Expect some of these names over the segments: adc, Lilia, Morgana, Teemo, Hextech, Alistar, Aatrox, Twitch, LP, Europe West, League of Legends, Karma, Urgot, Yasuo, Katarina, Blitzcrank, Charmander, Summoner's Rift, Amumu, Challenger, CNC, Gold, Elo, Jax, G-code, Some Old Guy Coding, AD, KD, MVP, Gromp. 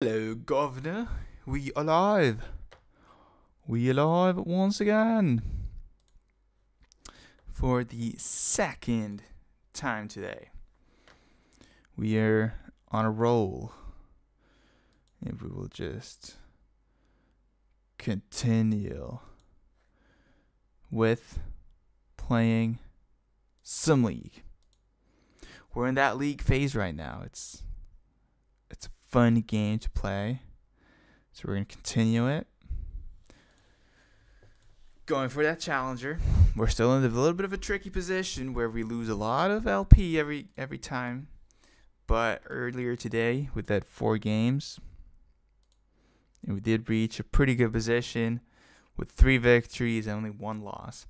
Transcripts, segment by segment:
Hello, governor. We alive. We alive once again. For the second time today. We are on a roll. And we will just continue with playing some League. We're in that League phase right now. It's a fun game to play. So we're going to continue it. Going for that Challenger. We're still in a little bit of a tricky position where we lose a lot of LP every time. But earlier today with that 4 games, and we did reach a pretty good position with 3 victories and only 1 loss.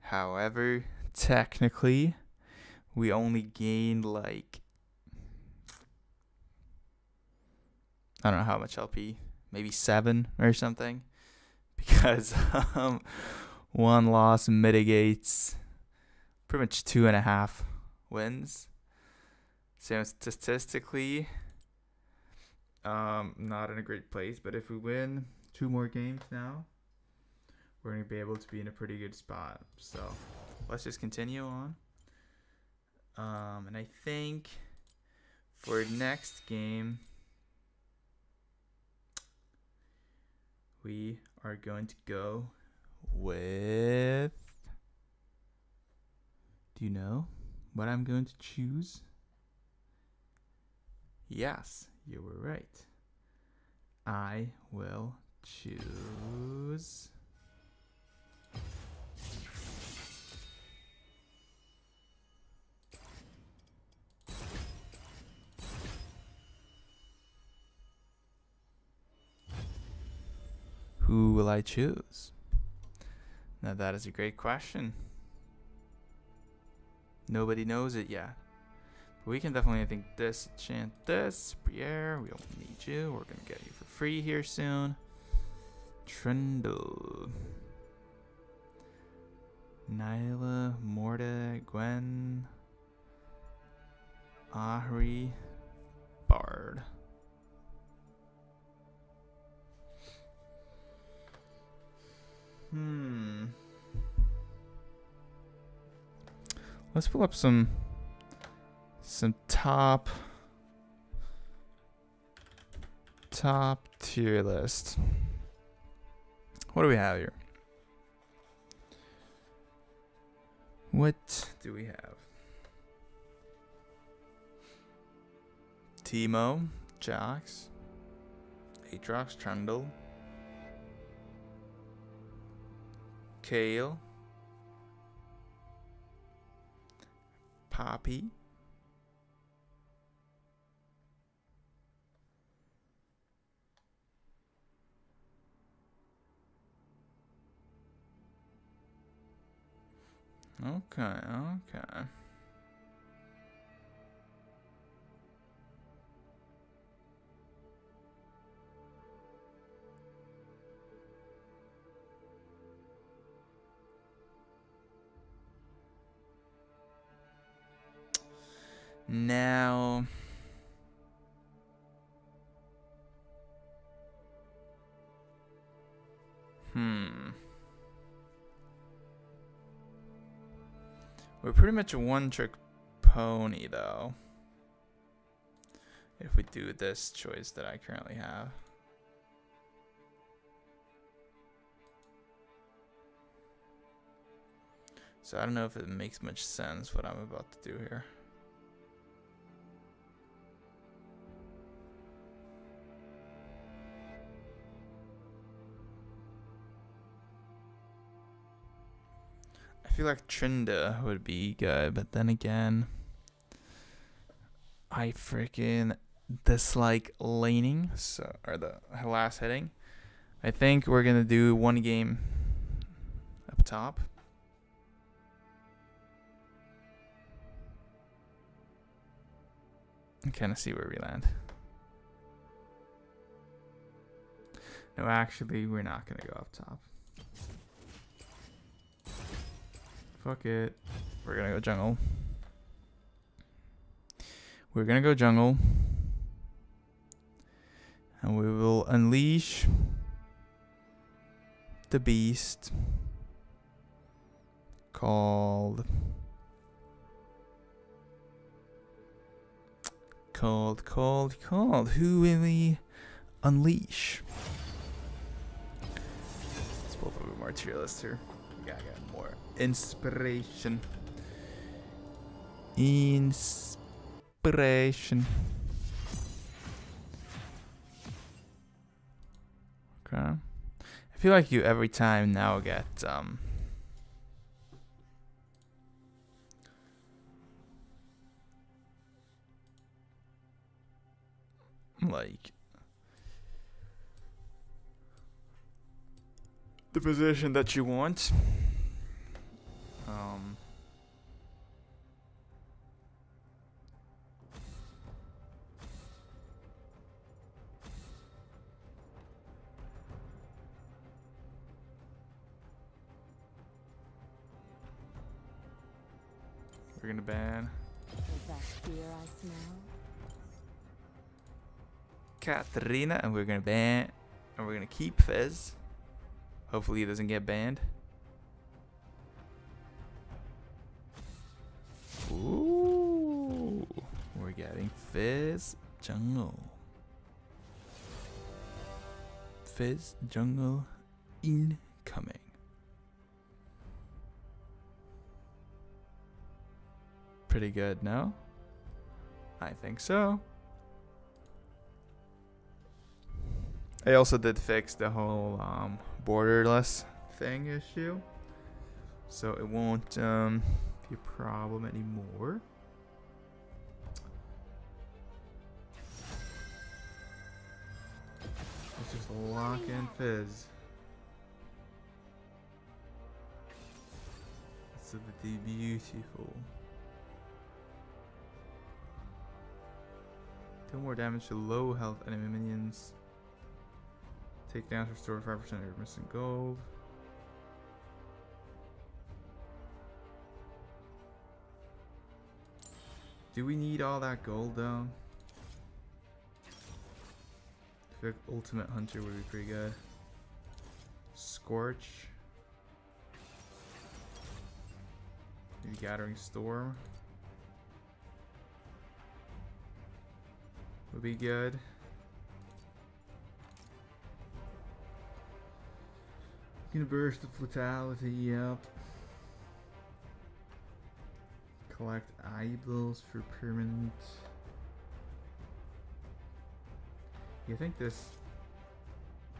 However, technically, we only gained like, I don't know how much LP, maybe 7 or something, because 1 loss mitigates pretty much 2.5 wins. So statistically, not in a great place, but if we win 2 more games now, we're going to be able to be in a pretty good spot. So let's just continue on. And I think for next game, we are going to go with, do you know what I'm going to choose? Yes, you were right. I will choose who will I choose? Now that is a great question. Nobody knows it yet. We can definitely, I think, disenchant this. Briere, we don't need you. We're going to get you for free here soon. Trundle. Nyla, Morda, Gwen. Ahri, Bard. Let's pull up some top tier list. What do we have here? What do we have? Teemo, Jax, Aatrox, Trundle, Kale, Poppy, Okay. Now, we're pretty much a one-trick pony, though, if we do this choice that I currently have. So I don't know if it makes much sense what I'm about to do here. I feel like Trinda would be good, but then again, I freaking dislike laning, so, or the last hitting. I think we're gonna do 1 game up top. And kind of see where we land. No, actually, we're not gonna go up top. Fuck it. We're gonna go jungle. And we will unleash the beast called. Who will we unleash? Let's both of them are tier list here. We gotta get more inspiration. Okay. I feel like you every time now get like the position that you want. We're gonna ban. Is that fear I smell? Katarina, and we're gonna ban, and we're gonna keep Fizz. Hopefully he doesn't get banned. Ooh, we're getting Fizz jungle. Fizz jungle incoming. Pretty good, no? I think so. I also did fix the whole borderless thing issue, so it won't be a problem anymore. Let's just lock in Fizz. This is beautiful. Deal more damage to low health enemy minions. Takedowns restore 5% of your missing gold. Do we need all that gold though? I feel like Ultimate Hunter would be pretty good. Scorch. Maybe Gathering Storm would be good. Gonna burst the fatality, yep. Collect eyeballs for permanent. You think this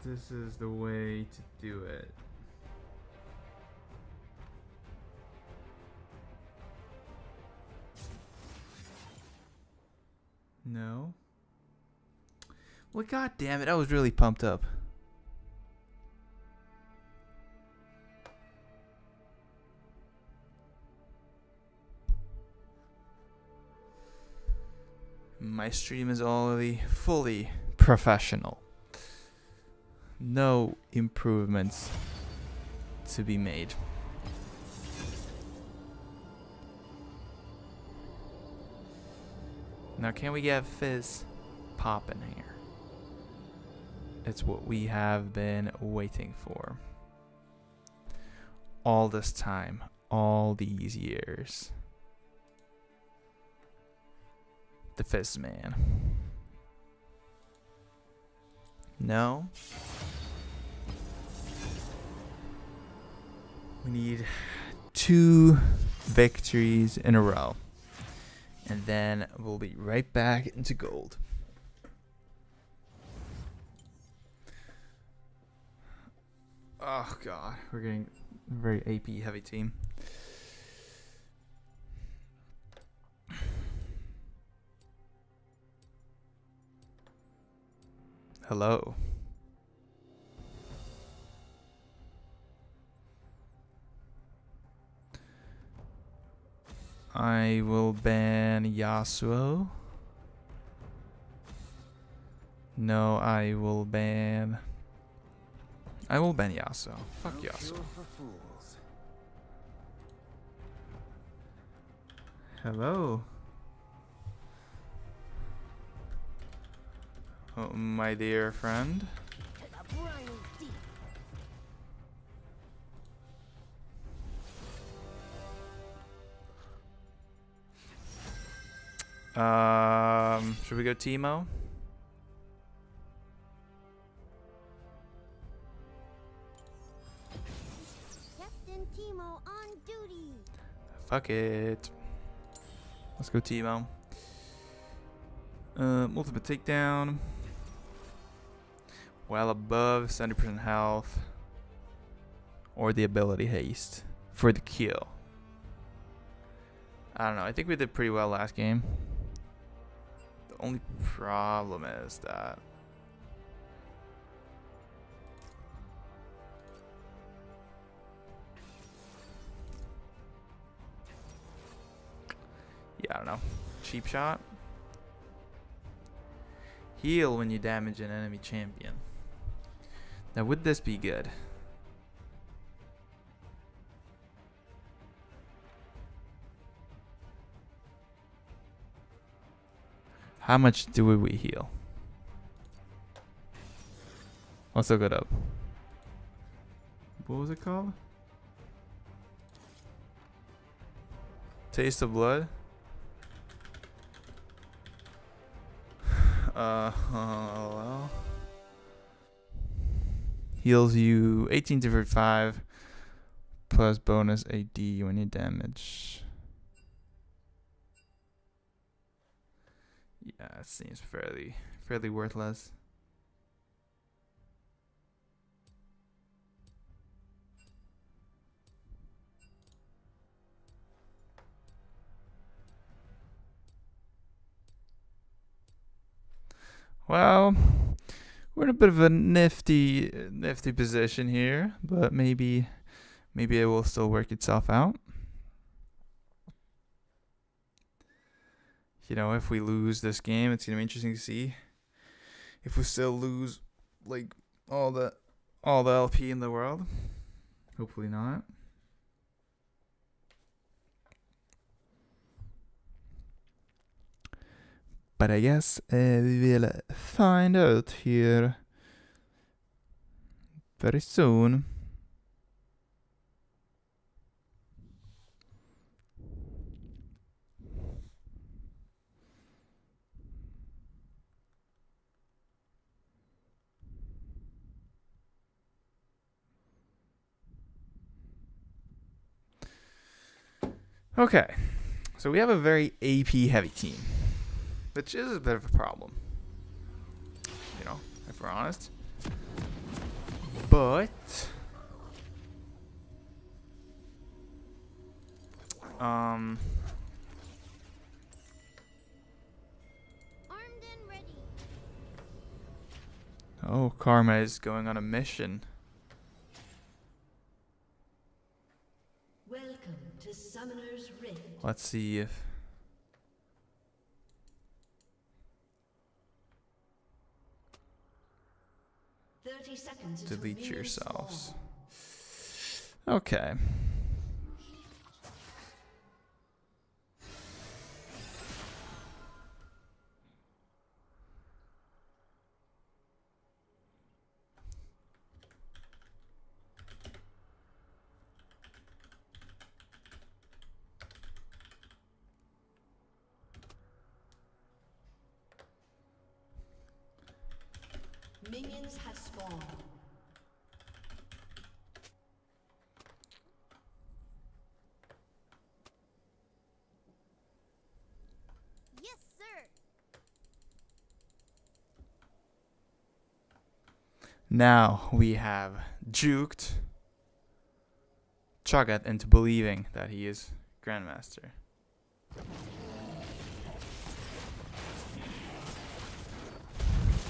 is the way to do it? No? Well, god damn it, I was really pumped up. My stream is already fully professional. No improvements to be made. Now, can we get Fizz popping here? It's what we have been waiting for. All this time, all these years. The Fizz man. No. We need 2 victories in a row. And then we'll be right back into gold. Oh god, we're getting a very AP heavy team. Hello. I will ban Yasuo. No, I will ban Yasuo. Fuck Yasuo. Hello. welcome, my dear friend. Should we go Teemo? Captain Teemo on duty. Fuck it. Let's go Teemo. Ultimate takedown. Well above 70% health. Or the ability haste for the kill. I don't know. I think we did pretty well last game. The only problem is that I don't know. Cheap shot. Heal when you damage an enemy champion. Now would this be good? How much do we heal? Let's look it up. What was it called? Taste of Blood? Well. Heals you 18 to 35 plus bonus AD when you damage. Yeah, it seems fairly worthless. Well, we're in a bit of a nifty position here, but maybe it will still work itself out. You know, if we lose this game, it's gonna be interesting to see if we still lose like all the LP in the world. Hopefully not. But I guess we will find out here very soon. Okay, so we have a very AP heavy team. Which is a bit of a problem, you know, if we're honest. But armed and ready. Oh, Karma is going on a mission. Welcome to Summoner's Rift. Let's see if delete yourselves. Okay. Minions have spawned. Yes, sir. Now we have juked Chagat into believing that he is Grandmaster.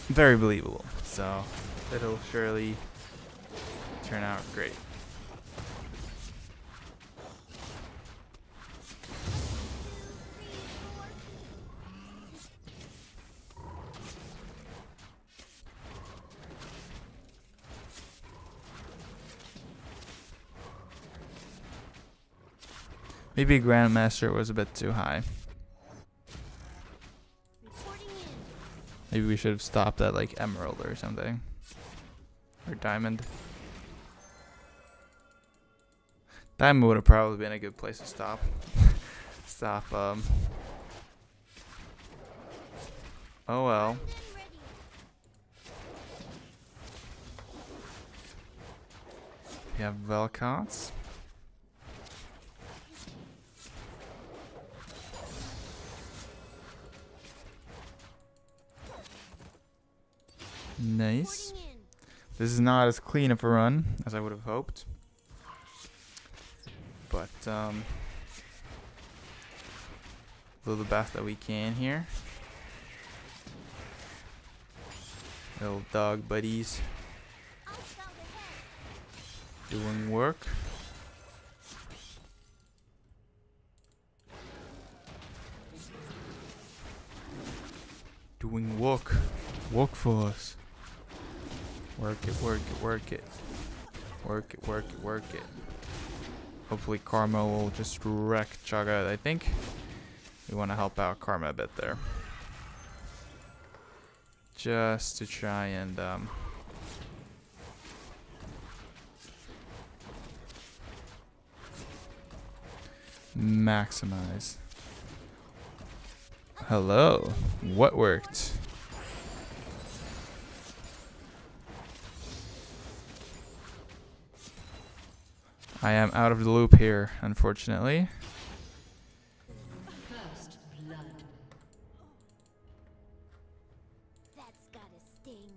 Very believable, so it'll surely turn out great. Maybe Grandmaster was a bit too high. Maybe we should have stopped at like Emerald or something. Or Diamond. Diamond would have probably been a good place to stop. Oh well. We have Vel'Koz. Nice. This is not as clean of a run as I would have hoped. But, do the best that we can here. Little dog buddies. Doing work. Doing work. Work for us. Work it, work it, work it. Work it, work it, work it. Hopefully Karma will just wreck Chaga, I think. We want to help out Karma a bit there. Just to try and maximize. Hello. What worked? I am out of the loop here, unfortunately. First blood. That's got a sting.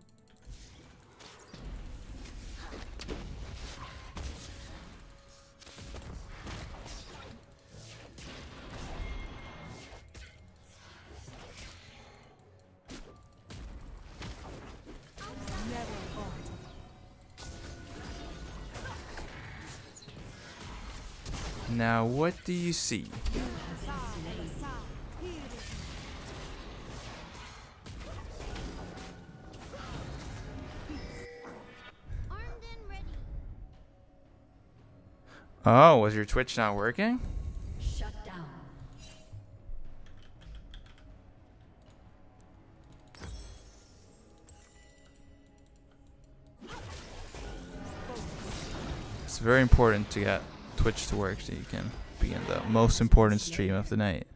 Now, what do you see? Oh, was your Twitch not working? Shut down. It's very important to get Twitch to work so you can be in the most important stream of the night.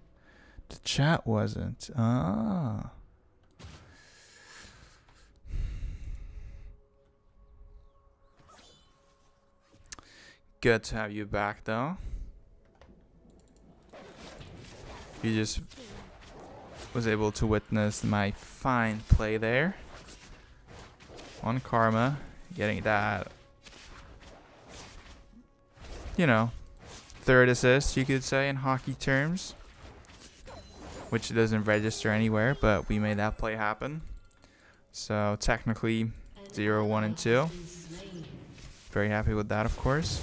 The chat wasn't. Ah. Good to have you back though. You just was able to witness my fine play there on Karma, getting that, you know, third assist, you could say, in hockey terms, which doesn't register anywhere, but we made that play happen. So technically 0, 1, and 2. Very happy with that, of course.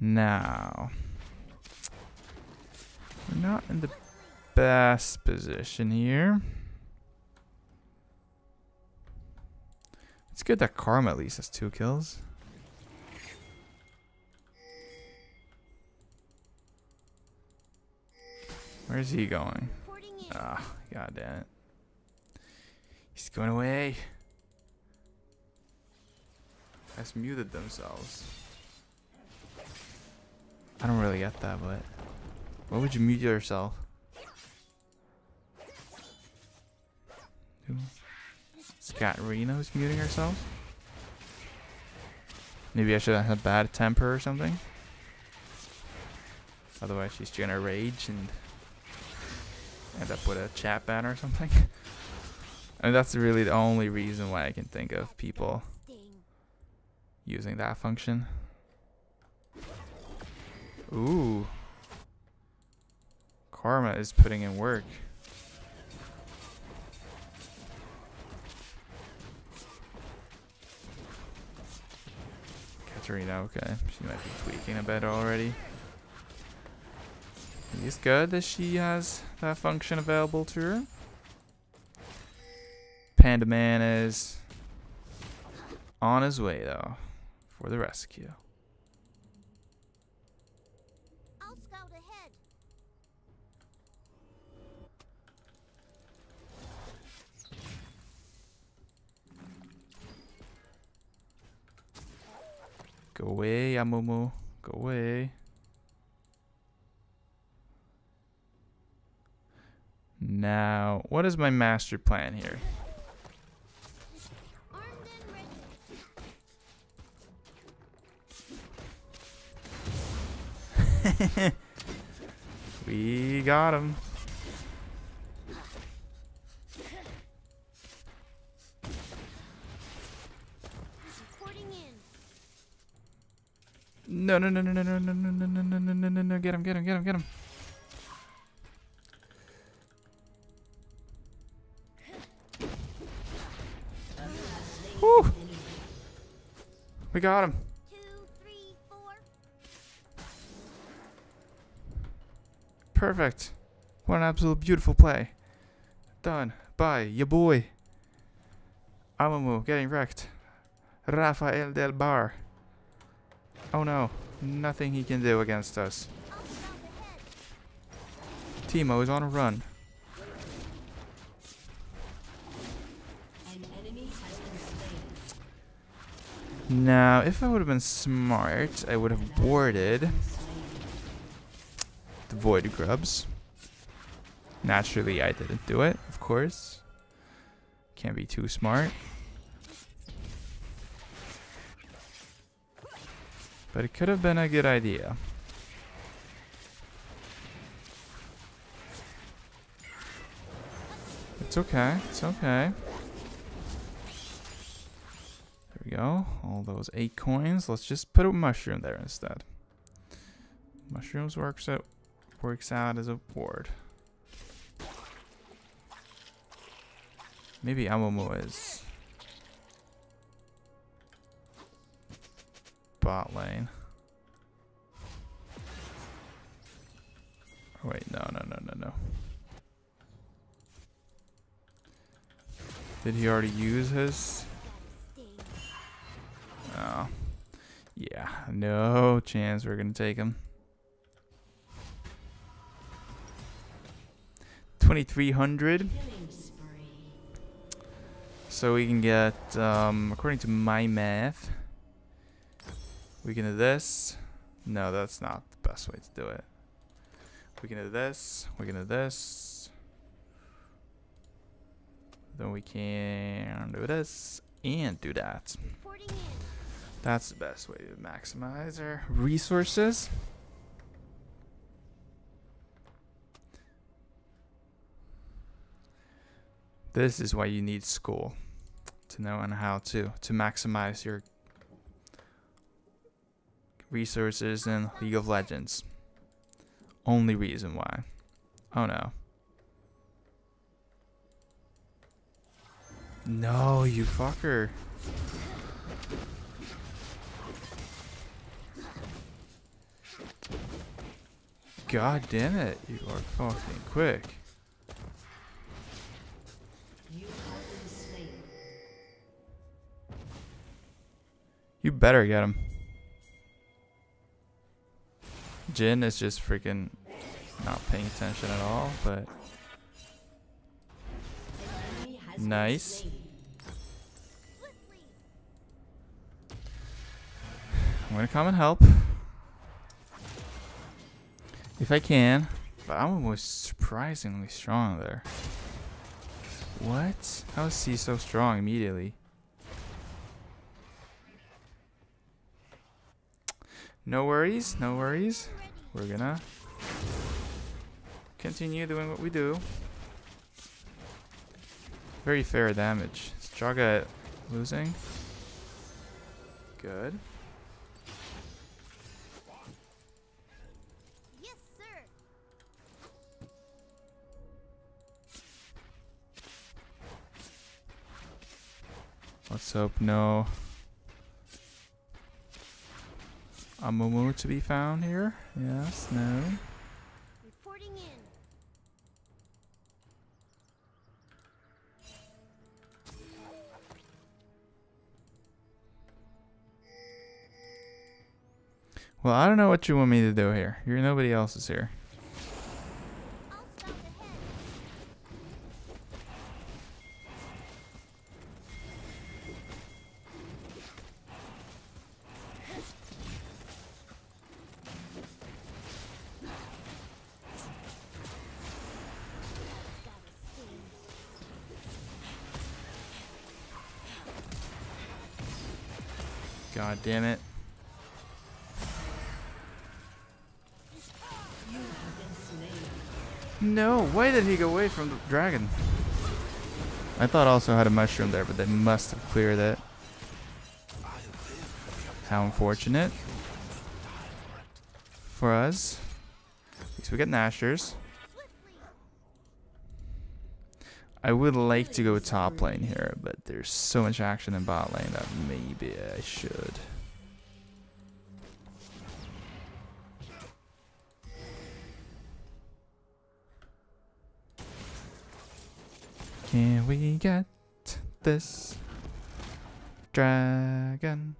Now, we're not in the best position here. It's good that Karma at least has 2 kills. Where's he going? Ah, god damn it. He's going away. Has muted themselves. I don't really get that, but why would you mute yourself? Ooh. Katarina's muting herself. Maybe I should have had a bad temper or something. Otherwise she's gonna rage and end up with a chat ban or something. I mean, that's really the only reason why I can think of people using that function. Ooh. Karma is putting in work. Okay, she might be tweaking a bit already. It's good that she has that function available to her. Panda Man is on his way though for the rescue. I'll scout ahead. Go away, Amumu. Go away. Now, what is my master plan here? We got him. No, get him, get him, get him, get him. Woo! We got him. Perfect. What an absolute beautiful play. Done by your boy. Amumu getting wrecked. Rafael Del Bar. Oh no. Nothing he can do against us. Teemo is on a run. Now, if I would have been smart, I would have boarded the Void Grubs. Naturally, I didn't do it, of course. Can't be too smart. But it could have been a good idea. It's okay, it's okay. There we go, all those 8 coins. Let's just put a mushroom there instead. Mushrooms works out as a ward. Maybe Amumu is bot lane. Oh, wait, no. Did he already use his? Oh. Yeah, no chance we're gonna take him. 2300. So we can get, according to my math, we can do this. No, that's not the best way to do it. We can do this. We can do this. Then we can do this and do that. That's the best way to maximize our resources. This is why you need school, to know on how to maximize your resources in League of Legends. Only reason why. Oh no. No, you fucker. God damn it, you are fucking quick. You better get him. Jhin is just freaking not paying attention at all, but nice. I'm gonna come and help if I can, but I'm almost surprisingly strong there. What? How is he so strong immediately? No worries, no worries. We're gonna continue doing what we do. Very fair damage. Is Draga losing? Good. Yes, sir. Let's hope no Amumu to be found here. Yes, no. Reporting in. Well, I don't know what you want me to do here. You're nobody else is here. I'll stop ahead. God damn it. No, why did he go away from the dragon? I thought I also had a mushroom there, but they must have cleared it. How unfortunate for us. At least we get Nashers. I would like to go top lane here, but there's so much action in bot lane that maybe I should. Can we get this dragon?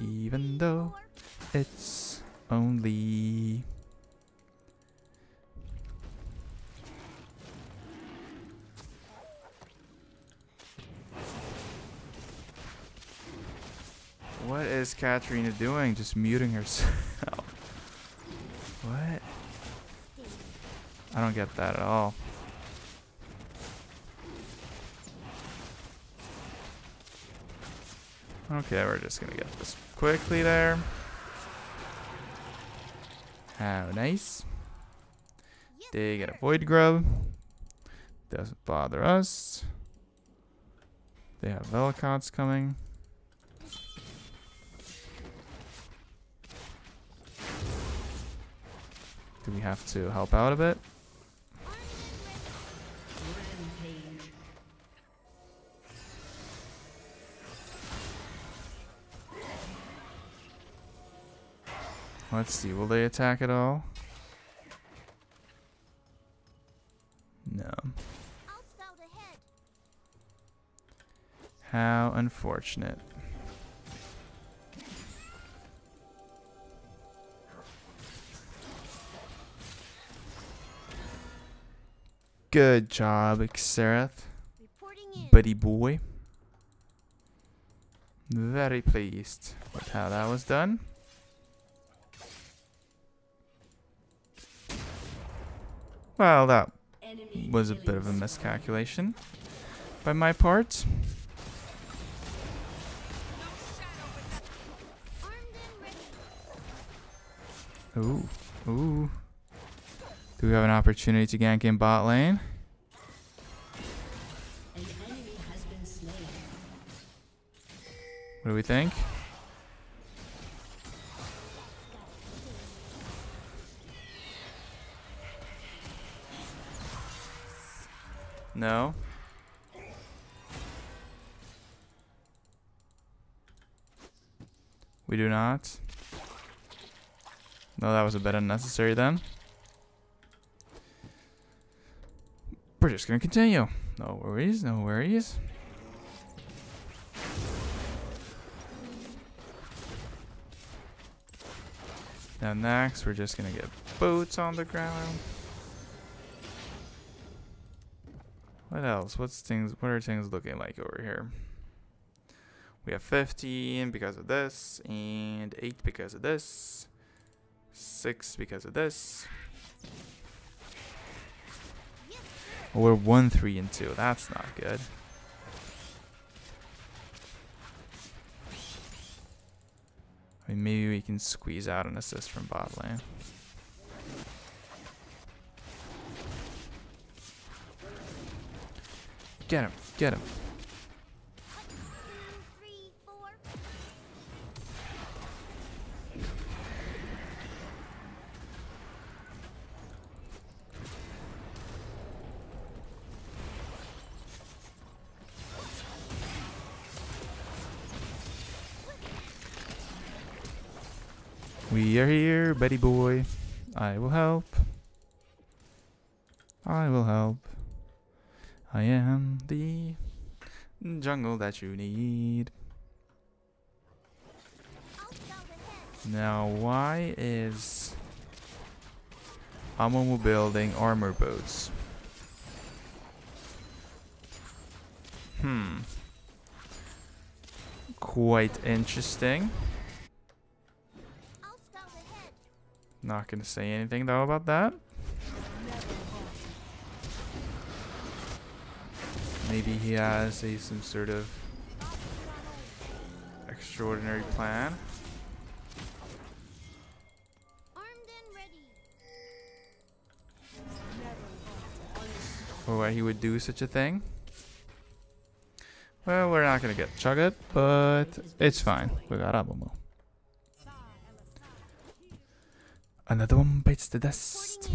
Even though it's only... What is Katarina doing? Just muting herself. What? I don't get that at all. Okay, we're just gonna get this quickly there. How nice. They get a void grub. Doesn't bother us. They have Velicots coming. Do we have to help out a bit? Let's see, will they attack at all? No. How unfortunate. Good job, Xerath, buddy boy. Very pleased with how that was done. Well, that was a bit of a miscalculation by my part. Ooh, ooh. Do we have an opportunity to gank in bot lane? What do we think? No. We do not. No, that was a bit unnecessary then. We're just gonna continue. No worries, no worries. Now next, we're just gonna get boots on the ground. What else? What are things looking like over here? We have 15 because of this, and 8 because of this, 6 because of this. Oh, we're 1, 3, and 2. That's not good. I mean, maybe we can squeeze out an assist from bot lane. Get him, get him. 1, 2, 3, 4. We are here, buddy boy. I will help. I will help. I am the jungle that you need. Now, why is Amumu building armor boats? Hmm. Quite interesting. Not gonna say anything though about that. Maybe he has some sort of extraordinary plan. Or why he would do such a thing. Well, we're not gonna get Chugget, but it's fine. We got Amumu. Another one bites the dust.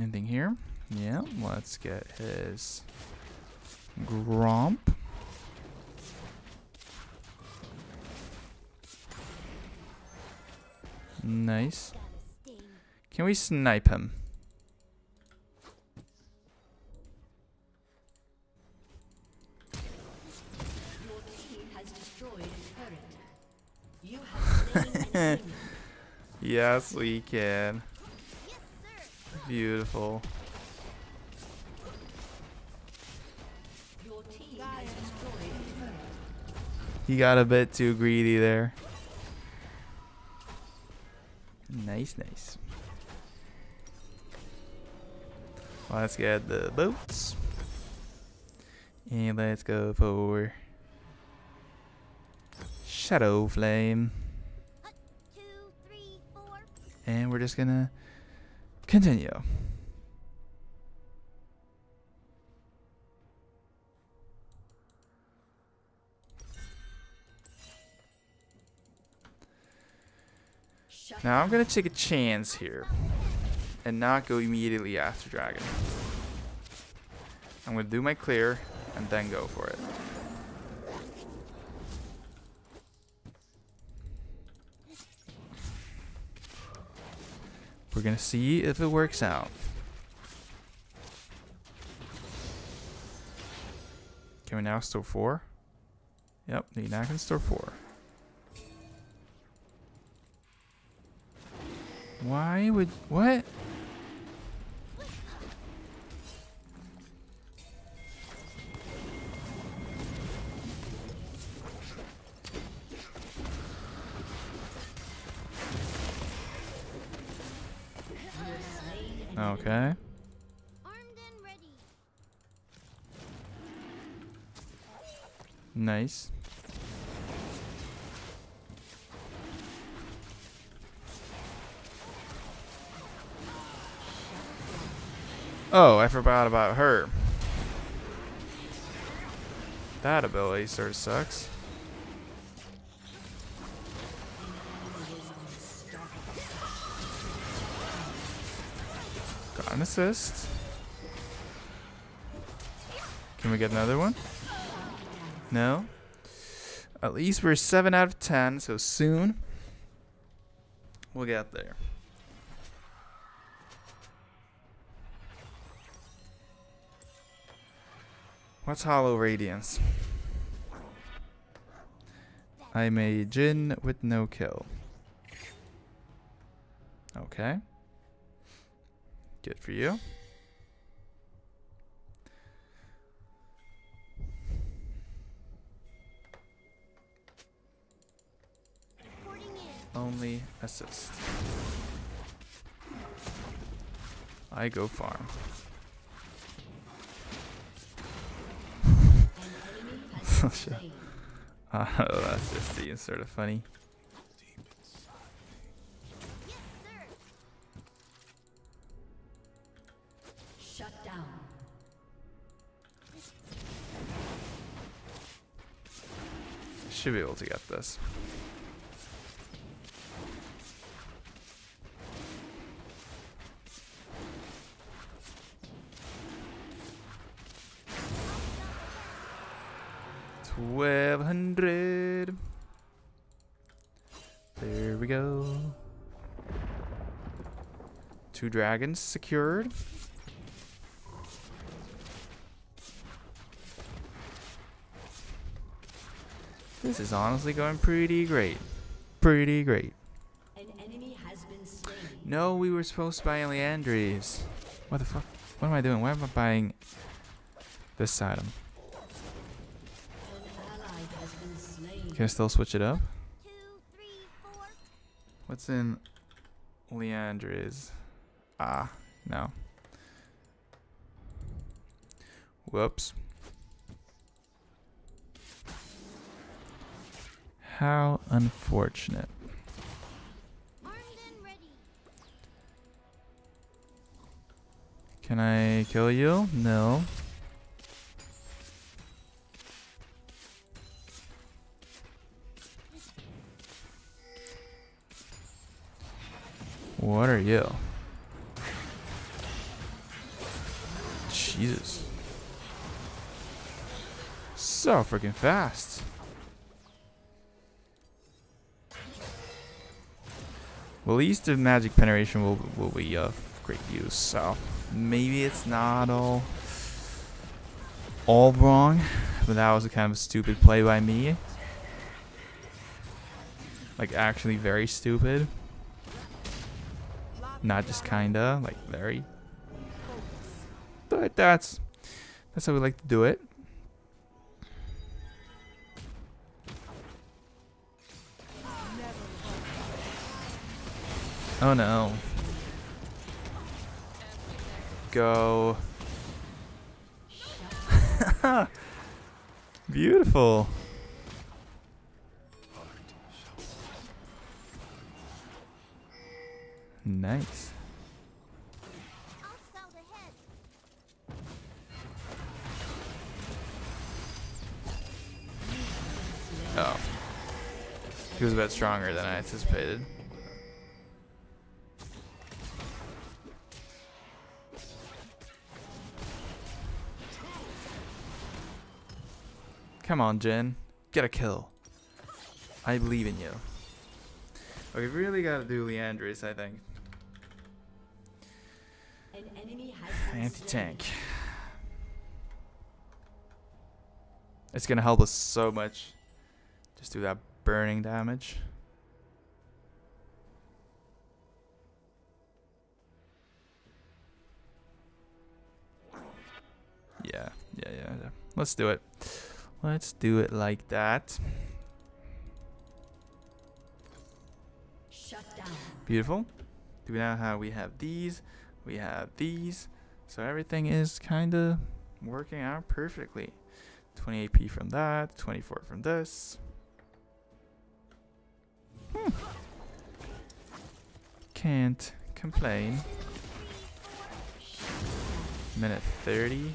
Anything here? Yeah, let's get his Gromp. Nice. Can we snipe him? Your team has destroyed a turret. You have an enemy. Yes, we can. Beautiful. Your team has destroyed a turret. He got a bit too greedy there. Nice, nice. Let's get the boats. And let's go for Shadow Flame. 1, 2, 3, 4. And we're just gonna continue. Now I'm gonna take a chance here and not go immediately after Dragon. I'm gonna do my clear and then go for it. We're gonna see if it works out. Can we now store 4? Yep, you now can store 4. Why would... what? Okay. Nice. Oh, I forgot about her. That ability sort of sucks. Got an assist. Can we get another one? No. At least we're 7 out of 10, so soon we'll get there. What's Hollow Radiance? I'm a Jhin with no kill. Okay. Good for you. Only assist. I go farm. Oh, that's just being sort of funny. Yes, sir. Shut down. Should be able to get this. There we go. 2 dragons secured. This is honestly going pretty great. Pretty great. An enemy has been slain. No, we were supposed to buy Leandries. What the fuck? What am I doing? Why am I buying this item? Can I still switch it up? 2, 3, 4. What's in Leandre's? Ah, no. Whoops. How unfortunate. Can I kill you? No. What are you? Jesus. So freaking fast. Well, at least the magic penetration will be of great use, so maybe it's not all wrong, but that was a kind of a stupid play by me. Like actually very stupid. Not just kinda, like very. But that's how we like to do it. Oh no. Go. Beautiful. Nice. Oh. He was a bit stronger than I anticipated. Come on, Jhin. Get a kill. I believe in you. Okay, really gotta do Leandris, I think. Anti-tank. It's gonna help us so much. Just do that burning damage. Yeah. Let's do it. Let's do it like that. Shut down. Beautiful. Do we know how we have these? We have these. So everything is kind of working out perfectly. 20 AP from that, 24 from this. Can't complain. Minute 30.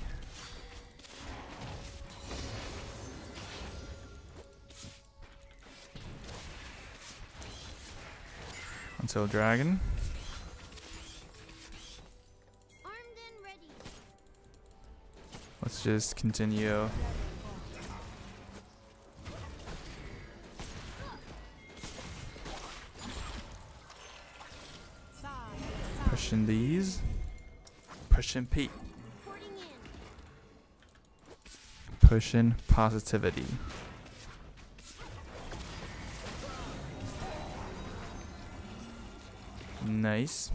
Until Dragon. Armed and ready. Let's just continue. Pushing these. Pushing P. Pushing positivity. Nice.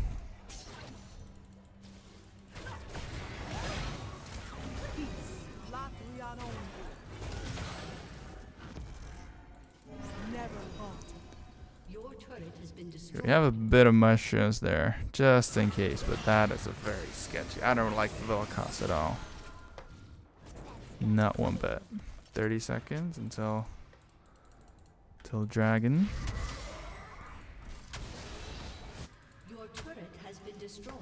We have a bit of mushrooms there, just in case, but that is a very sketchy. I don't like the little cost at all. Not one bit. 30 seconds until Dragon. Destroyed.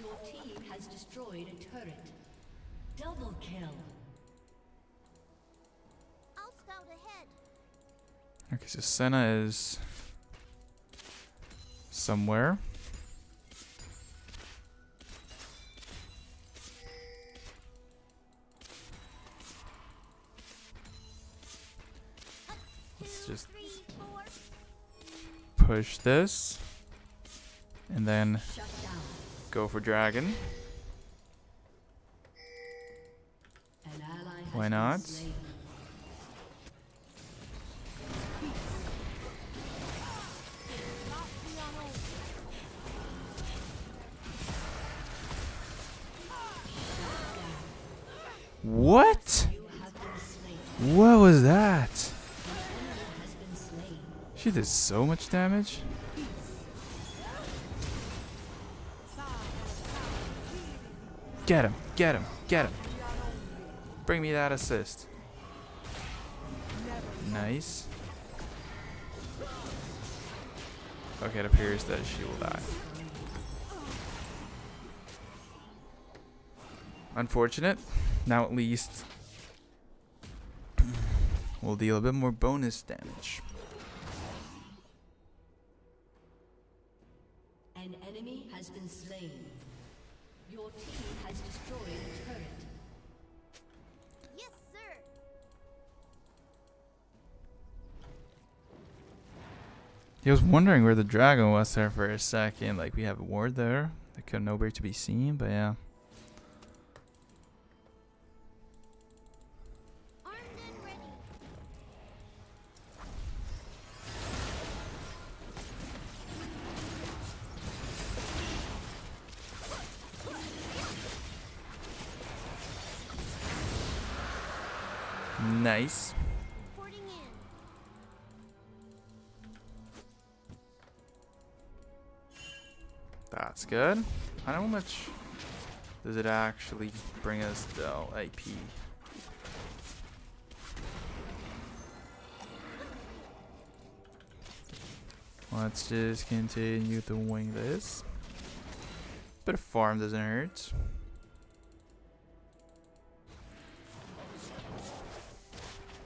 Your team has destroyed a turret. Double kill. I'll scout ahead. Okay, so Senna is somewhere. Let's just push this. And then go for Dragon. Why not? What? What was that? She did so much damage. Get him, get him, get him. Bring me that assist. Nice. Okay, it appears that she will die. Unfortunate. Now at least we'll deal a bit more bonus damage. An enemy has been slain. Your team has destroyed the turret. Yes, sir. He was wondering where the dragon was there for a second. Like, we have a ward there. There could nowhere to be seen, but yeah. Nice. That's good. I don't know how much does it actually bring us though, AP. Let's just continue to wing this. Bit of farm doesn't hurt.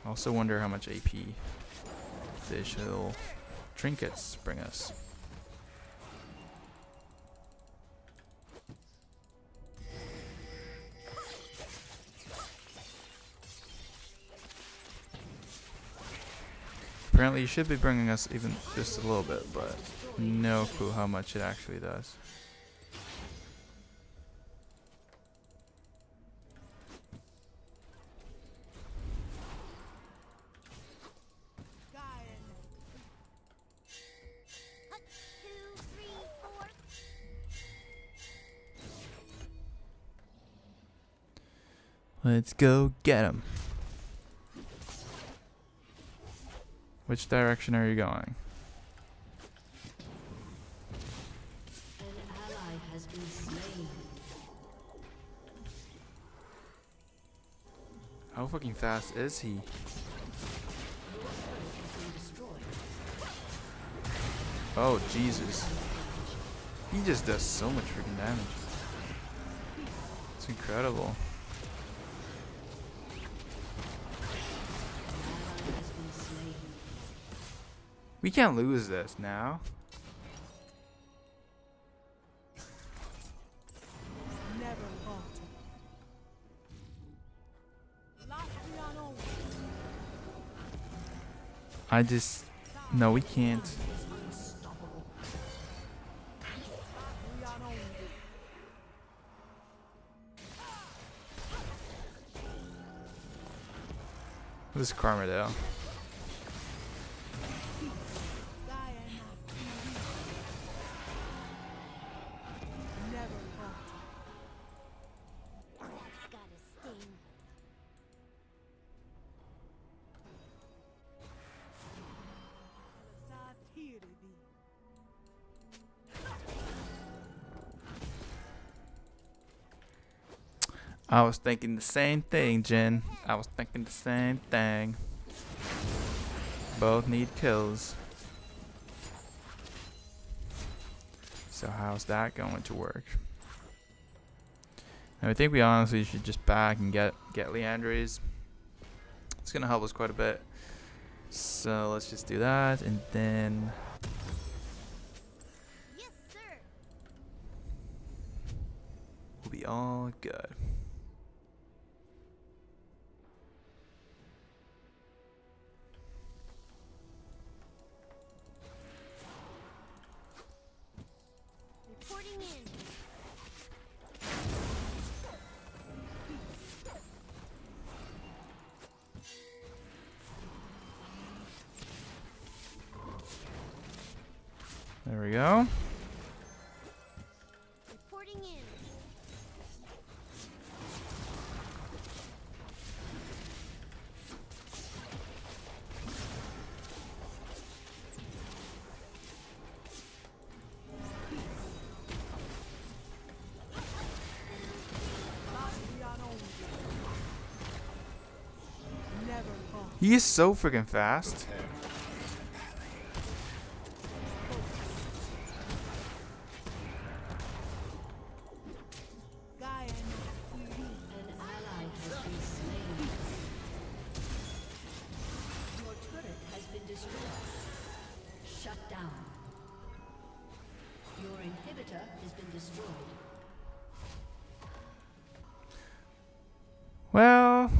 I also wonder how much AP these little trinkets bring us. Apparently it should be bringing us even just a little bit, but no clue how much it actually does. Let's go get him. Which direction are you going? An ally has been slain. How fucking fast is he? Oh, Jesus. He just does so much freaking damage. It's incredible. We can't lose this now. I just... No, we can't. This is Karma though. I was thinking the same thing, Jhin. I was thinking the same thing. Both need kills. So how's that going to work? And I think we honestly should just back and get Leandre's. It's gonna help us quite a bit. So let's just do that and then yes, sir. We'll be all good. There we go. Reporting in. He is so freaking fast. Inhibitor has been destroyed. Well,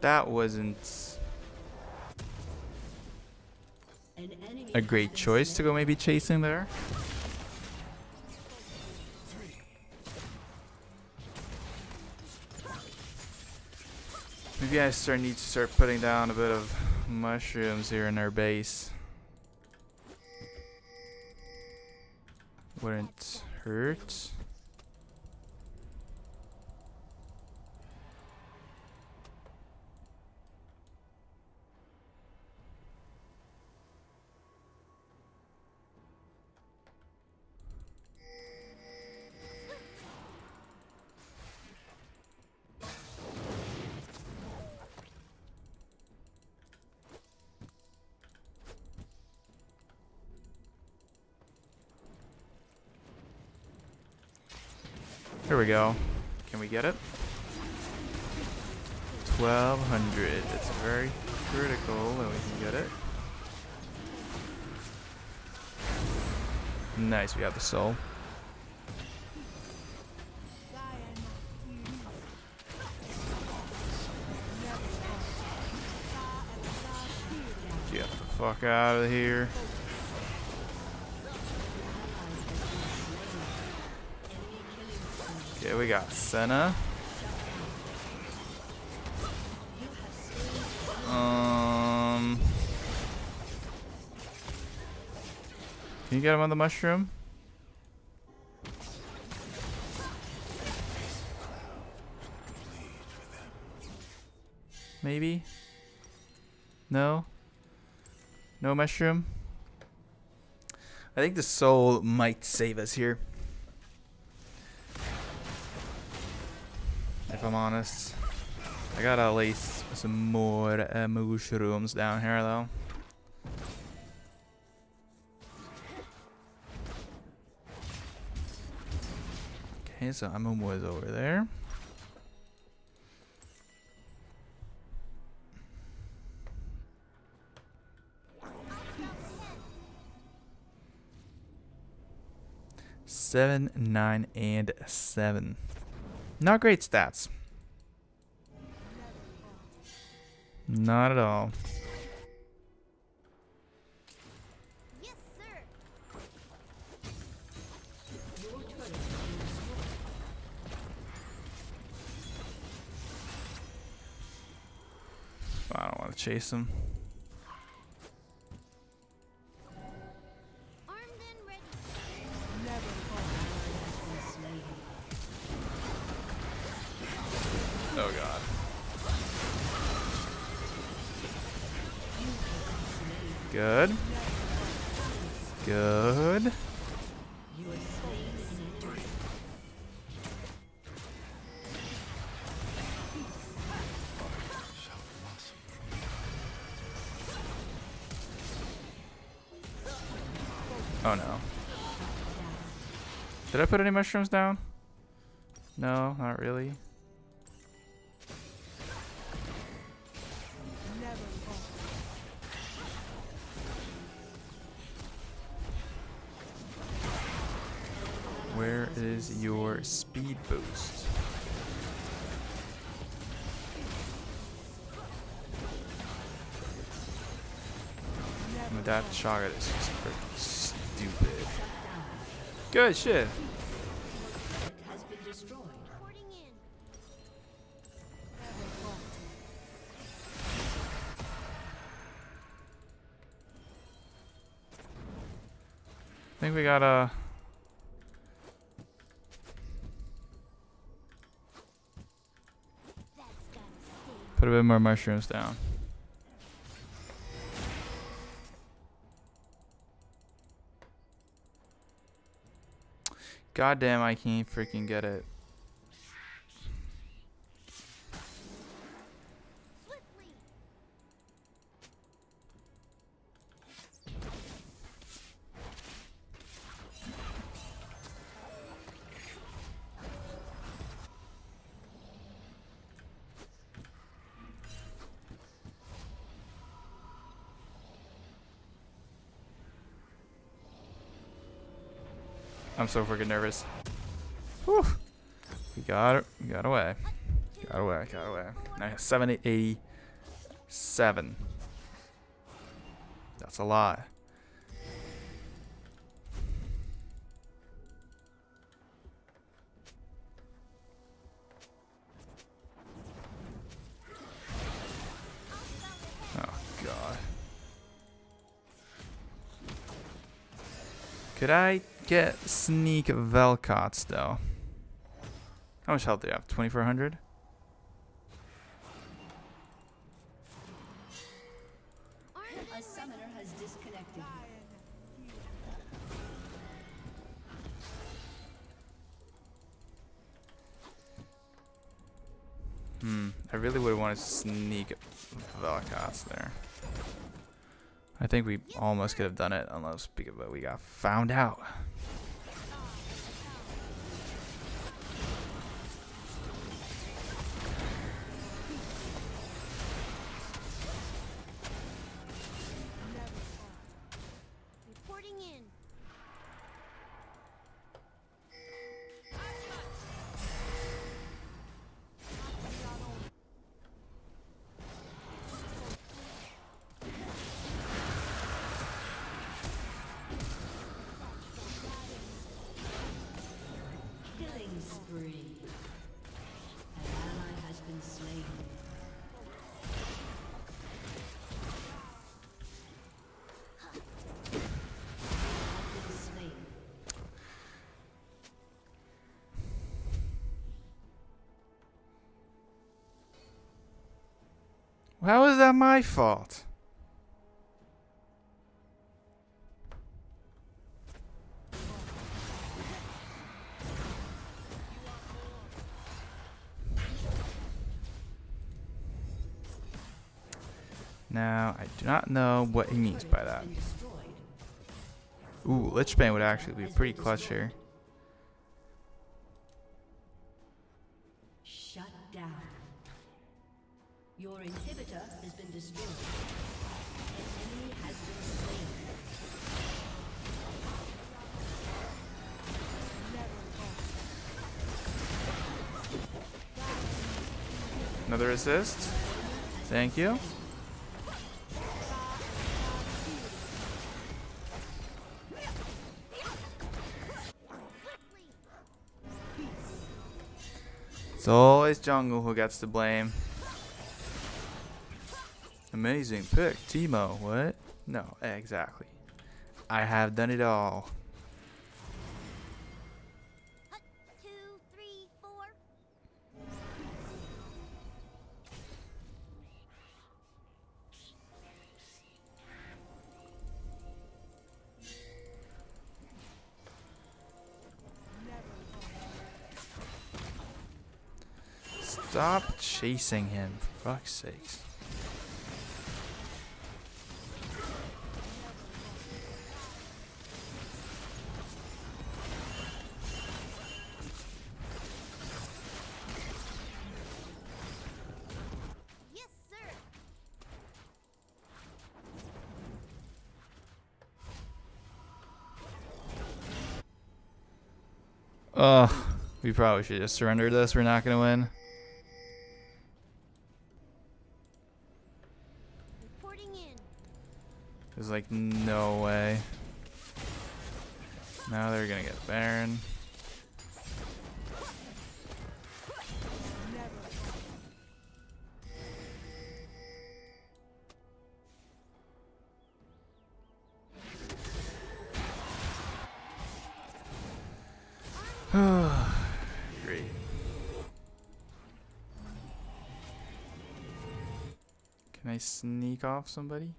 that wasn't a great choice to go maybe chasing there. Maybe I need to start putting down a bit of mushrooms here in our base. Wouldn't hurt. There we go. Can we get it? 1200. It's very critical that we can get it. Nice, we have the soul. Get the fuck out of here. Okay, we got Senna. Can you get him on the mushroom? Maybe? No? No mushroom? I think the soul might save us here. If I'm honest, I got at least some more mushrooms down here though. Okay, so Amumu is over there. Seven, 9, and 7. Not great stats. Not at all. Yes, sir. I don't want to chase him. Oh god. Good. Good. Oh no. Did I put any mushrooms down? No, not really. Where is your speed boost? That shotgun is freaking stupid. Good shit. I think we got a. Put a bit more mushrooms down. Goddamn, I can't freaking get it. I'm so freaking nervous. Whew. We got away. Got away. Nice. 787. That's a lot. Could I get sneak Vel'Koz though? How much health do you have? 2,400? A summoner has disconnected. I really would want to sneak Vel'Koz there. I think we almost could have done it, unless we got found out. Reporting in. How is that my fault? Now, I do not know what he means by that. Ooh, Lich Bane would actually be pretty clutch here. Shut down. Your inhibitor has been destroyed. An enemy has been slain. Another assist. Thank you. It's always jungle who gets to blame. Amazing pick, Teemo. What? No, exactly. I have done it all. 2, 3, 4. Stop chasing him, for fuck's sakes. We probably should just surrender this. We're not going to win. Reporting in. There's like no way. Now they're going to get Baron. Can I sneak off somebody?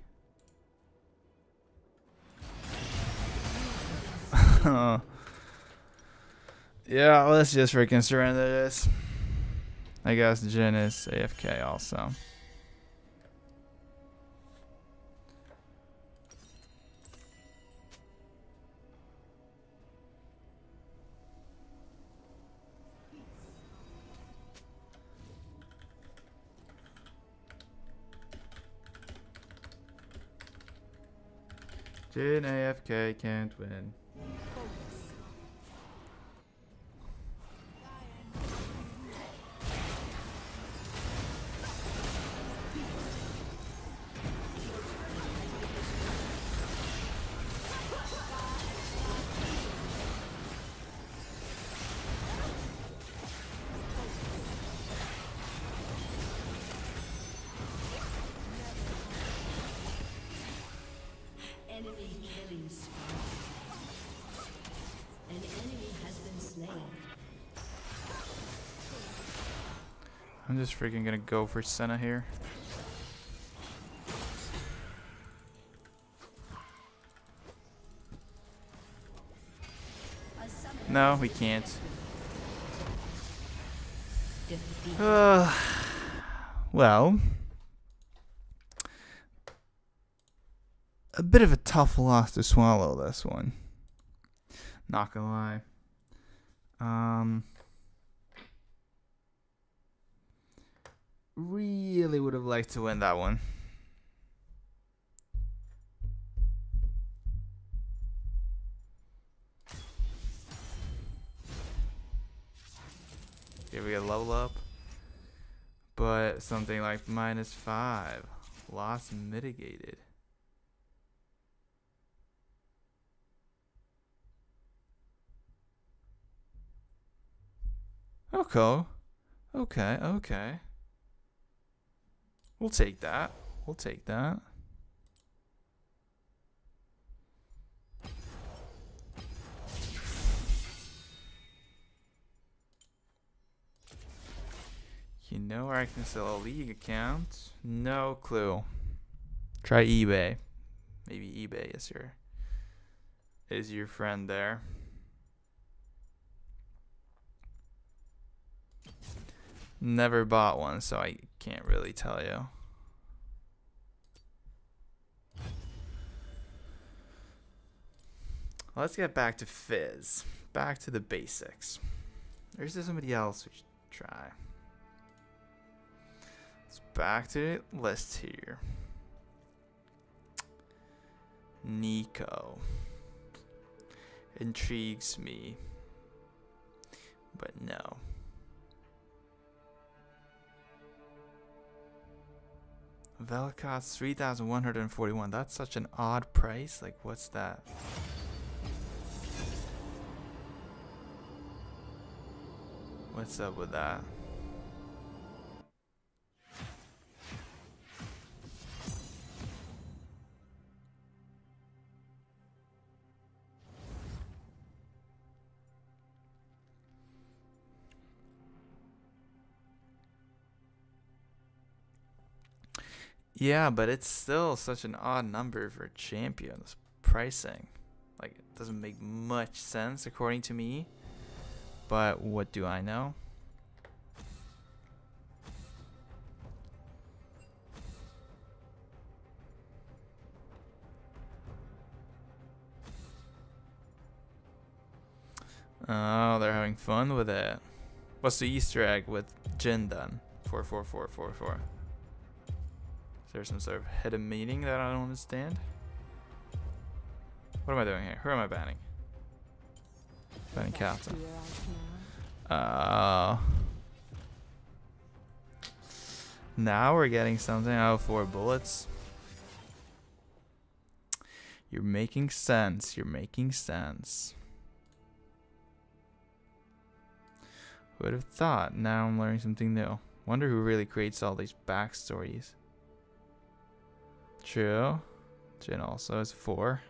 Yeah, let's just freaking surrender this. I guess Jhin is AFK also. Jhin AFK can't win. I'm just freaking gonna go for Senna here. No, we can't. Well, a bit of a tough loss to swallow, this one. Not gonna lie. Really would have liked to win that one. Here we get level up, but something like -5 loss mitigated. Okay, okay, okay. We'll take that. We'll take that. You know where I can sell a League account? No clue. Try eBay. Maybe eBay is your friend there. Never bought one, so I can't really tell you. Let's get back to Fizz. Back to the basics. Or is there somebody else we should try? Back to the list here. Nico intrigues me, but no. Velikat's 3,141. That's such an odd price. Like, what's that? What's up with that? Yeah, but it's still such an odd number for champions pricing. Like, it doesn't make much sense according to me. But what do I know? Oh, they're having fun with it. What's the Easter egg with Jhin then? 44444. There's some sort of hidden meaning that I don't understand. What am I doing here? Who am I banning? Banning captain. Now we're getting something out of 4 bullets. You're making sense. You're making sense. Who would have thought? Now I'm learning something new. Wonder who really creates all these backstories. True. Jhin also is 4.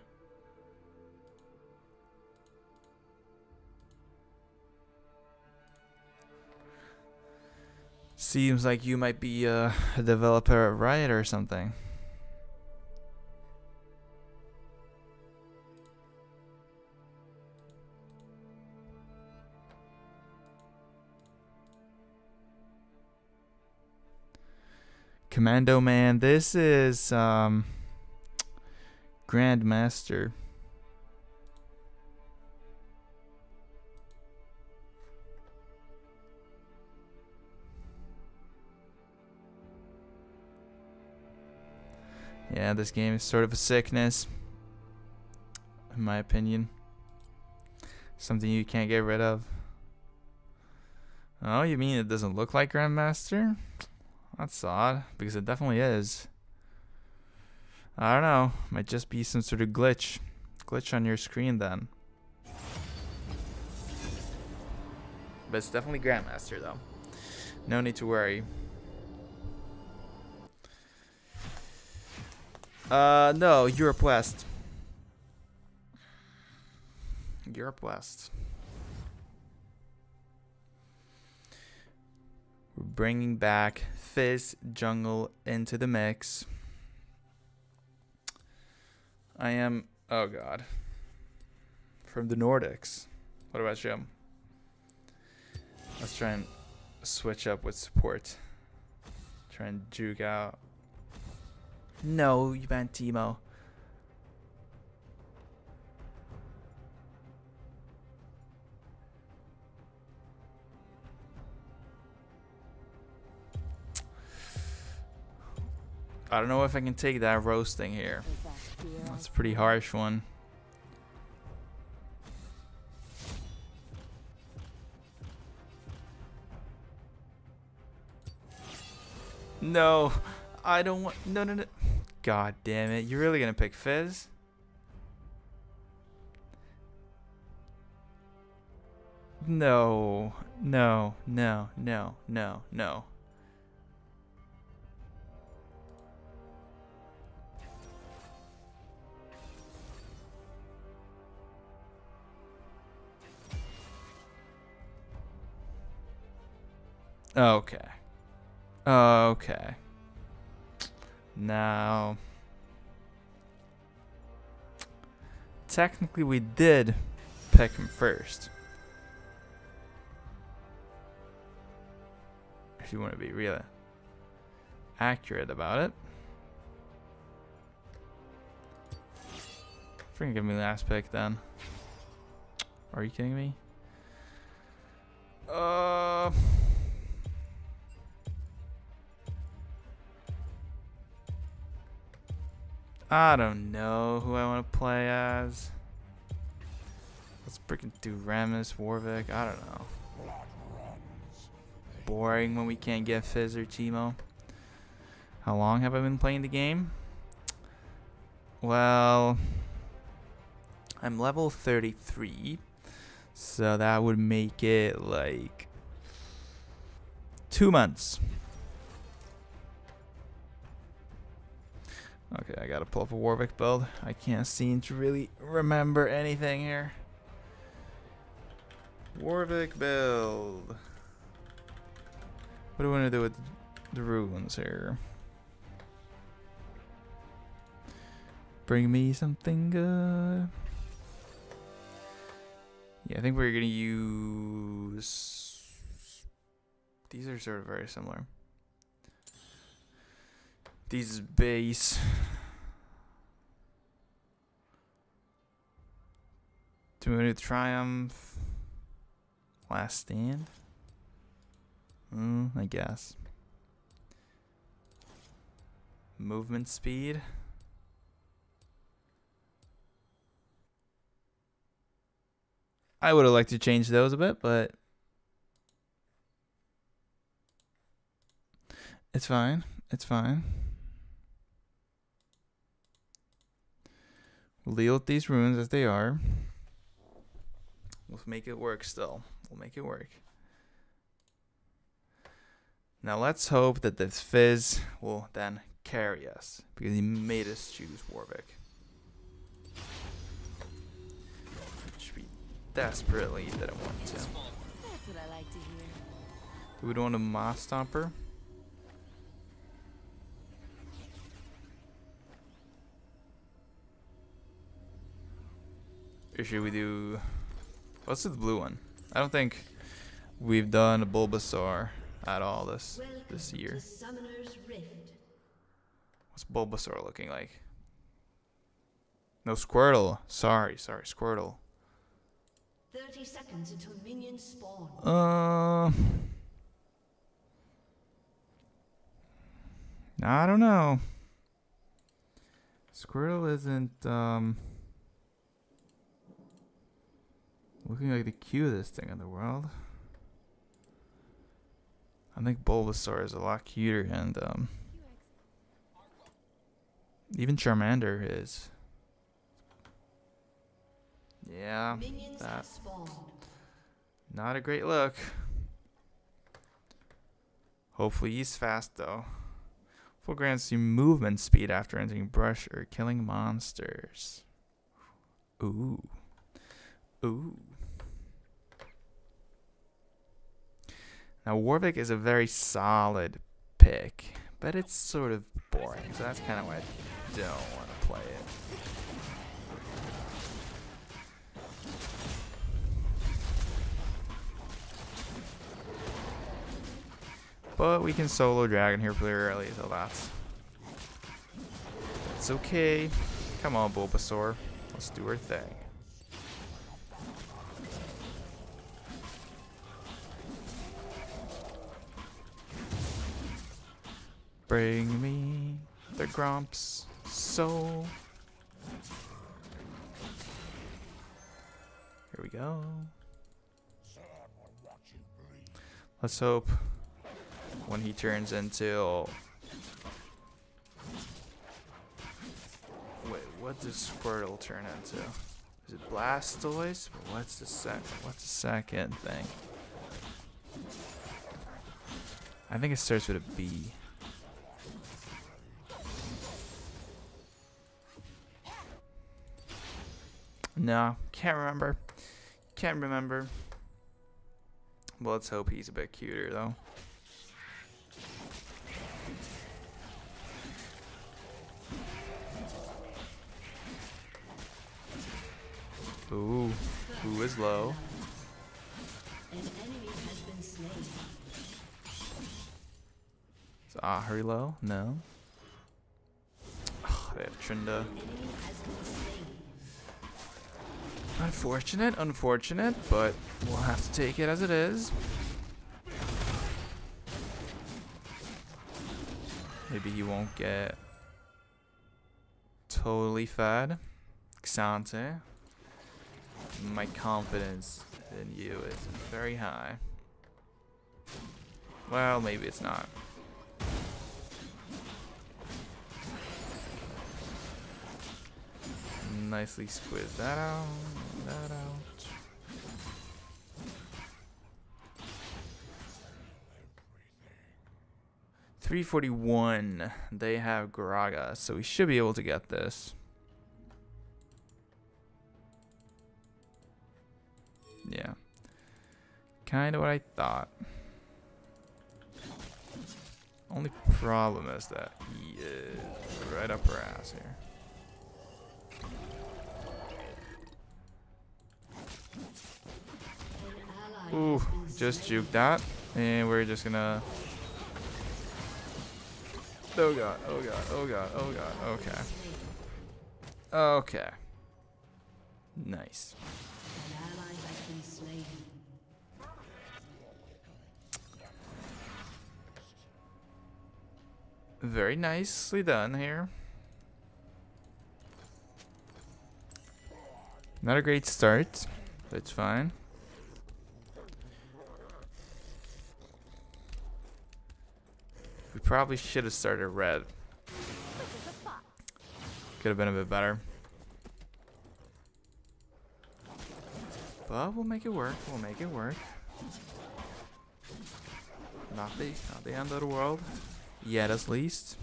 Seems like you might be a developer at Riot or something. Commando man, this is Grandmaster. Yeah, this game is sort of a sickness, in my opinion. Something you can't get rid of. Oh, you mean it doesn't look like Grandmaster? That's odd, because it definitely is. I don't know. Might just be some sort of glitch. Glitch on your screen then. But it's definitely Grandmaster though. No need to worry. No, Europe West. Europe West. bringing back Fizz jungle into the mix. I am, oh god, from the Nordics. What about you? Let's try and switch up with support. Try and juke out. No, you banned Teemo. I don't know if I can take that roasting here. That's a pretty harsh one. No, I don't want. No, no, no. God damn it. You're really going to pick Fizz? No, no, no, no, no, no. Okay. Okay. Now, technically we did pick him first. If you want to be really accurate about it. Freaking give me the last pick then. Are you kidding me? I don't know who I want to play as. Let's freaking do Ramus, Warwick. I don't know. Boring when we can't get Fizz or Teemo. How long have I been playing the game? Well, I'm level 33. So that would make it like 2 months. Okay, I gotta pull up a Warwick build. I can't seem to really remember anything here. Warwick build. What do we want to do with the runes here? Bring me something good. Yeah, I think we're gonna use... These are sort of very similar. These is base. Do we want to do Triumph? Last Stand? I guess. Movement speed. I would have liked to change those a bit, but it's fine. It's fine. Deal with these runes as they are. We'll make it work still. We'll make it work. Now let's hope that this Fizz will then carry us, because he made us choose Warwick. Which we desperately didn't want to. Do we don't want a Moss Stomper? Or should we do... Let's do the blue one. I don't think we've done a Bulbasaur at all this year. What's Bulbasaur looking like? No, Squirtle. Sorry, Squirtle. 30 seconds until minions spawn. I don't know. Squirtle isn't... looking like the cutest thing in the world. I think Bulbasaur is a lot cuter, and even Charmander is. Yeah, that. Not a great look. Hopefully he's fast though. Full grants you movement speed after entering brush or killing monsters. Ooh. Ooh. Now Warwick is a very solid pick, but it's sort of boring, so that's kind of why I don't want to play it. But we can solo Dragon here pretty early, so that's okay. Come on, Bulbasaur, let's do our thing. Bring me the Gromp's soul. Here we go. Let's hope when he turns into... Wait, what does Squirtle turn into? Is it Blastoise? What's the second thing? I think it starts with a B. No, can't remember. Well, let's hope he's a bit cuter though. Ooh, who is low? An enemy has been slain. Is Ahri low? No. Oh, they have Trinda. Unfortunate, but we'll have to take it as it is. Maybe he won't get totally fed. Xante, my confidence in you is very high. Well, maybe it's not. Nicely squid that out. $341. They have Gragas, so we should be able to get this. Yeah. Kinda what I thought. Only problem is that he is right up her ass here. Ooh, just juke that, and we're just gonna... Oh god, oh god, oh god, oh god, okay. Okay. Nice. Very nicely done here. Not a great start, that's fine. We probably should have started red. Could have been a bit better. But we'll make it work. We'll make it work. Not the end of the world. Yet at least.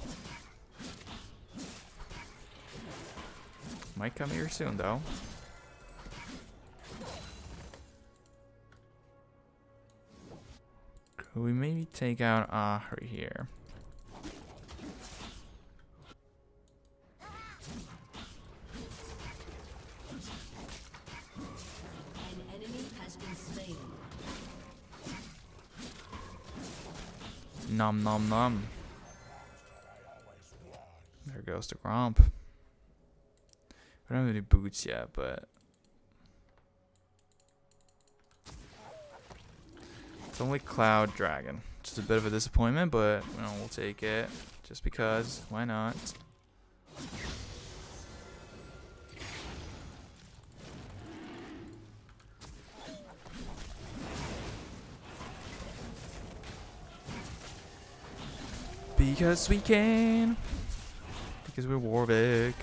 Might come here soon though. Could we maybe take out Ahri here? Nom nom nom. There goes the Gromp. We don't have any boots yet, but it's only Cloud Dragon. Just a bit of a disappointment, but you know, we'll take it. Just because, why not? Because we can. Because we're Warwick.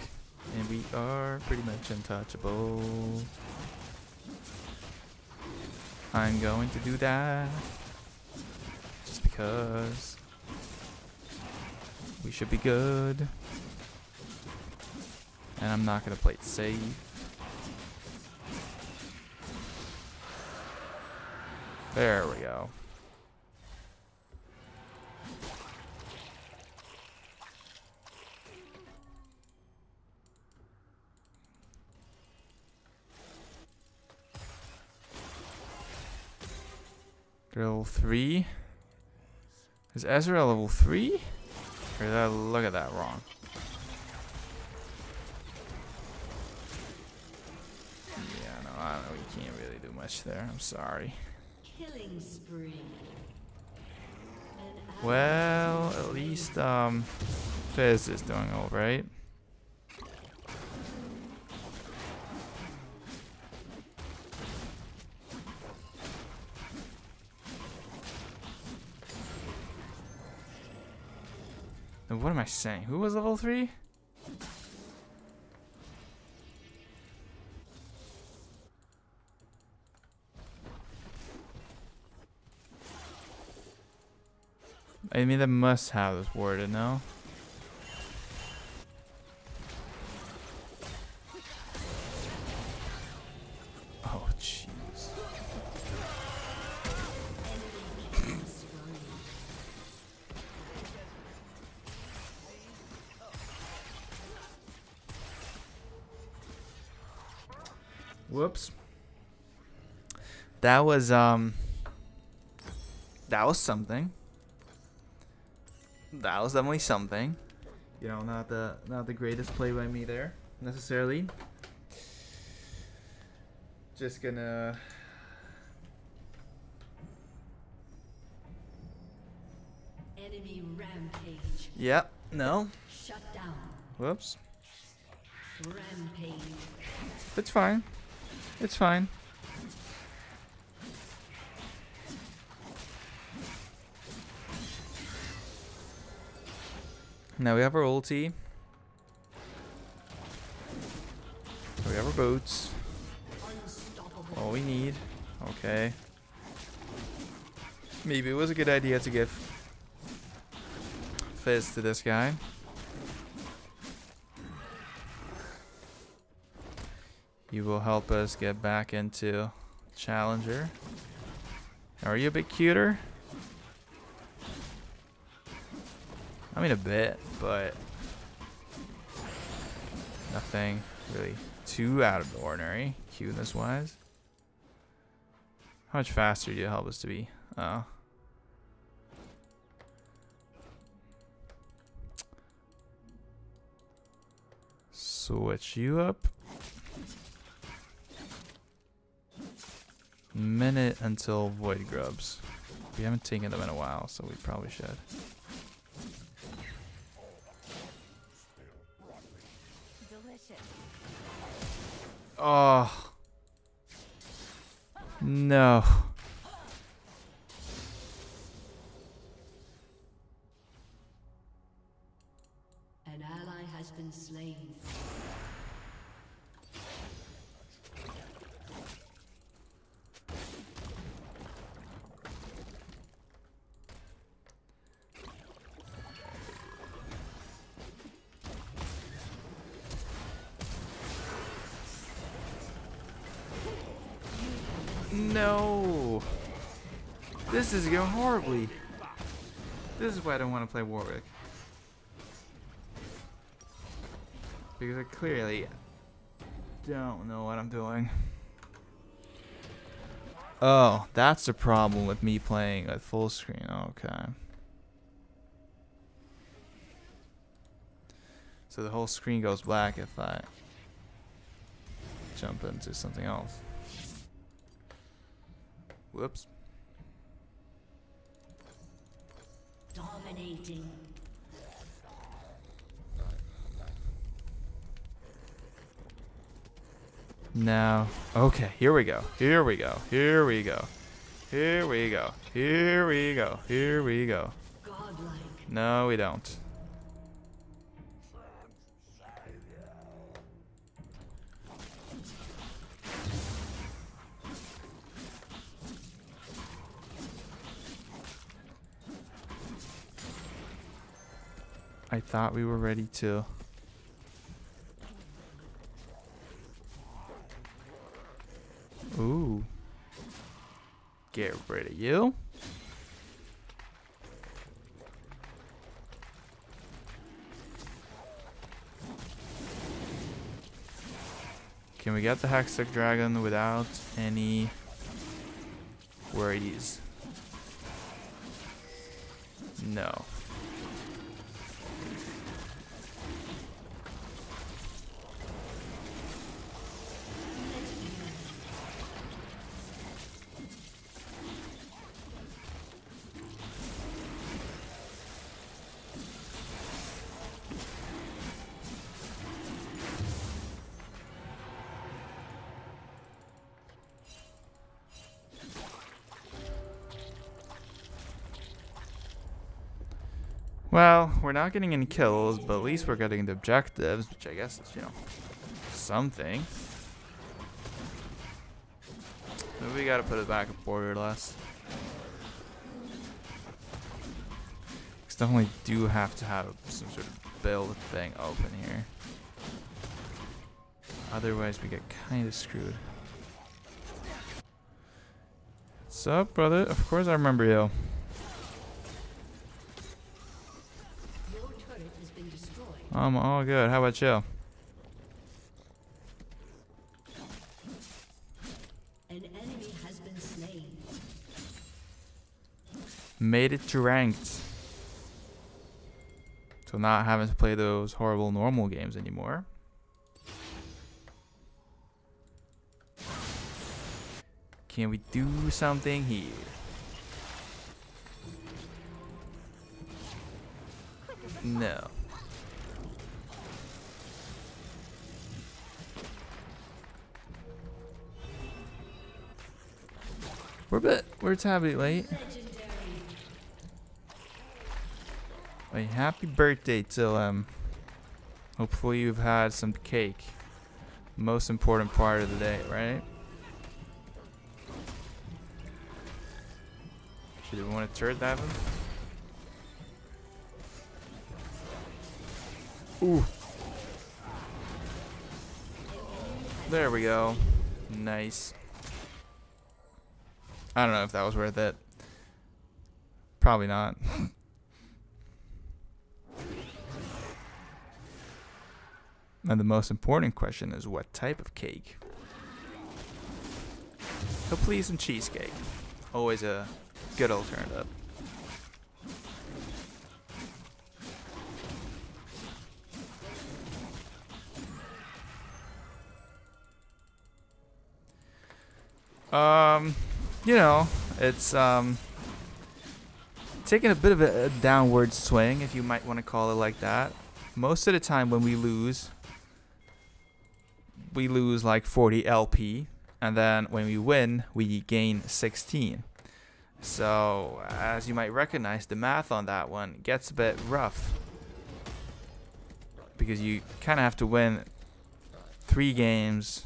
And we are pretty much untouchable. I'm going to do that. Just because. We should be good. And I'm not going to play it safe. There we go. They're level 3. Is Ezreal level 3? Or did I look at that wrong? Yeah, no, I don't know. You can't really do much there. I'm sorry. Killing spree. Well, at least Fizz is doing all right. And what am I saying? Who was level 3? I mean, that must have this worded, no? Oh, jeez. Whoops. That was something. That was definitely something. You know, not the greatest play by me there necessarily. Just gonna enemy rampage. Yep, no. Shut down. Whoops. Rampage. It's fine. It's fine. Now we have our ulti. We have our boots. All we need. Okay. Maybe it was a good idea to give Fizz to this guy. You will help us get back into Challenger. Are you a bit cuter? I mean a bit, but nothing really too out of the ordinary, cuteness wise. How much faster do you help us to be? Oh. Switch you up. Minute until void grubs. We haven't taken them in a while, so we probably should. Oh no. An ally has been slain. No, this is going horribly. This is why I don't want to play Warwick, because I clearly don't know what I'm doing. Oh, that's the problem with me playing at full screen. Okay, so the whole screen goes black if I jump into something else. Whoops. Dominating. Now, okay, here we go. Here we go. Here we go. Here we go. Here we go. Here we go. Godlike. No, we don't. I thought we were ready to. Ooh. Get rid of you. Can we get the Hextech Dragon without any worries? No. Well, we're not getting any kills, but at least we're getting the objectives, which I guess is, you know, something. Maybe we gotta put it back a border less. Because definitely do have to have some sort of build thing open here. Otherwise, we get kind of screwed. What's up, brother? Of course I remember you. I'm all good. How about you? An enemy has been slain. Made it to ranked. So not having to play those horrible normal games anymore. Can we do something here? No. We're tabby late. Hey, happy birthday till hopefully you've had some cake. Most important part of the day, right? Should we want to turret dive him? Ooh. There we go. Nice. I don't know if that was worth it. Probably not. And the most important question is what type of cake? So please, some cheesecake. Always a good alternative. You know, it's taking a bit of a downward swing, if you might want to call it like that. Most of the time when we lose like 40 LP, and then when we win, we gain 16. So, as you might recognize, the math on that one gets a bit rough. Because you kind of have to win 3 games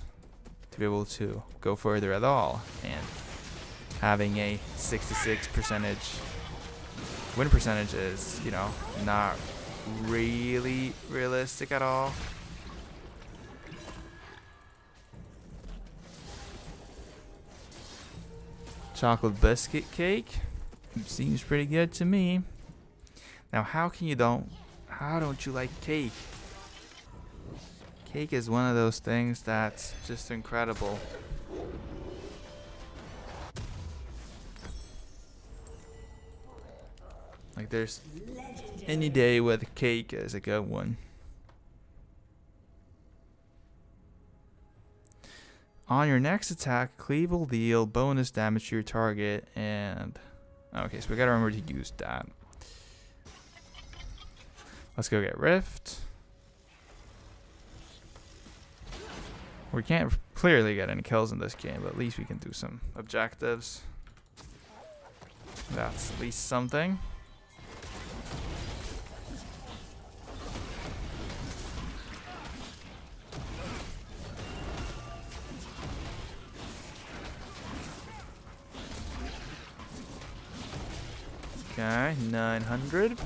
to be able to go further at all. And having a 66% win percentage is, you know, not really realistic at all. Chocolate biscuit cake seems pretty good to me. Now, how don't you like cake? Cake is one of those things that's just incredible. Like, there's any day with cake is a good one. On your next attack, cleave will deal bonus damage to your target, and okay, so we gotta remember to use that. Let's go get Rift. We can't clearly get any kills in this game, but at least we can do some objectives. That's at least something. Okay, 900.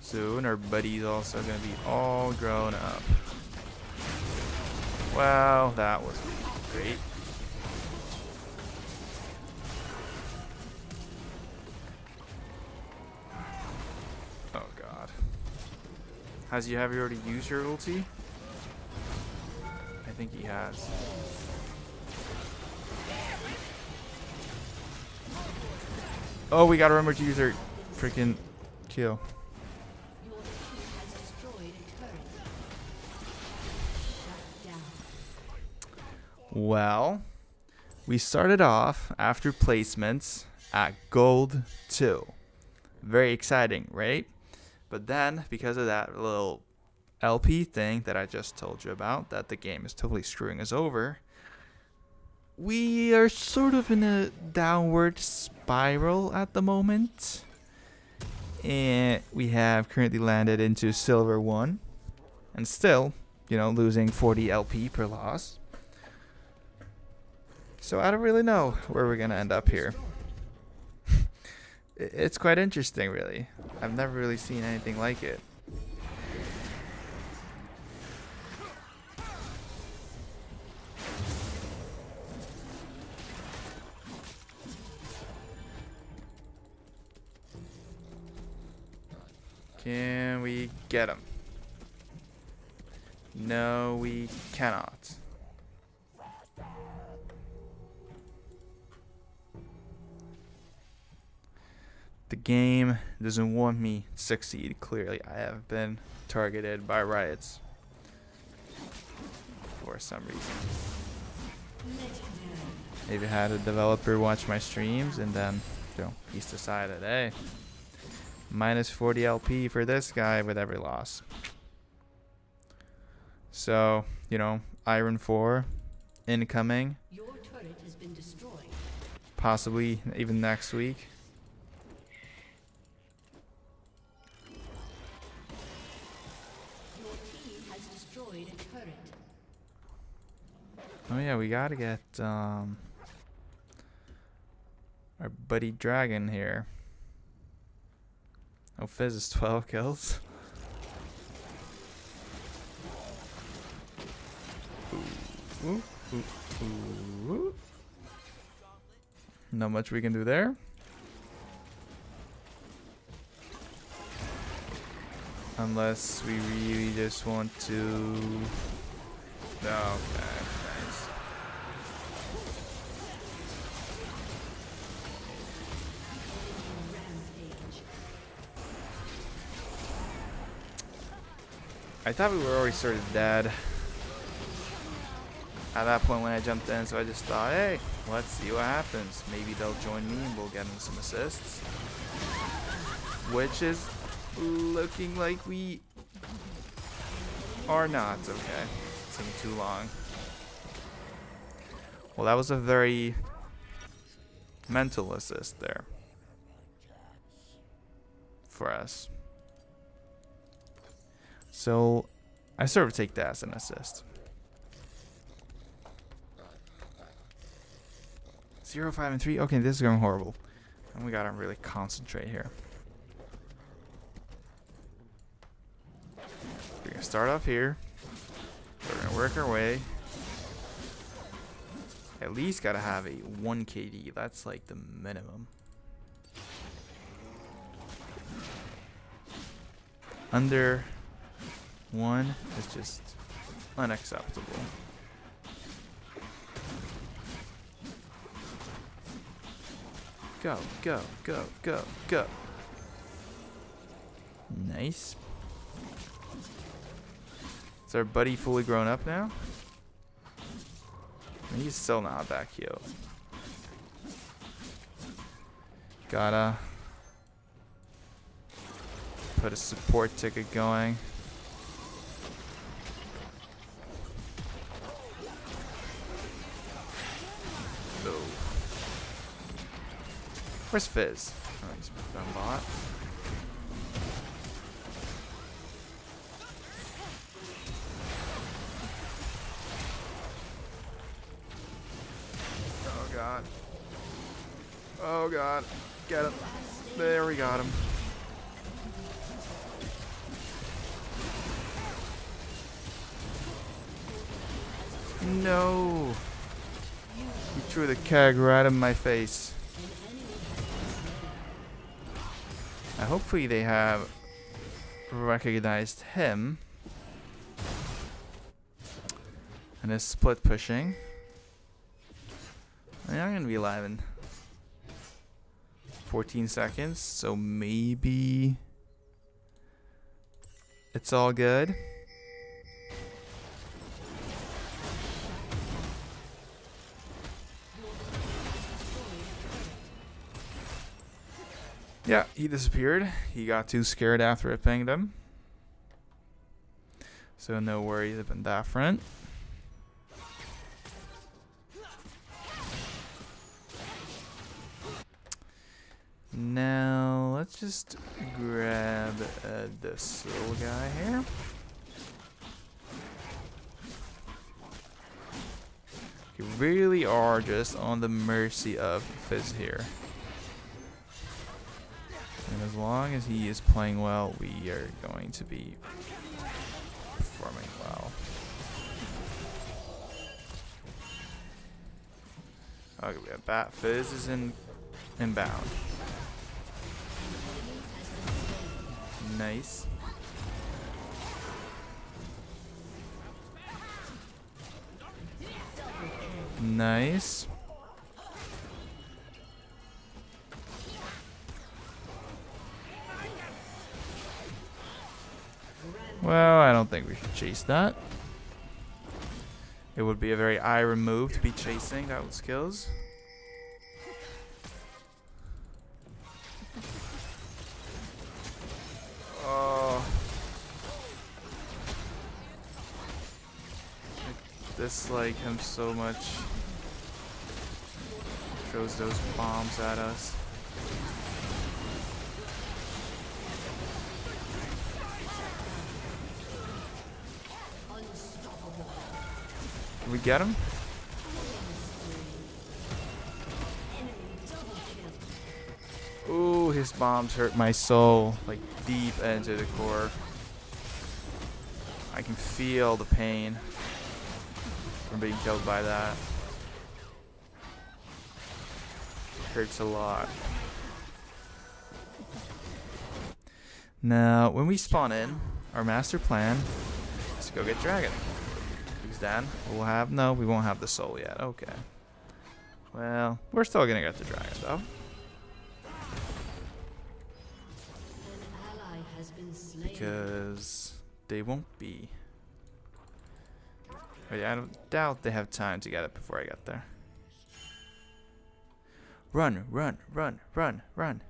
Soon our buddy's also gonna be all grown up. Wow, that was great. Oh god. Have you already used your ulti? I think he has. Oh, we gotta remember to use our freaking Q. Well, we started off after placements at Gold 2. Very exciting, right? But then, because of that little LP thing that I just told you about, that the game is totally screwing us over, we are sort of in a downward spiral at the moment. And we have currently landed into Silver 1. And still, you know, losing 40 LP per loss. So I don't really know where we're going to end up here. It's quite interesting, really. I've never really seen anything like it. Can we get him? No, we cannot. The game doesn't want me to succeed, clearly. I have been targeted by riots for some reason. Maybe I had a developer watch my streams and then, you know, he's decided, hey, minus 40 LP for this guy with every loss. So, you know, Iron 4 incoming. Your turret has been destroyed. Possibly even next week. Oh yeah, we gotta get our buddy Dragon here. Oh, Fizz is 12 kills. Ooh, ooh, ooh, ooh. Not much we can do there. Unless we really just want to... Okay. I thought we were already sort of dead at that point when I jumped in, so I just thought, hey, let's see what happens. Maybe they'll join me and we'll get in some assists. Which is looking like we are not. Okay, it's taking too long. Well, that was a very mental assist there for us. So, I sort of take that as an assist. 0, 5, and 3. Okay, this is going horrible. And we gotta really concentrate here. We're gonna start off here. We're gonna work our way. At least gotta have a 1 KD. That's like the minimum. Under 1 is just unacceptable. Go, go, go, go, go. Nice. Is our buddy fully grown up now? He's still not that cute. Gotta put a support ticket going. Where's Fizz? Oh, he's done a lot. Oh god. Oh god. Get him. There, we got him. No. He threw the keg right in my face. Hopefully they have recognized him and his split pushing. I'm gonna be livin'. 14 seconds, so maybe it's all good. Yeah, he disappeared. He got too scared after it pinged him. So no worries up in that front. Now, let's just grab this little guy here. You really are just on the mercy of Fizz here. And as long as he is playing well, we are going to be performing well. Okay, we have that. Fizz is inbound. Nice. Nice. Well, I don't think we should chase that. It would be a very Iron move to be chasing that with skills. Dislike him so much. Throws those bombs at us. Can we get him? Ooh, his bombs hurt my soul, like deep into the core. I can feel the pain from being killed by that. It hurts a lot. Now, when we spawn in, our master plan is to go get Dragon. Because then we'll have, no, we won't have the soul yet. Okay. Well, we're still gonna get the Dragon though. Because they won't be. I don't doubt they have time to get it before I get there. Run, run, run, run, run.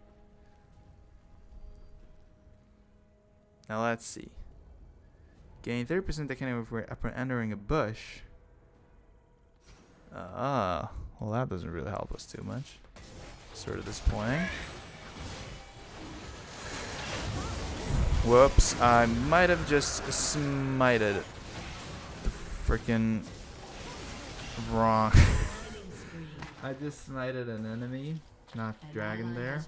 Now let's see. Gain 30% that can upon entering a bush. Well, that doesn't really help us too much. Sort of disappointing. Whoops, I might have just smited freaking wrong. I just smited an enemy, not Dragon there.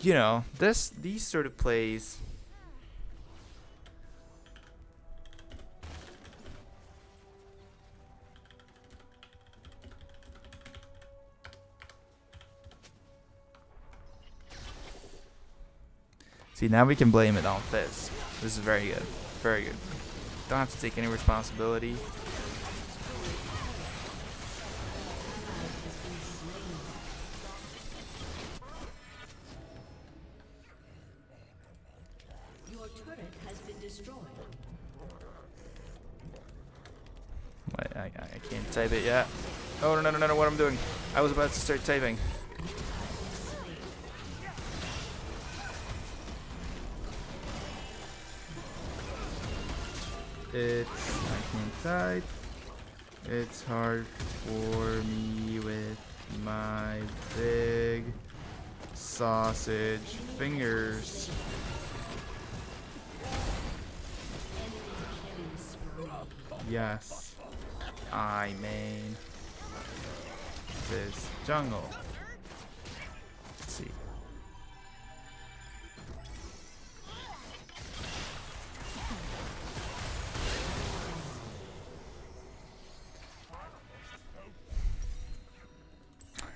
You know, these sort of plays . See, now we can blame it on Fizz. This is very good. Very good. Don't have to take any responsibility. Your turret has been destroyed. Wait, I can't type it yet. Oh, no, no, no, no, what I'm doing. I was about to start typing. I can't type. It's hard for me with my big sausage fingers. Yes, I main this jungle. Let's see.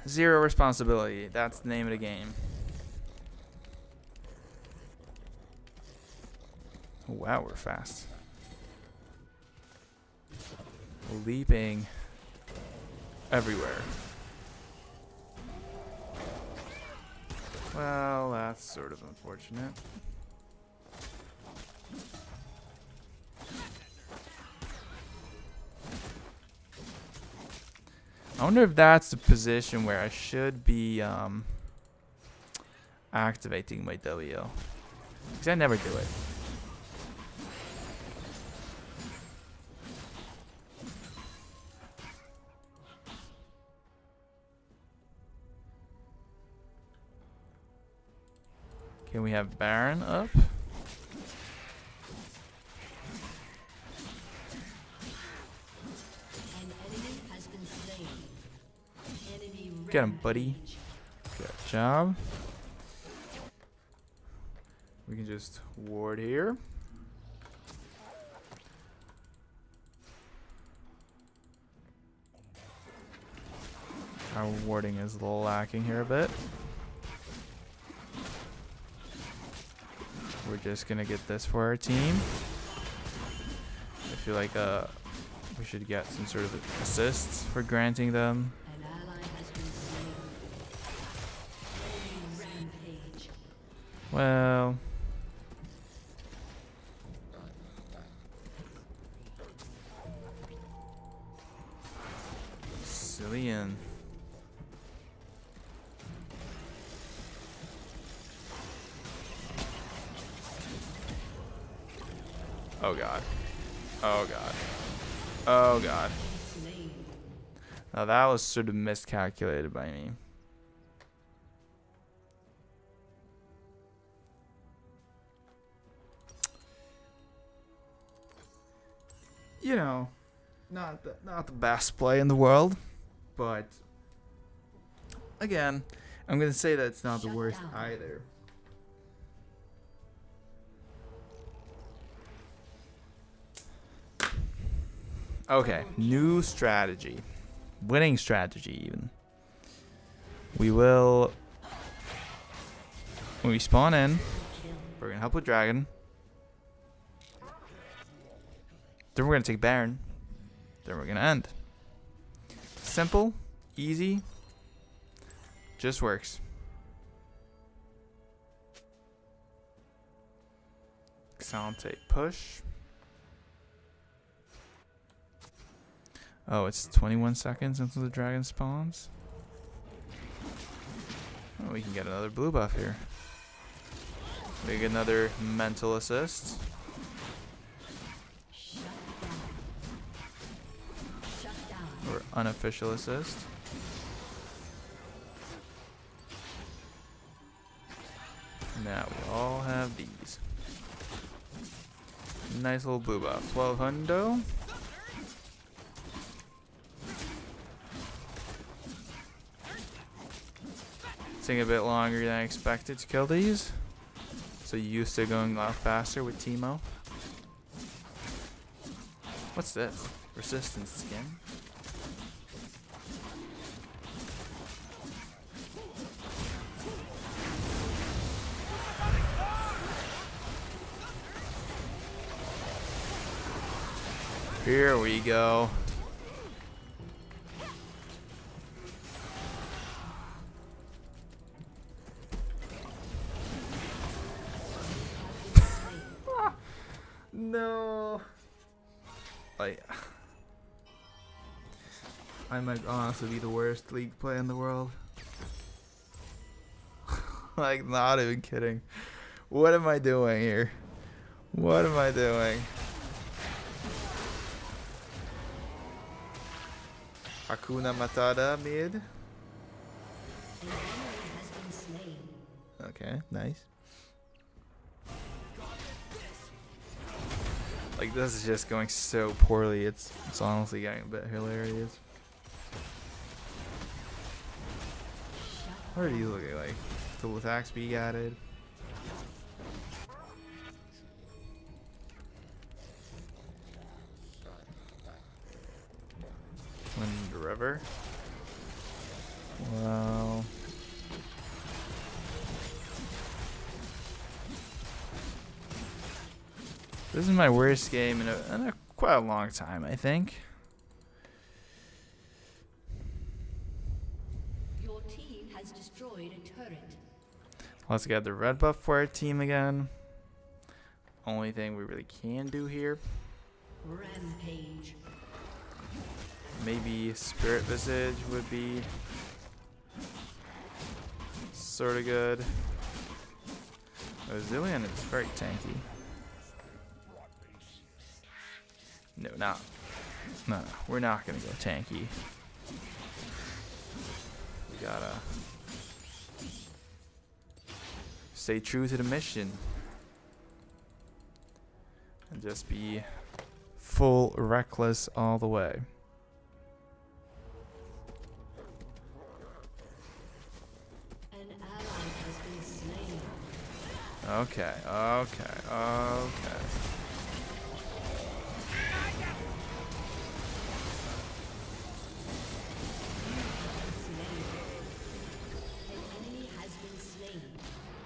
Zero responsibility. That's the name of the game. Wow, we're fast. leaping everywhere. Well, that's sort of unfortunate. I wonder if that's the position where I should be activating my W. Because I never do it. Can we have Baron up? Get him, buddy. Good job. We can just ward here. Our warding is lacking here a bit. We're just gonna get this for our team. I feel like we should get some sort of assists for granting them. Well, Cillian. Oh god. Oh god. Oh god. Now that was sort of miscalculated by me. You know, not the best play in the world, but again, I'm gonna say that it's not the worst either. Okay, new strategy, winning strategy even. We will, when we spawn in, we're gonna help with Dragon. Then we're going to take Baron. Then we're going to end. Simple. Easy. Just works. Xante push. Oh, it's 21 seconds until the dragon spawns. Oh, we can get another blue buff here. We can get another mental assist. Unofficial assist. Now we all have these. Nice little blue buff. 12 hundo. It's taking a bit longer than I expected to kill these. So used to going a lot faster with Teemo. What's this? Resistance skin. Here we go. No. I might honestly be the worst League play in the world. Like, not even kidding. What am I doing here? What am I doing? Hakuna Matata mid. Okay, nice. Like, this is just going so poorly, it's honestly getting a bit hilarious. What are these looking like? Double attack speed added. River. Wow. This is my worst game in quite a long time, I think. has destroyed a turret. Let's get the red buff for our team again. Only thing we really can do here. Rampage. Maybe Spirit Visage would be sort of good. Zillion is very tanky. No, not. No, we're not gonna go tanky. We gotta stay true to the mission and just be full reckless all the way. Okay, okay, okay.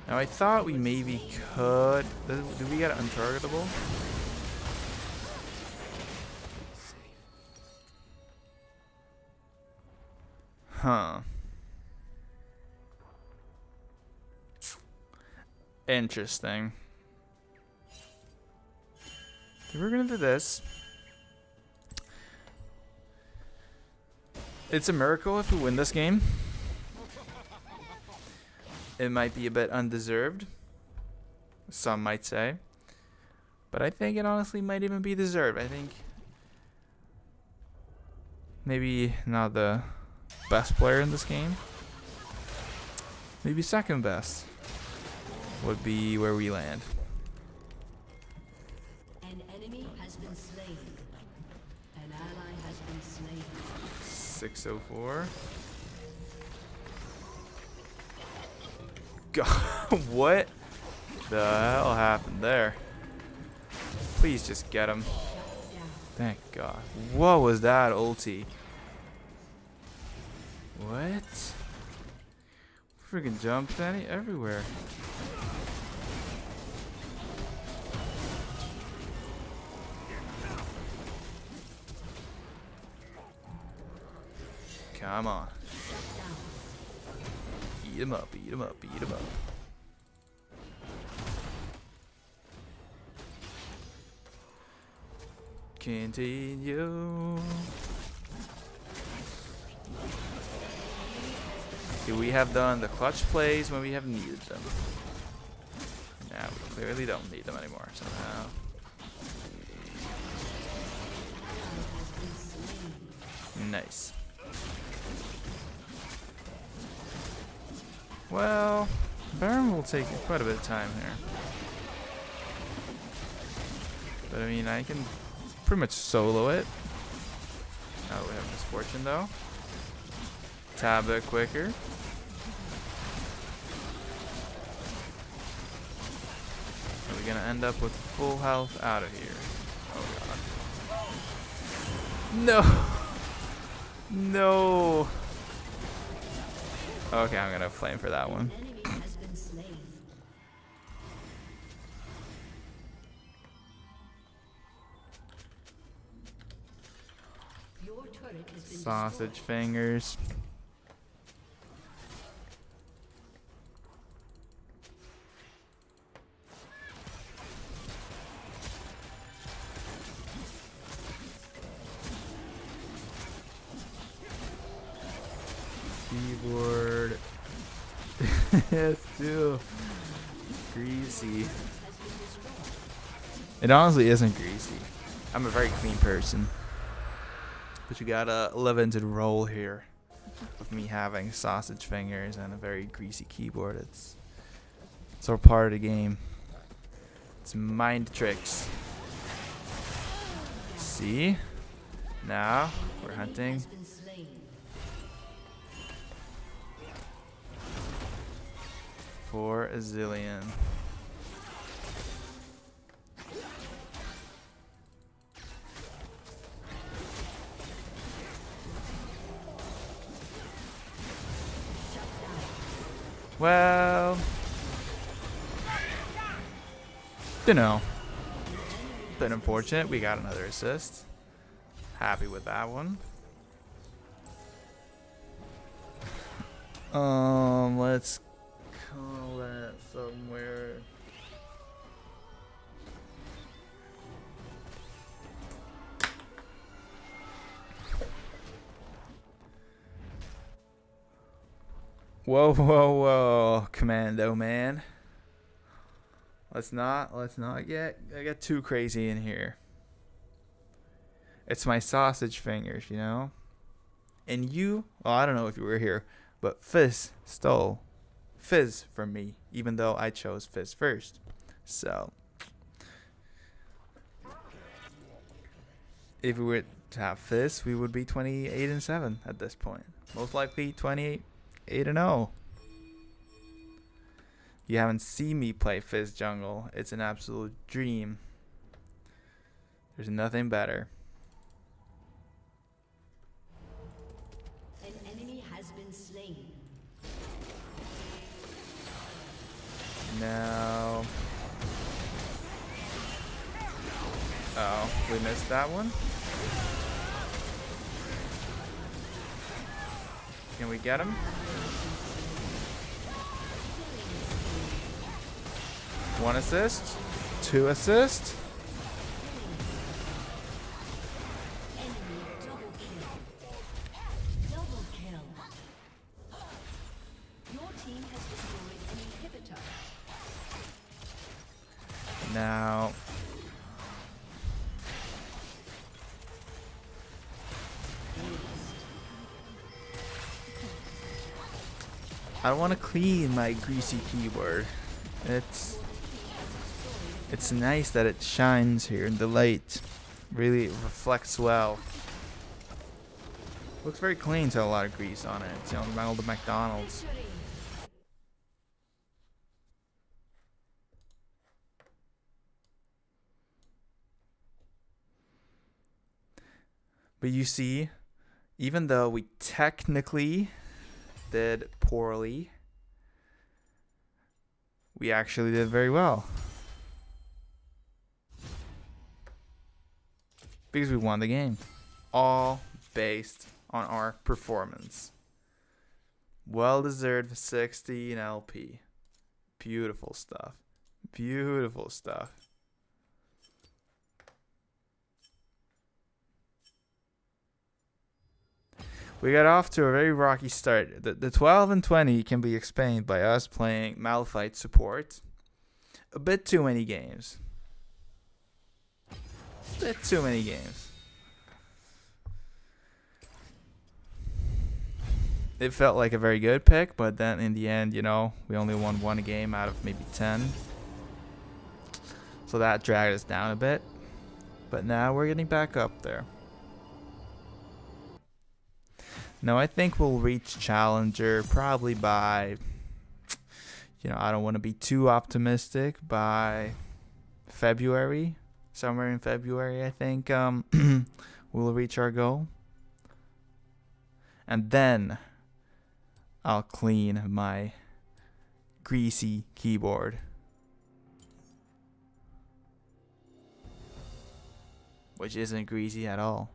Now I thought we maybe could. Do we get untargetable? Huh. Interesting. We're gonna do this. It's a miracle if we win this game. It might be a bit undeserved, some might say, but I think it honestly might even be deserved. I think maybe not the best player in this game, maybe second best would be where we land. An enemy has been slain. An ally has been slain. 604. God, what the hell happened there? Please just get him. Thank God. What was that ulti? What? Freaking jump Danny everywhere. Come on. Eat him up, eat him up, eat him up. Continue. See, we have done the clutch plays when we have needed them. Now we clearly don't need them anymore somehow. Nice. Well, Baron will take quite a bit of time here. But I mean, I can pretty much solo it. Now we have misfortune though. Tab it quicker. Are we gonna end up with full health out of here? Oh god. No! No! Okay, I'm gonna flame for that one. Sausage fingers. Keyboard. Yes, too. Greasy. It honestly isn't greasy. I'm a very clean person. But you gotta limited roll here. With me having sausage fingers and a very greasy keyboard. It's all part of the game. It's mind tricks. See? Now we're hunting. For a zillion. Well, you know, been unfortunate. We got another assist. Happy with that one. Let's call that somewhere. Whoa, whoa, whoa, Commando man. Let's not get too crazy in here. It's my sausage fingers, you know? And you, well, I don't know if you were here, but Fizz stole Fizz from me, even though I chose Fizz first. So, if we were to have Fizz, we would be 28-7 at this point. Most likely 28-0. You haven't seen me play Fizz jungle. It's an absolute dream. There's nothing better. An enemy has been slain. No. Oh, we missed that one. Can we get him? One assist, two assist. Enemy double kill. Double kill. Your team has destroyed an inhibitor. Now, I want to clean my greasy keyboard. It's nice that it shines here in the light. Really reflects well. Looks very clean, it's got a lot of grease on it. It's the old McDonald's. But you see, even though we technically did poorly, we actually did very well. Because we won the game. All based on our performance. Well-deserved 16 LP. Beautiful stuff. Beautiful stuff. We got off to a very rocky start. The 12 and 20 can be explained by us playing Malphite support. A bit too many games. Too many games. It felt like a very good pick, but then in the end, you know, we only won one game out of maybe 10. So that dragged us down a bit. But now we're getting back up there. Now I think we'll reach Challenger probably by, you know, I don't want to be too optimistic, by February. Somewhere in February, I think, we'll reach our goal. And then I'll clean my greasy keyboard. Which isn't greasy at all.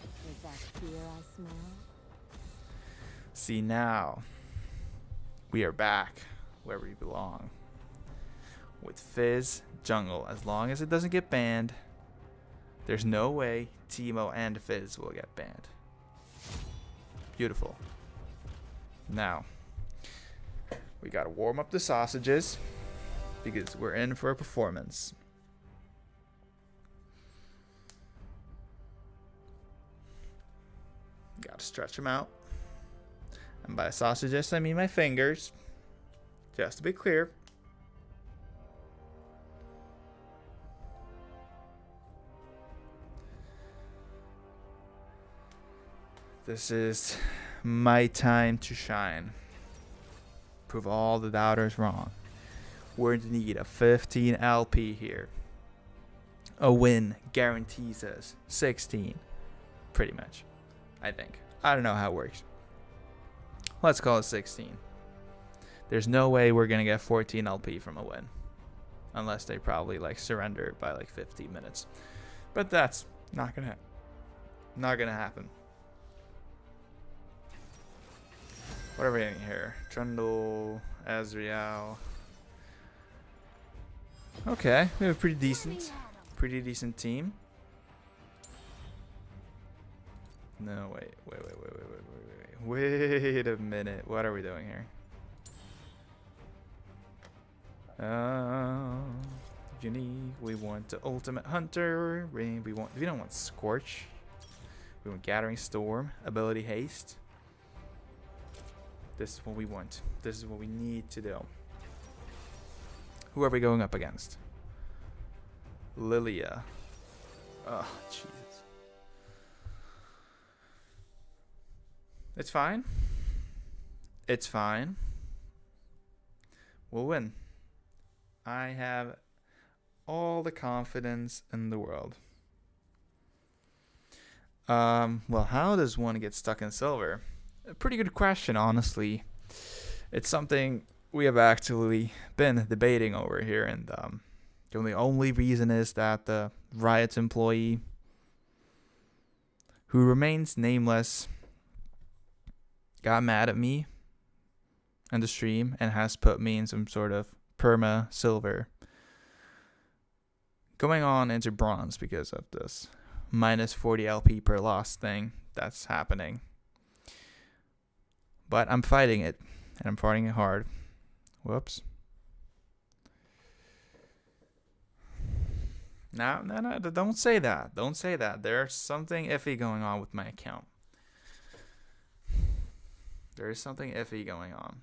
Is that fear I smell? See, now we are back where we belong. With Fizz jungle, as long as it doesn't get banned, there's no way Teemo and Fizz will get banned. Beautiful. Now, we gotta warm up the sausages because we're in for a performance. Gotta stretch them out. And by sausages, I mean my fingers. Just to be clear. This is my time to shine. Prove all the doubters wrong. We're in need of 15 LP here. A win guarantees us 16. Pretty much, I think. I don't know how it works. Let's call it 16. There's no way we're going to get 14 LP from a win. Unless they probably like surrender by like 15 minutes. But that's not going to happen. What are we in here? Trundle, Azreal. Okay, we have a pretty decent team. No, wait a minute. What are we doing here? Unique. We want the ultimate hunter. We don't want Scorch. We want Gathering Storm, ability haste. This is what we want. This is what we need to do. Who are we going up against? Lilia. Oh, Jesus. It's fine. It's fine. We'll win. I have all the confidence in the world. Well, how does one get stuck in silver? A pretty good question, honestly. It's something we have actually been debating over here, and the only reason is that the Riot's employee, who remains nameless, got mad at me and the stream and has put me in some sort of perma silver, going on into bronze because of this -40 LP per loss thing that's happening. But I'm fighting it, and I'm fighting it hard. Whoops. No, don't say that. Don't say that. There's something iffy going on with my account. There is something iffy going on.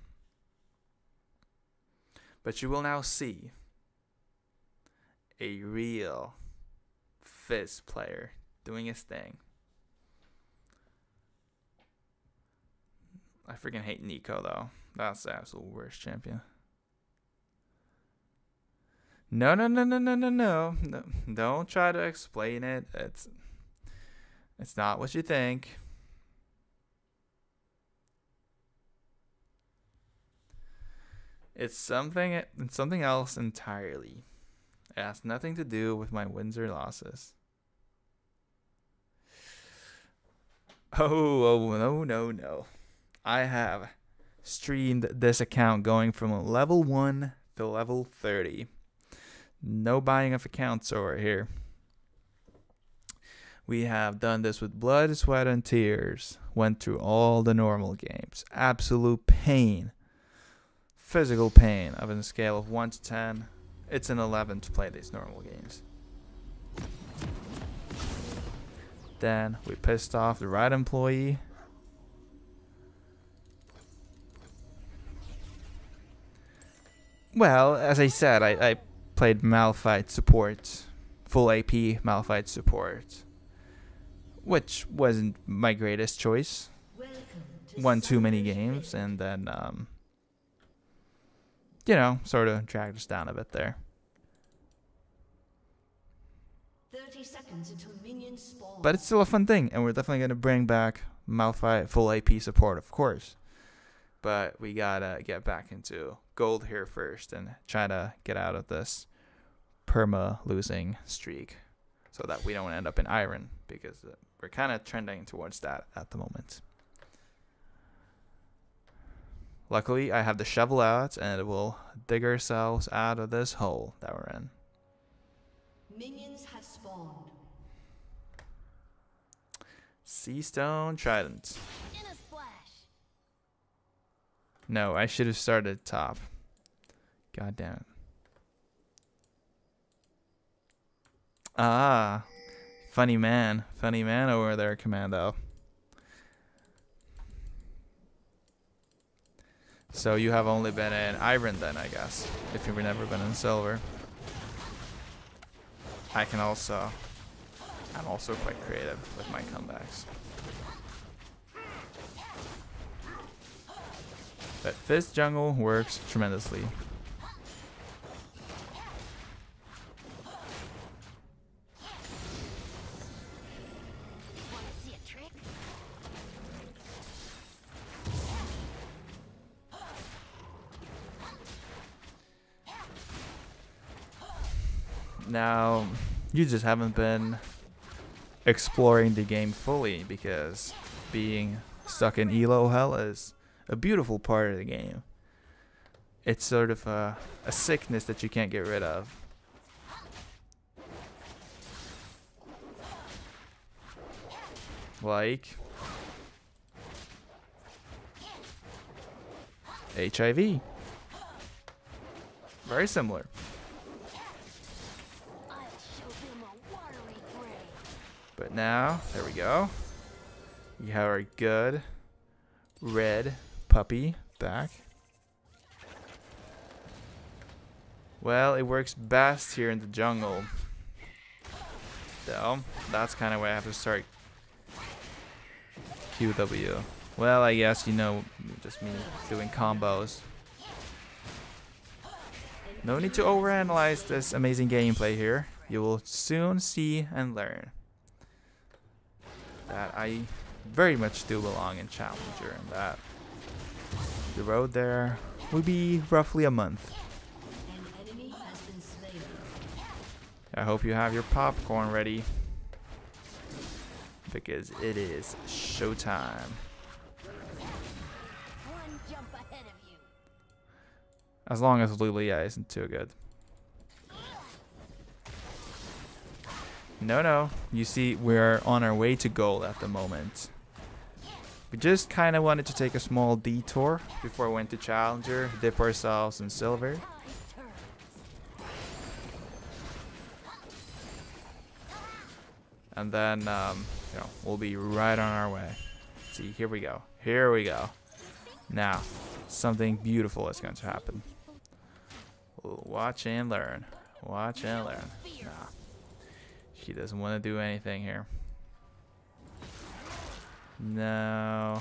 But you will now see a real Fizz player doing his thing. I freaking hate Nico, though. That's the absolute worst champion. No. Don't try to explain it. It's not what you think. It's something else entirely. It has nothing to do with my wins or losses. Oh no. I have streamed this account going from level 1 to level 30. No buying of accounts over here. We have done this with blood, sweat, and tears. Went through all the normal games. Absolute pain. Physical pain. Up in a scale of 1 to 10. It's an 11 to play these normal games. Then we pissed off the Riot employee. Well, as I said, I played Malphite support. Full AP Malphite support. Which wasn't my greatest choice. Won too many games, and then, you know, sort of dragged us down a bit there. 30 seconds until minions spawn. But it's still a fun thing, and we're definitely going to bring back Malphite full AP support, of course. But we got to get back into gold here first and try to get out of this perma-losing streak so that we don't end up in iron, because we're kind of trending towards that at the moment. Luckily, I have the shovel out, and it will dig ourselves out of this hole that we're in. Minions have spawned. Sea Stone Trident. In a splash. No, I should have started top. God damn it. Ah, funny man over there, Commando. So you have only been in iron then, I guess, if you've never been in silver. I'm also quite creative with my comebacks. But Fizz jungle works tremendously. Now, you just haven't been exploring the game fully, because being stuck in ELO hell is a beautiful part of the game. It's sort of a sickness that you can't get rid of. Like HIV. Very similar. But now, there we go. You have our good red puppy back. Well, it works best here in the jungle. So, that's kind of where I have to start. QW. Well, I guess, you know, just me doing combos. No need to overanalyze this amazing gameplay here. You will soon see and learn that I very much do belong in Challenger, and that the road there will be roughly a month. I hope you have your popcorn ready, because it is showtime. One jump ahead of you. As long as Lilia isn't too good. No, no. You see, we're on our way to gold at the moment. We just kind of wanted to take a small detour before we went to Challenger, dip ourselves in silver. And then, you know, we'll be right on our way. See, here we go. Here we go. Now, something beautiful is going to happen. We'll watch and learn. Watch and learn. Nah. She doesn't want to do anything here. No.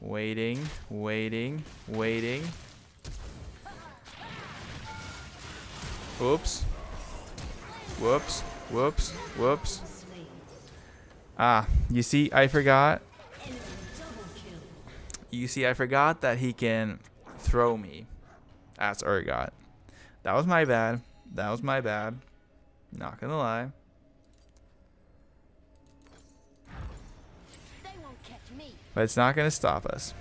Waiting, waiting, waiting. Oops. Whoops. Whoops, whoops. Ah, you see, I forgot. You see, I forgot that he can throw me as Urgot. That was my bad. That was my bad. Not gonna lie. They won't catch me. But it's not gonna stop us.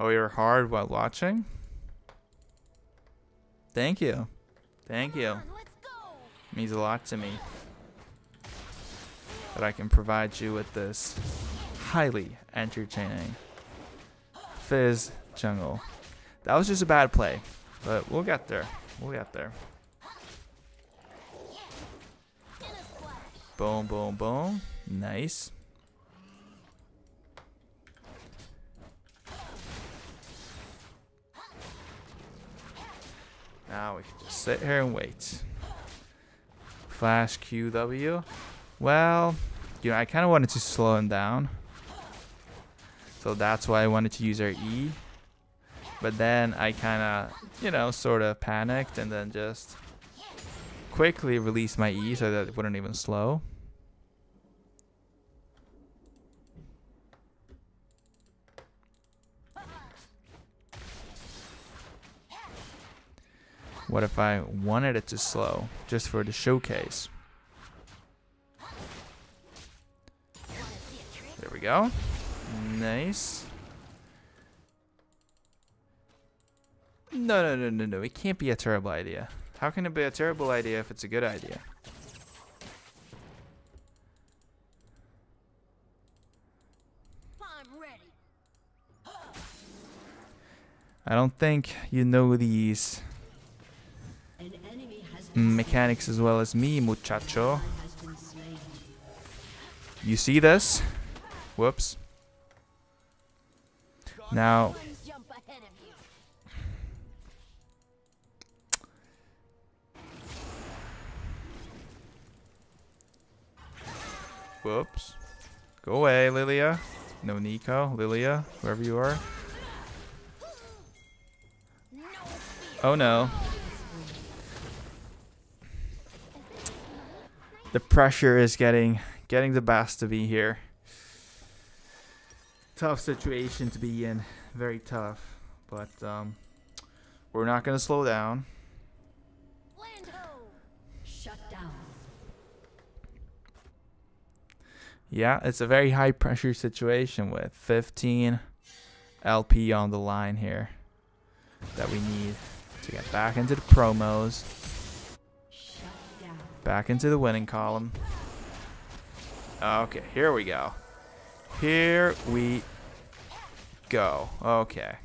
Oh, you're hard while watching? Thank you. Thank you. It means a lot to me that I can provide you with this highly entertaining Fizz jungle. That was just a bad play, but we'll get there. We'll get there. Boom, boom, boom. Nice. Now we can just sit here and wait. Flash QW. Well, you know, I kind of wanted to slow him down. So that's why I wanted to use our E. But then I kind of, you know, sort of panicked and then just quickly released my E so that it wouldn't even slow. What if I wanted it to slow, just for the showcase? There we go. Nice. No, no, no, no, no. It can't be a terrible idea. How can it be a terrible idea if it's a good idea? I don't think you know these mechanics as well as me, muchacho. You see this? Whoops. Now, whoops. Go away, Lilia. No, Nico, Lilia, wherever you are. Oh no. The pressure is getting the best of me here. Tough situation to be in, very tough. But We're not going to slow down. Shut down. Yeah, it's a very high pressure situation with 15 LP on the line here that we need to get back into the promos, back into the winning column. Okay, here we go. Here we go. Okay.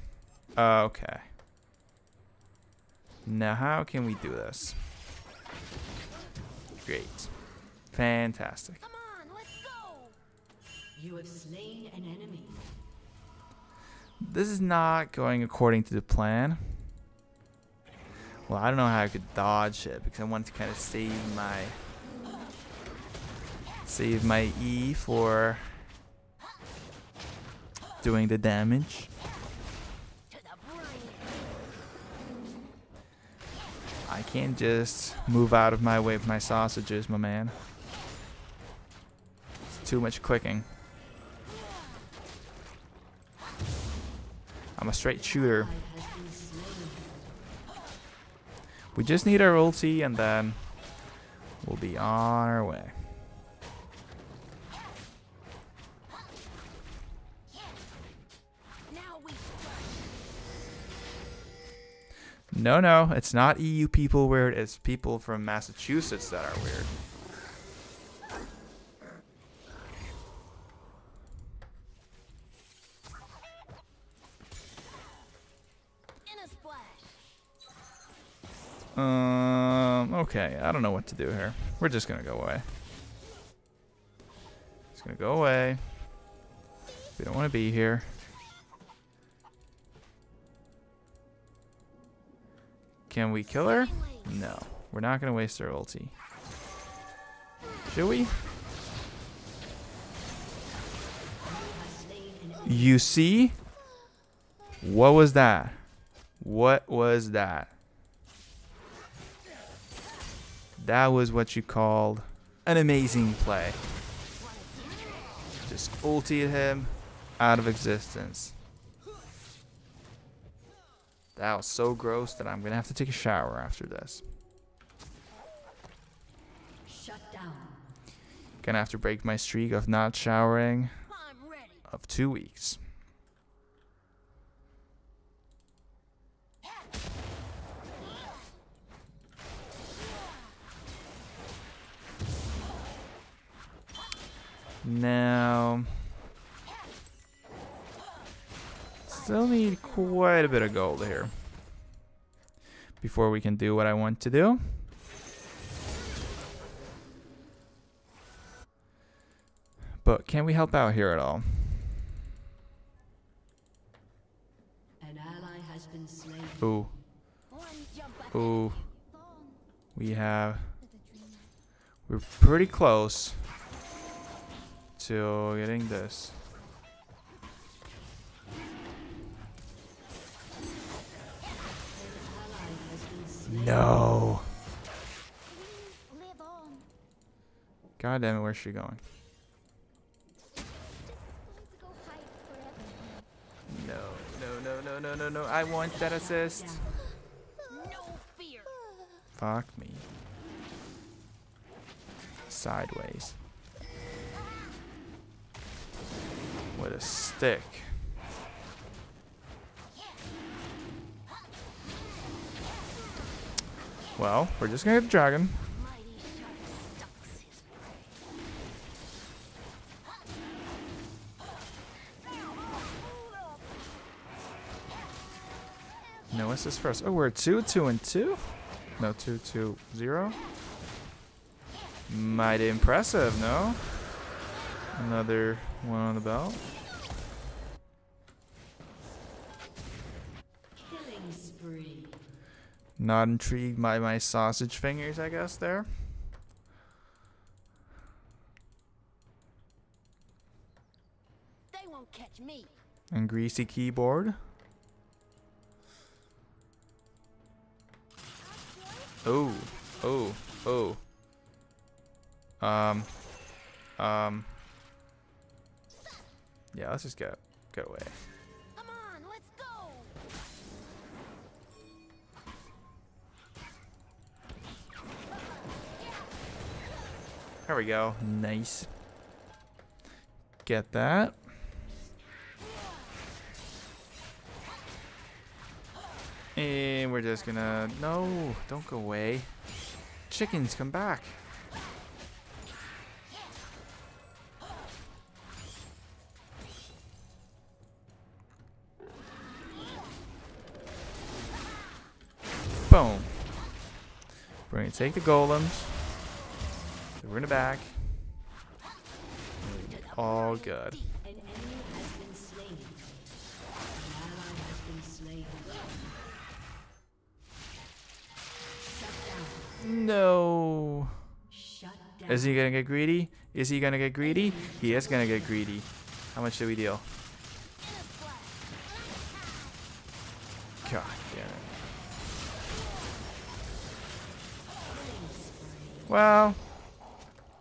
Okay. Now, how can we do this? Great. Fantastic. Come on, let's go. You have slain an enemy. This is not going according to the plan. Well, I don't know how I could dodge it because I wanted to kind of save my E for doing the damage. I can't just move out of my way with my sausages, my man. It's too much clicking. I'm a straight shooter. We just need our ulti and then we'll be on our way. No, no, it's not EU people weird, it's people from Massachusetts that are weird. Okay, I don't know what to do here. We're just gonna go away. Just gonna go away. We don't wanna be here. Can we kill her? No. We're not gonna waste her ulti. Should we? You see? What was that? What was that? That was what you called an amazing play. Just ultied him out of existence. That was so gross that I'm gonna have to take a shower after this. Shut down. Gonna have to break my streak of not showering of 2 weeks. Now, still need quite a bit of gold here before we can do what I want to do. But can we help out here at all? An ally has been slain. Ooh. Ooh. We're pretty close. So getting this. No. God damn it, where's she going? No, no, no, no, no, no, no. I want that assist. No fear. Fuck me. Sideways. With a stick. Well, we're just gonna get the dragon. No, what's this first? Oh, we're 2, 2, and 2? No, 2, 2, 0. Mighty impressive, no? Another one on the belt. Killing spree. Not intrigued by my sausage fingers, I guess, there. They won't catch me. And greasy keyboard. Oh, oh, oh. Yeah, let's just go away. Come on, let's go. There we go. Nice. Get that. And we're just gonna... No, don't go away. Chickens, come back. Boom. We're gonna take the golems. We're gonna back. All good. No. Is he gonna get greedy? Is he gonna get greedy? He is gonna get greedy. How much do we deal? God damn it. Well,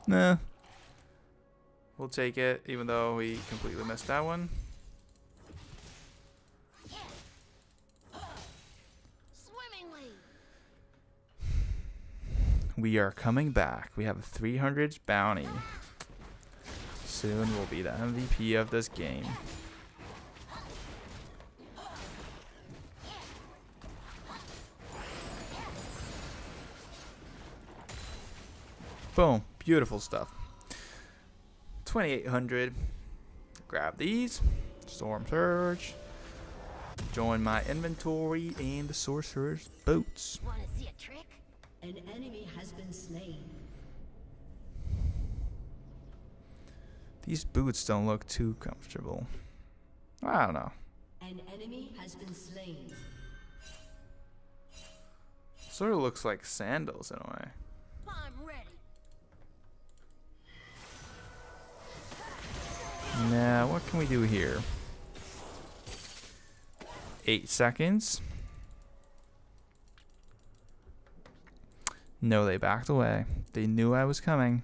nah. We'll take it, even though we completely missed that one. We are coming back. We have a 300 bounty. Soon we'll be the MVP of this game. Boom. Beautiful stuff. 2800. Grab these. Storm Surge. Join my inventory and the Sorcerer's Boots. Want to see a trick? An enemy has been slain. These boots don't look too comfortable. I don't know. An enemy has been slain. Sort of looks like sandals in a way. I'm ready. Now, what can we do here? 8 seconds. No, they backed away. They knew I was coming.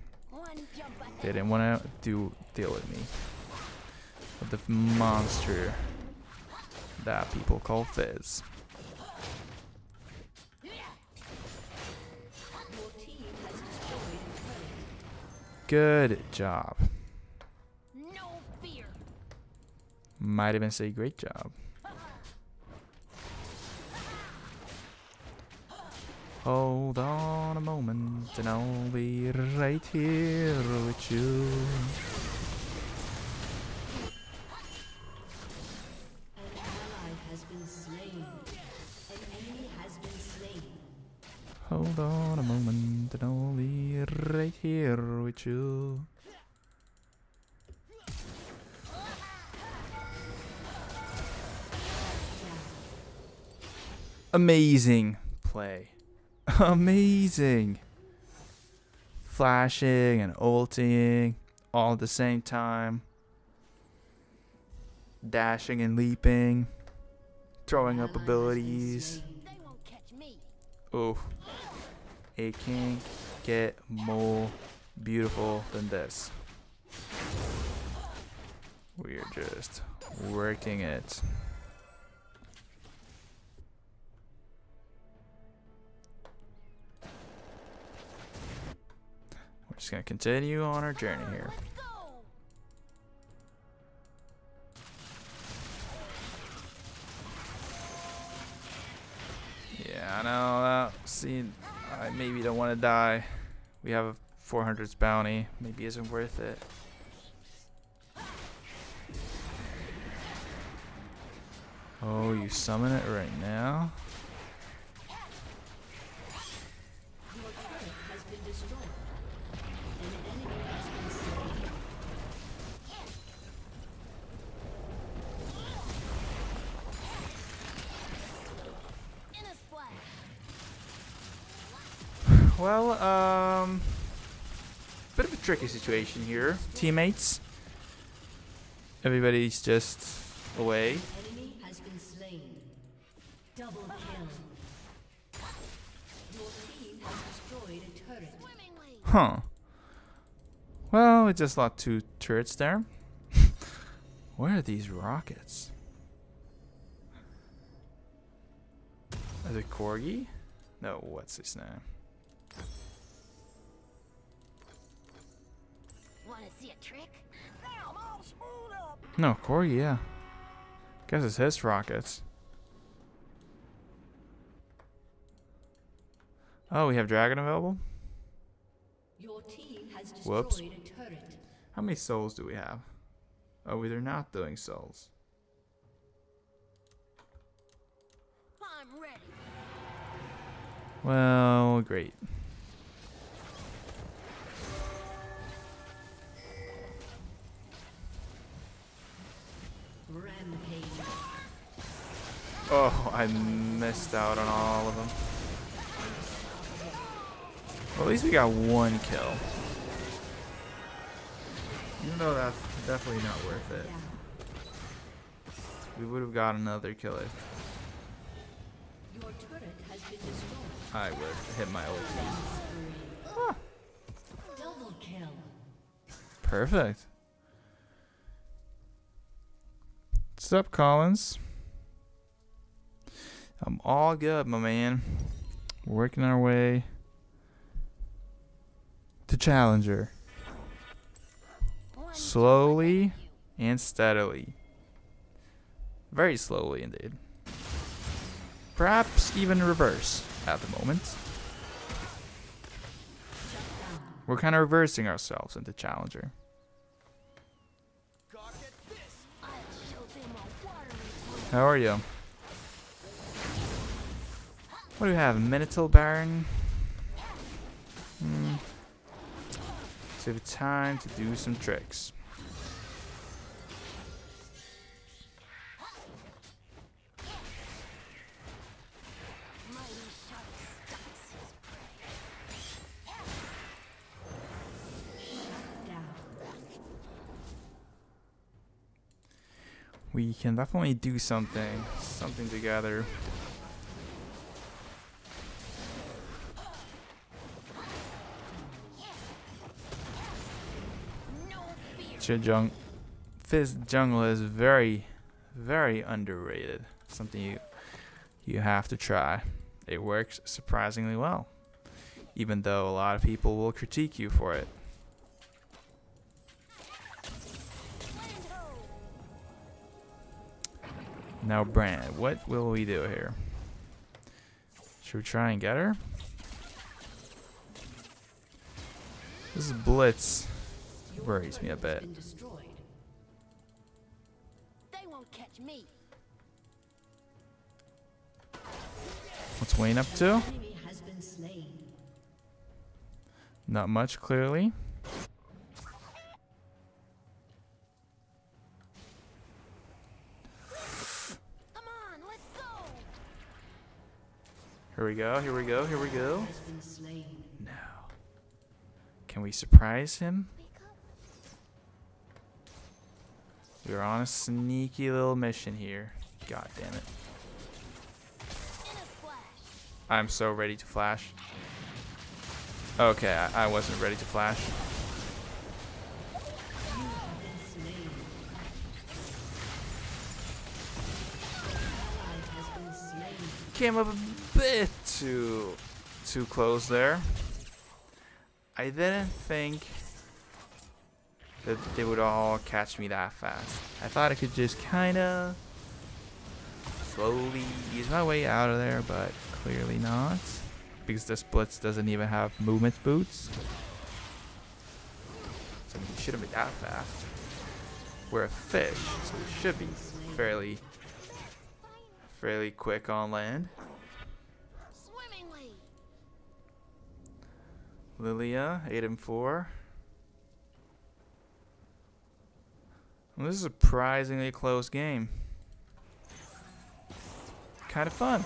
They didn't want to deal with me. But the monster that people call Fizz. Good job. Might even say great job. Hold on a moment and I'll be right here with you. An ally has been slain. An enemy has been slain. Hold on a moment and I'll be right here with you. Amazing play. Amazing. Flashing and ulting all at the same time. Dashing and leaping. Throwing up abilities. Oh. It can't get more beautiful than this. We're just working it. Just gonna continue on our journey here. Yeah, I know. Seeing, I maybe don't want to die. We have a 400's bounty. Maybe isn't worth it. Oh, you summon it right now. Well, bit of a tricky situation here. Teammates. Everybody's just away. Enemy has been slain. Double kill. Your team has destroyed a turret. Huh. Well, we just lost 2 turrets there. Where are these rockets? Is it Corgi? No, what's his name? trick? Now I'm all spooled up. No, Corki, yeah. Guess it's his rockets. Oh, we have Dragon available? Your team has destroyed a turret. How many souls do we have? Oh, they're not doing souls. I'm ready. Well, great. Rampage. Oh, I missed out on all of them. Well, at least we got one kill. Even though that's definitely not worth it. We would have got another kill if I would hit my ult. Huh. Double kill. Perfect. What's up, Collins? I'm all good, my man. We're working our way to Challenger. Slowly and steadily. Very slowly indeed. Perhaps even reverse at the moment. We're kind of reversing ourselves into Challenger. How are you? What do we have? Minotaur Baron? So we have time to do some tricks. We can definitely do something together. Fizz jungle is very, very underrated. Something you have to try. It works surprisingly well, even though a lot of people will critique you for it. Now, Brand, what will we do here? Should we try and get her? This Blitz worries me a bit. They won't catch me. What's Vayne up to? Not much, clearly. Here we go, here we go, here we go. No. Can we surprise him? We're on a sneaky little mission here. God damn it. I'm so ready to flash. Okay, I wasn't ready to flash. Came up a bit too close there. I didn't think that they would all catch me that fast. I thought I could just kind of slowly ease my way out of there, but clearly not, because this Blitz doesn't even have movement boots. So we shouldn't be that fast. We're a fish, so we should be fairly quick on land. Lilia, 8 and 4. Well, this is a surprisingly close game. Kind of fun.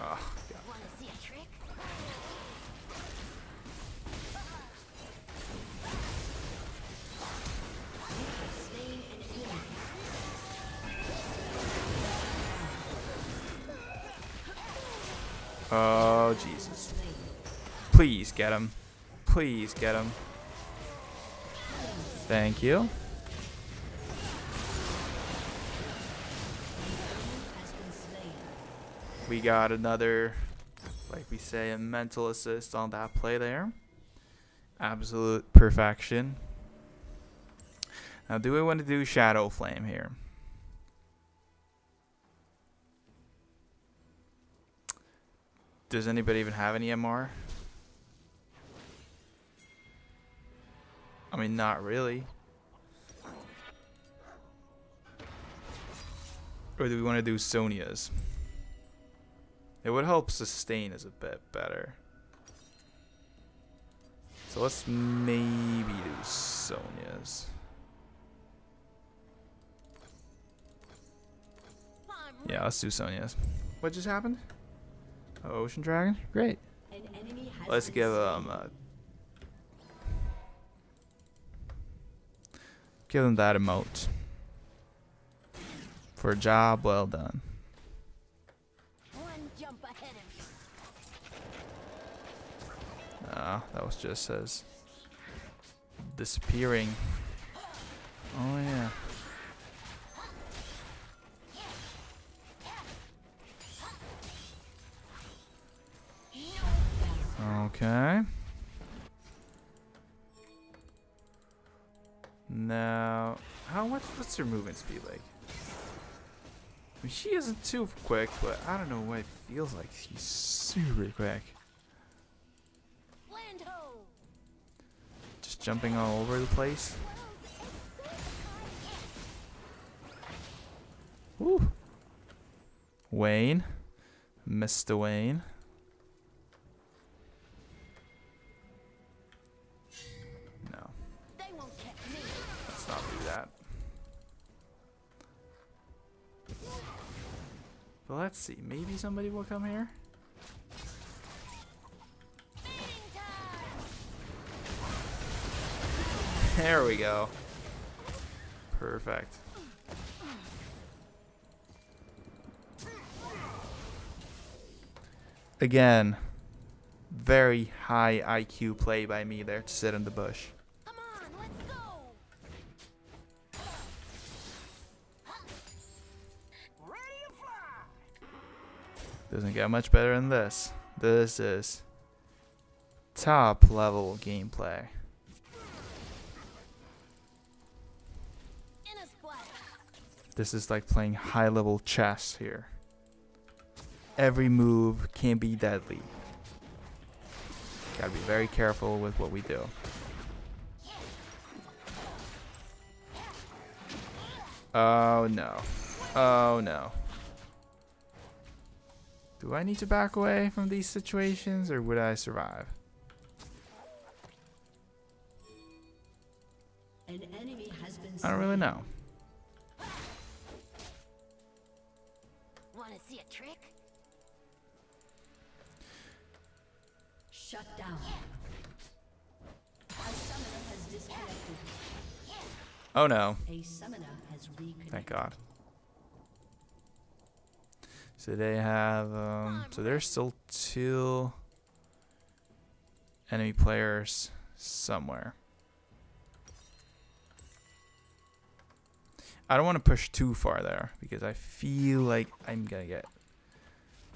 Oh, God. Oh, Jesus. Please get him. Please get him. Thank you. We got another like we say, a mental assist on that play there. Absolute perfection. Now, do we want to do Shadow Flame here? Does anybody even have any MR? I mean, not really. Or do we want to do Sonia's? It would help sustain us a bit better. So let's maybe do Sonia's. Yeah, let's do Sonia's. What just happened? Oh, Ocean Dragon? Great. Let's give them that emote. For a job well done. One jump ahead of you. That was just as disappearing. Oh yeah. Okay. Now, what's her movement speed like? I mean, she isn't too quick, but I don't know why it feels like she's super quick. Just jumping all over the place. Woo! Vayne, Mr. Vayne. Well, let's see, maybe somebody will come here. There we go. Perfect. Again, very high IQ play by me there to sit in the bush. Doesn't get much better than this. This is top level gameplay. This is like playing high level chess here. Every move can be deadly. Gotta be very careful with what we do. Oh no. Oh no. Do I need to back away from these situations, or would I survive? An enemy has been I don't really know. Want to see a trick? Shut down. A summoner has disconnected. Oh no. A summoner has reconnected. Thank God. So they have, so there's still 2 enemy players somewhere. I don't want to push too far there because I feel like I'm gonna get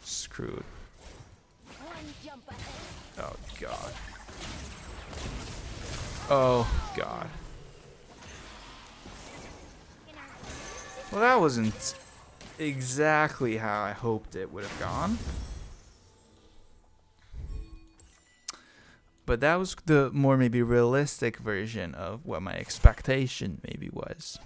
screwed. Oh God. Oh God. Well, that wasn't exactly how I hoped it would have gone, but that was the more maybe realistic version of what my expectation maybe was.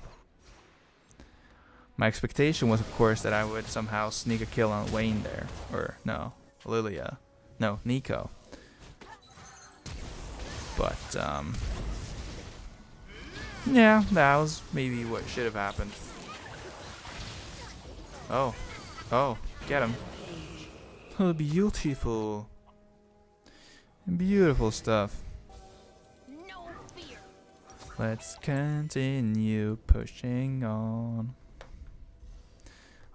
My expectation was, of course, that I would somehow sneak a kill on Vayne there, or no, Lilia, no, Nico, but yeah, that was maybe what should have happened. Oh, oh, get him. Oh, beautiful. Beautiful stuff. No fear. Let's continue pushing on.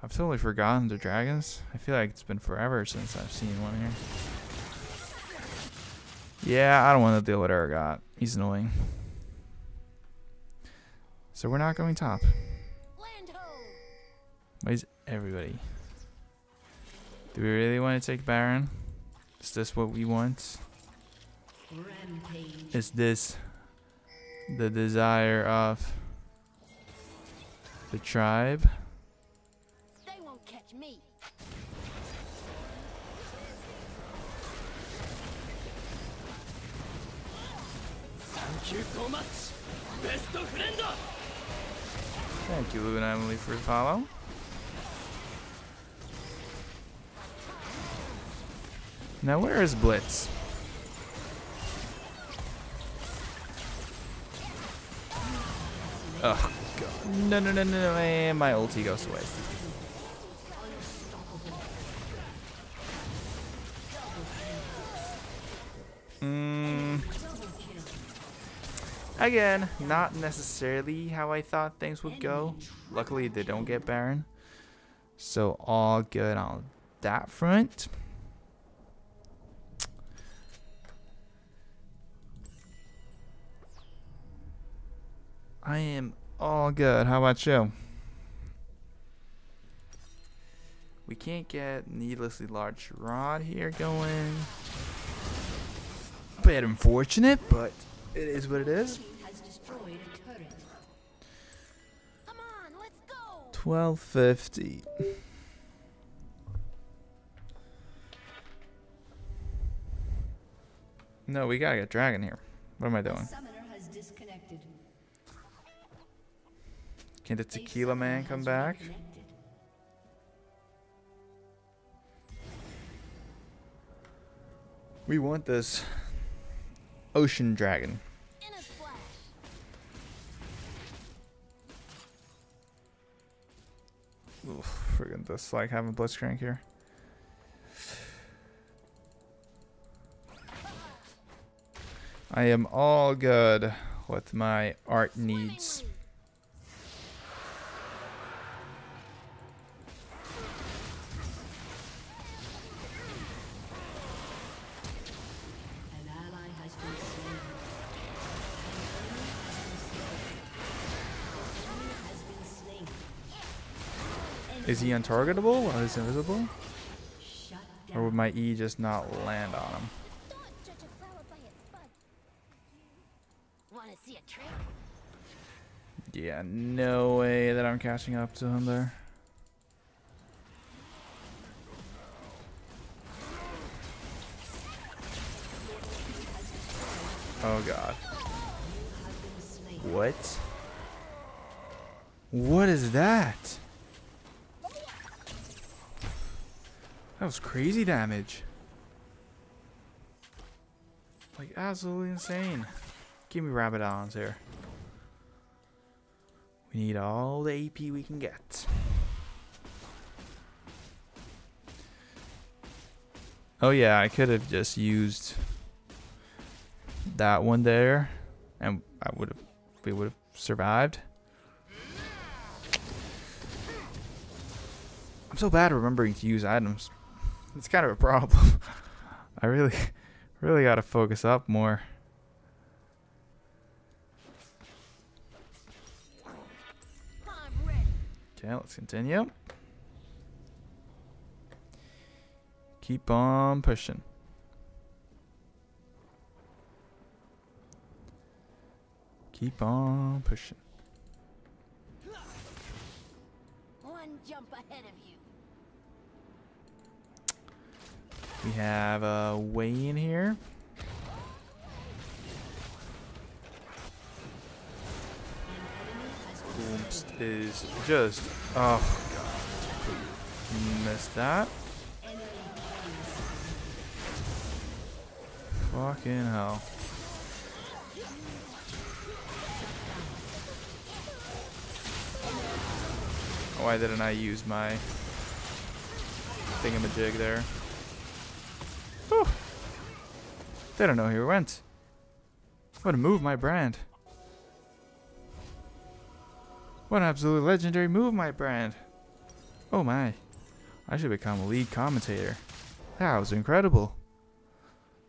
I've totally forgotten the dragons. I feel like it's been forever since I've seen one here. Yeah, I don't want to deal with Urgot. He's annoying. So we're not going top. Why is everybody? Do we really want to take Baron? Is this what we want? Rampage. Is this the desire of the tribe? They won't catch me. Thank you so much. Best friend. Thank you, Lou and Emily, for the follow. Now where is Blitz? Oh god. No, no, no, no, no. And my ulti goes away. Again, not necessarily how I thought things would go. Luckily, they don't get Baron. So all good on that front. I am all good. How about you? We can't get needlessly large rod here going. Bit unfortunate, but it is what it is. 1250. No, we gotta get Dragon here. What am I doing? Can the tequila man come back? We want this ocean dragon. Oof, freaking dislike having Blitzcrank here. I am all good with my art needs. Is he untargetable or is he invisible? Or would my E just not land on him? Yeah, no way that I'm catching up to him there. Oh god. What? What is that? That was crazy damage. Like, absolutely insane. Give me Rabadons here. We need all the AP we can get. Oh yeah, I could have just used that one there and I would have, we would have survived. I'm so bad at remembering to use items. It's kind of a problem. I really gotta focus up more. Okay, let's continue. Keep on pushing. Keep on pushing. One jump ahead of you. We have a Vayne here. Oops, is just, oh god, missed that. Fucking hell. Why didn't I use my thingamajig there? Whew. They don't know who went. What a move, my brand. What an absolutely legendary move, my brand. Oh my. I should become a league commentator. That was incredible.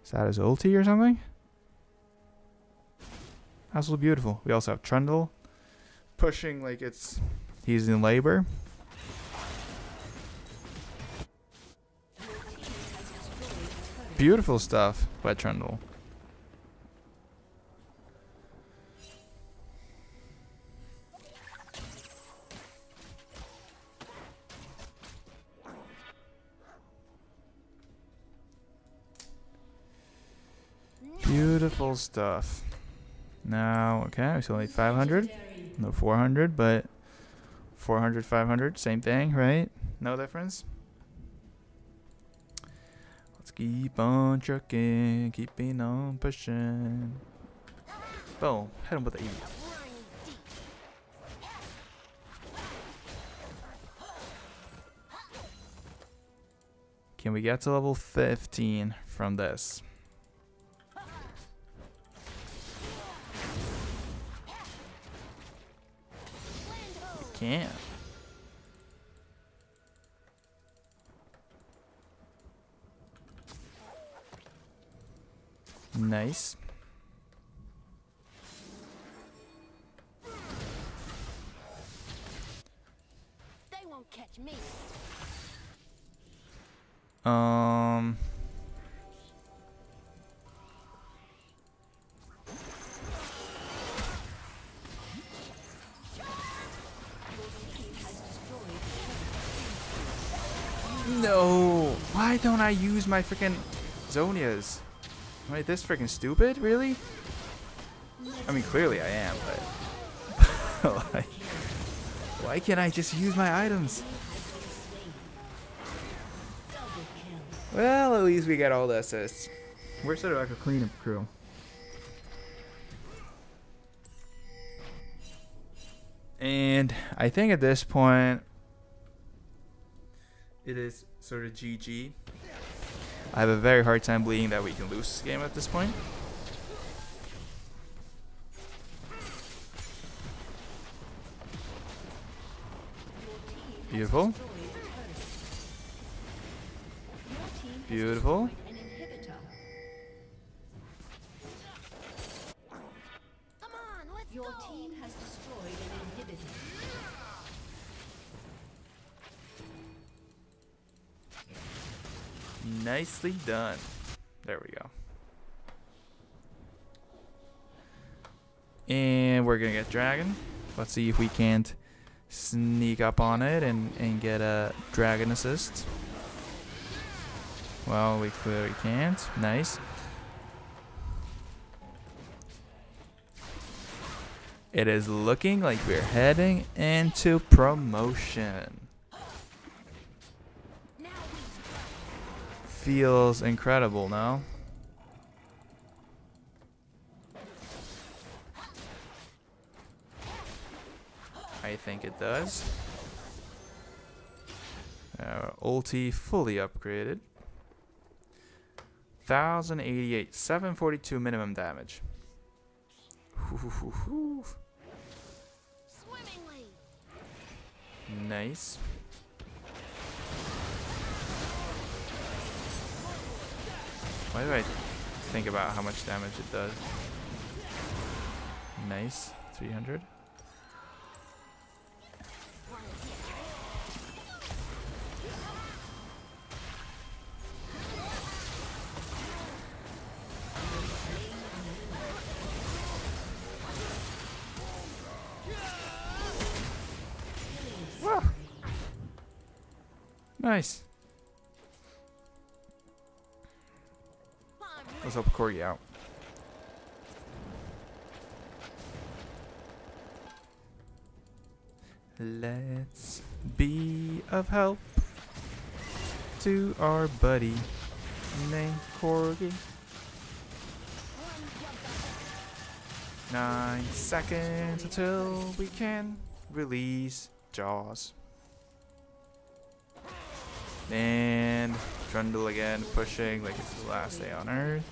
Is that his ulti or something? Absolutely beautiful. We also have Trundle pushing like it's he's in labor. Beautiful stuff by Trundle. Beautiful stuff. Now, okay, we still need 500. No, 400, but 400, 500, same thing, right? No difference. Let's keep on trucking, keeping on pushing. Boom, hit him with the E. Can we get to level 15 from this? Can. Nice. They won't catch me. No, why don't I use my freaking Zonias? Am I this freaking stupid, really? I mean, clearly I am, but like, why can't I just use my items? Well, at least we got all the assists. We're sort of like a cleanup crew. And I think at this point, it is sort of GG. I have a very hard time believing that we can lose this game at this point. Beautiful. Beautiful. Nicely done. There we go. And we're gonna get Dragon. Let's see if we can't sneak up on it and get a Dragon assist. Well, we clearly can't. Nice. It is looking like we're heading into promotion. Feels incredible now. I think it does. Our ulti fully upgraded. 1088, 742 minimum damage. Nice. Why do I think about how much damage it does? Nice. 300. Whoa. Nice. Let's help Corki out. Let's be of help to our buddy named Corki. 9 seconds until we can release Jaws. And Trundle again, pushing like it's his last day on Earth.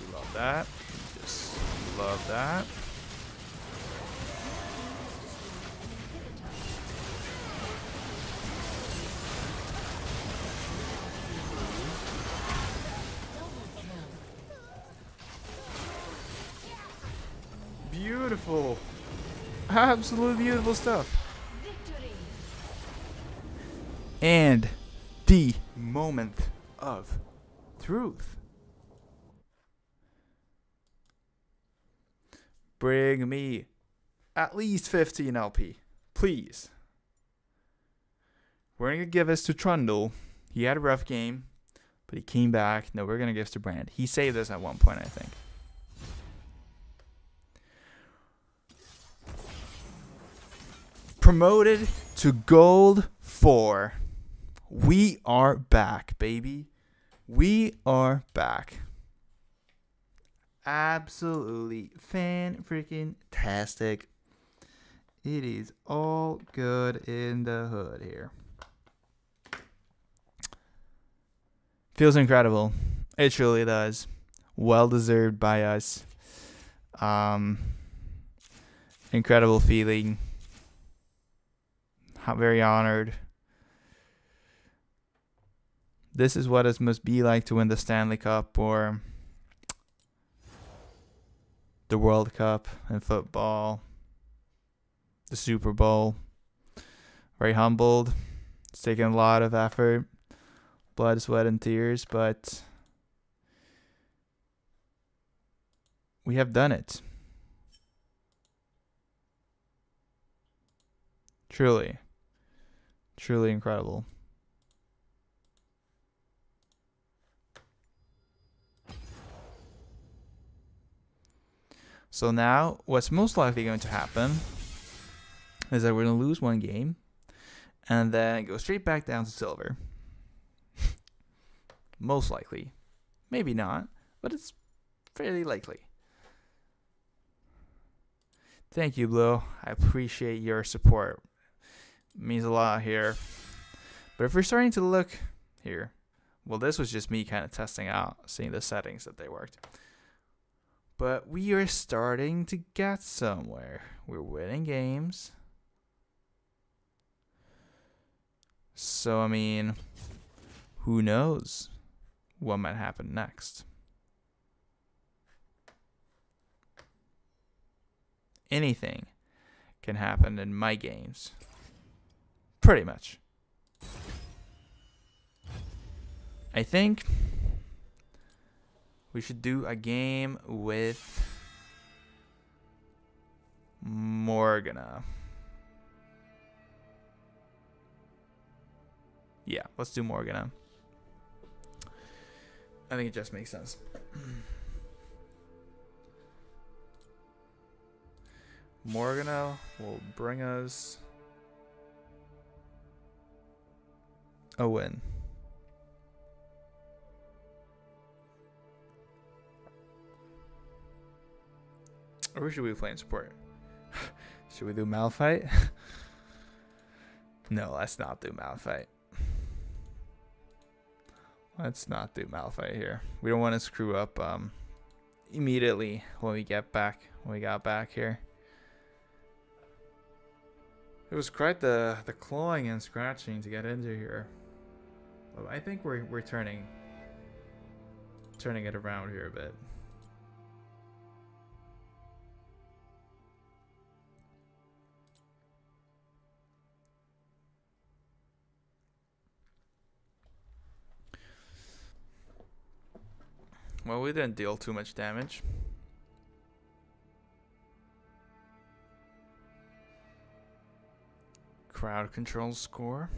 We love that. We just love that. Beautiful. Absolutely beautiful stuff. And the moment of truth. Bring me at least 15 LP, please. We're going to give this to Trundle. He had a rough game, but he came back. No, we're going to give this to Brand. He saved us at one point, I think. Promoted to Gold 4. We are back, baby. We are back. Absolutely fan-freaking-tastic. It is all good in the hood here. Feels incredible. It truly does. Well deserved by us. Incredible feeling. I'm very honored. This is what it must be like to win the Stanley Cup or the World Cup in football, the Super Bowl. Very humbled. It's taken a lot of effort, blood, sweat, and tears, but we have done it. Truly, truly incredible. So now, what's most likely going to happen is that we're going to lose one game and then go straight back down to silver. Most likely. Maybe not, but it's fairly likely. Thank you, Blue. I appreciate your support. It means a lot here. But if we're starting to look here, well, this was just me kind of testing out, seeing the settings that they worked. But we are starting to get somewhere. We're winning games. So, I mean, who knows what might happen next? Anything can happen in my games. Pretty much. I think we should do a game with Morgana. Yeah, let's do Morgana. I think it just makes sense. Morgana will bring us a win. Or should we play in support? Should we do Malphite? No, let's not do Malphite. Let's not do Malphite here. We don't want to screw up immediately when we get back. When we got back here, it was quite the clawing and scratching to get into here. Well, I think we're turning it around here a bit. Well, we didn't deal too much damage. Crowd control score.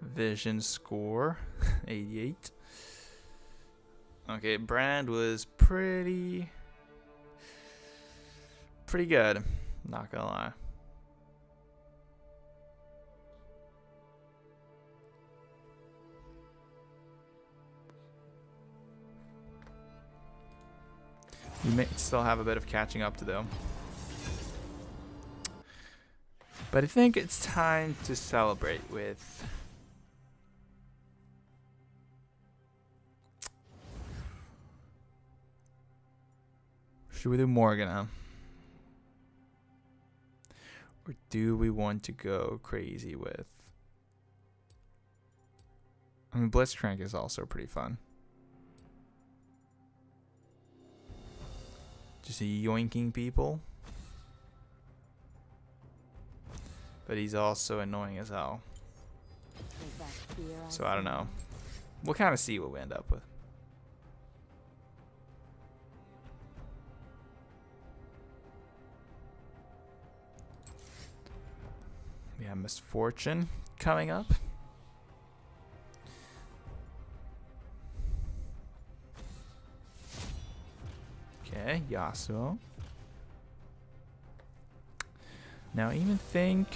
Vision score, 88. Okay, Brand was pretty good, not gonna lie. We may still have a bit of catching up to do. But I think it's time to celebrate with should we do Morgana? Or do we want to go crazy with Blitzcrank is also pretty fun. Just yoinking people. But he's also annoying as hell. So I don't know. We'll kind of see what we end up with. We have Misfortune coming up. Okay, Yasuo. Now even think...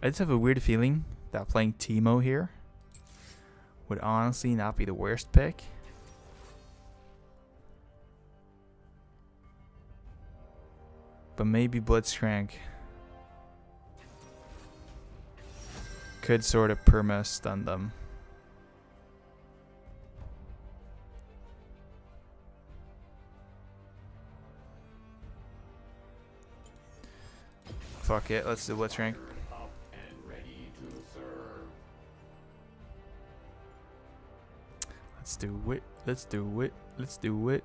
I just have a weird feeling that playing Teemo here would honestly not be the worst pick. But maybe Blitzcrank could sort of perma-stun them. Fuck it, let's do Blitzcrank. Let's do it, let's do it, let's do it.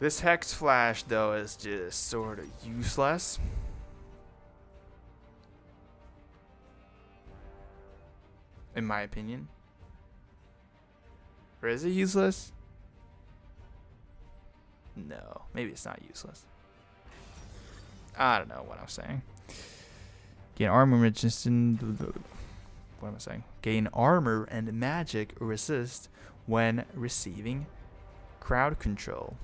This Hex Flash, though, is just sort of useless. In my opinion. Or is it useless? No, maybe it's not useless. I don't know what I'm saying. Gain armor resistance. What am I saying? Gain armor and magic resist when receiving crowd control.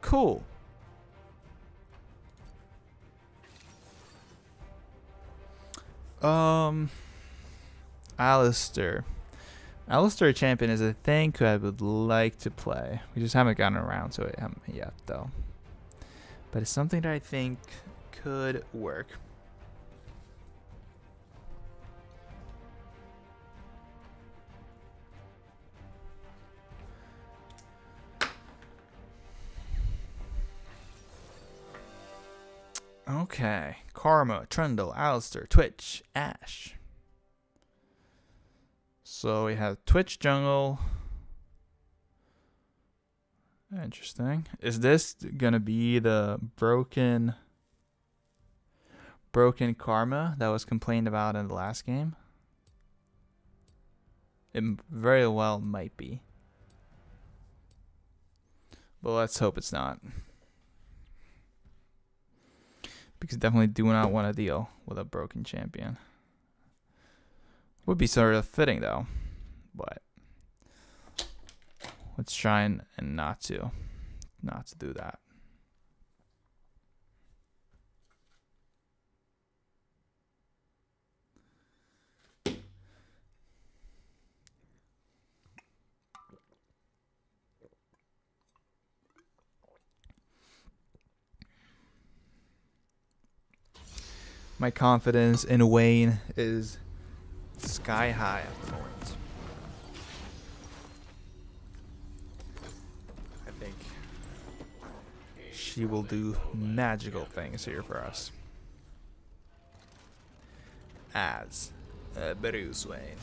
Cool. Alistar. Alistar champion is a thing I would like to play. We just haven't gotten around to it yet, though. But it's something that I think could work. Okay, Karma, Trundle, Alistar, Twitch, Ashe. So we have Twitch jungle. Interesting. Is this gonna be the broken Karma that was complained about in the last game? It very well might be. But let's hope it's not. Because definitely do not want to deal with a broken champion. Would be sort of fitting though, but let's try and not to do that. My confidence in Vayne is sky high at the moment. I think she will do magical things here for us. As a Bruce Vayne.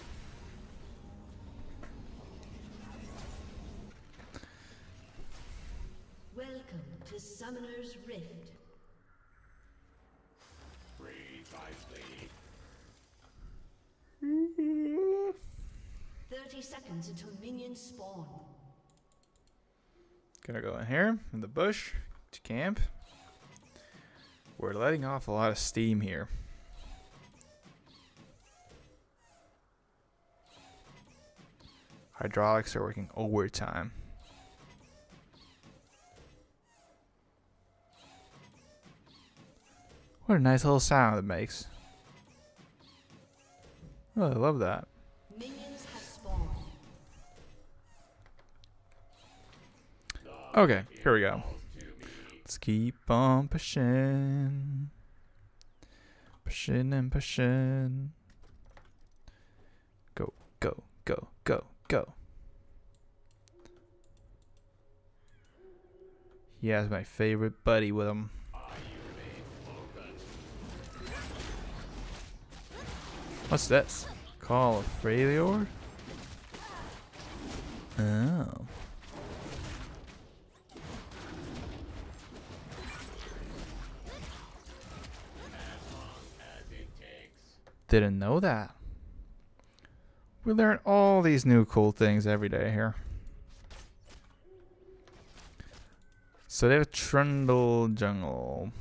Welcome to Summoner's Rift. Mm-hmm. 30 seconds until minions spawn. Gonna go in here in the bush to camp. We're letting off a lot of steam here. Hydraulics are working overtime. What a nice little sound it makes. Oh, I love that. Minions have spawned. Okay, here we go. Let's keep on pushing. Pushing and pushing. Go, go, go, go, go. He has my favorite buddy with him. What's this? Call of Freljord? Oh. Didn't know that. We learn all these new cool things every day here. So they have a Trundle jungle.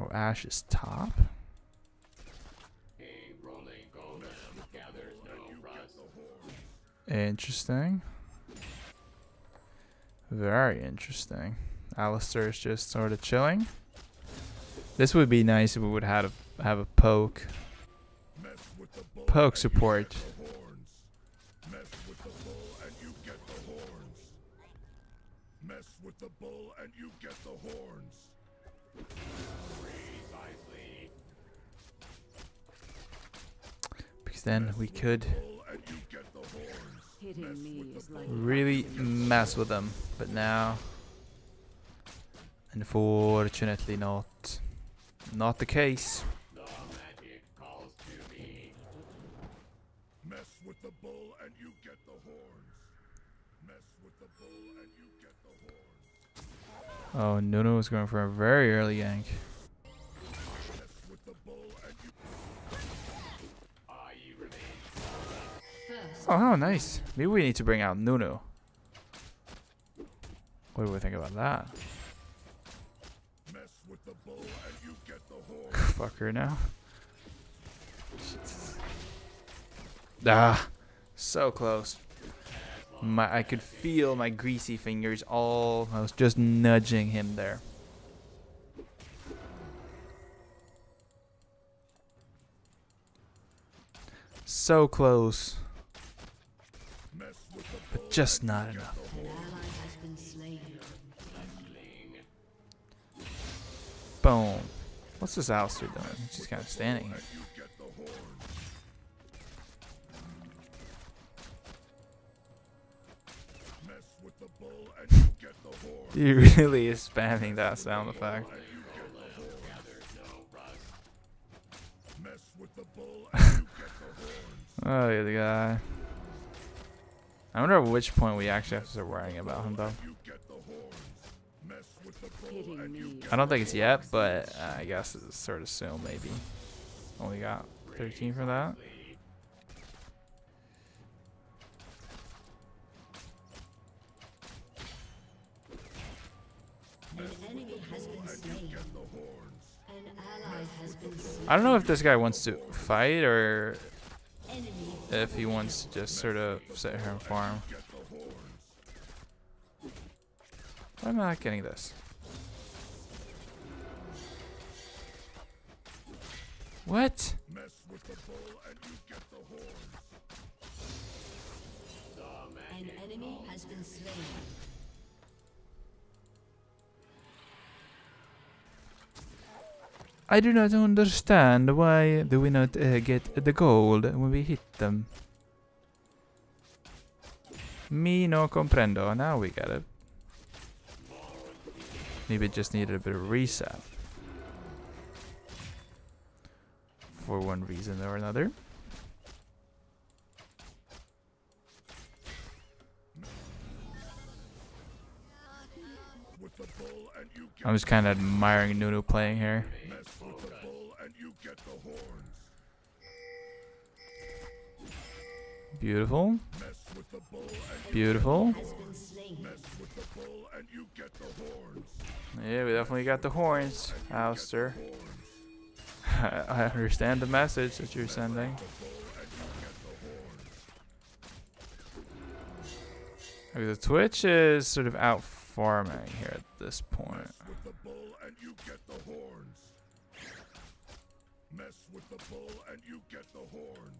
Oh, Ash is top. Interesting. Very interesting. Alistar is just sort of chilling. This would be nice if we would have a poke. Poke support. Mess with the bull and you get the horns. Because then we could really mess with them, but now unfortunately not the case. The magic calls to me. Mess with the bull and you get the horns. Mess with the bull and you get the horns. Oh, Nunu is going for a very early gank. Oh, how nice. Maybe we need to bring out Nunu. What do we think about that? Fuck her now. Ah, so close. I could feel my greasy fingers almost just nudging him there. So close. But just not enough. Boom. What's this Alistar doing? She's kind of standing here. He really is spamming that sound effect. Oh, you're the guy. I wonder at which point we actually have to start worrying about him, though. I don't think it's yet, but I guess it's sort of soon, maybe. Only got 13 for that. I don't know if this guy wants to fight or if he wants to just sort of sit here and farm. Why am I not getting this? What? An enemy has been slain. I do not understand why do we not get the gold when we hit them. Me no comprendo. Now we got it. Maybe it just needed a bit of reset. For one reason or another. I'm just kind of admiring Nunu playing here. Beautiful. Beautiful. Yeah, we definitely got the horns, Alistar. I understand the message that you're sending. Okay, the Twitch is sort of out farming here at this point. Mess with the bull and you get the horns. Mess with the bull and you get the horns.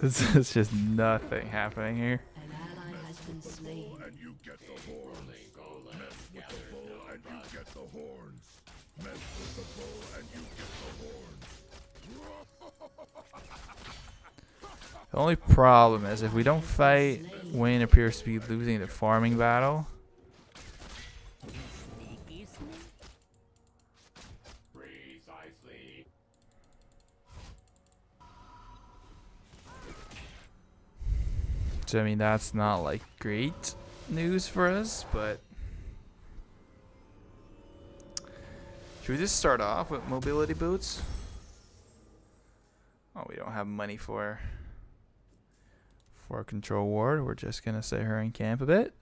This is just nothing happening here. The only problem is if we don't fight, Vayne appears to be losing the farming battle. which, I mean, that's not like great news for us, but should we just start off with mobility boots? Oh, we don't have money for a control ward. We're just gonna set her in camp a bit.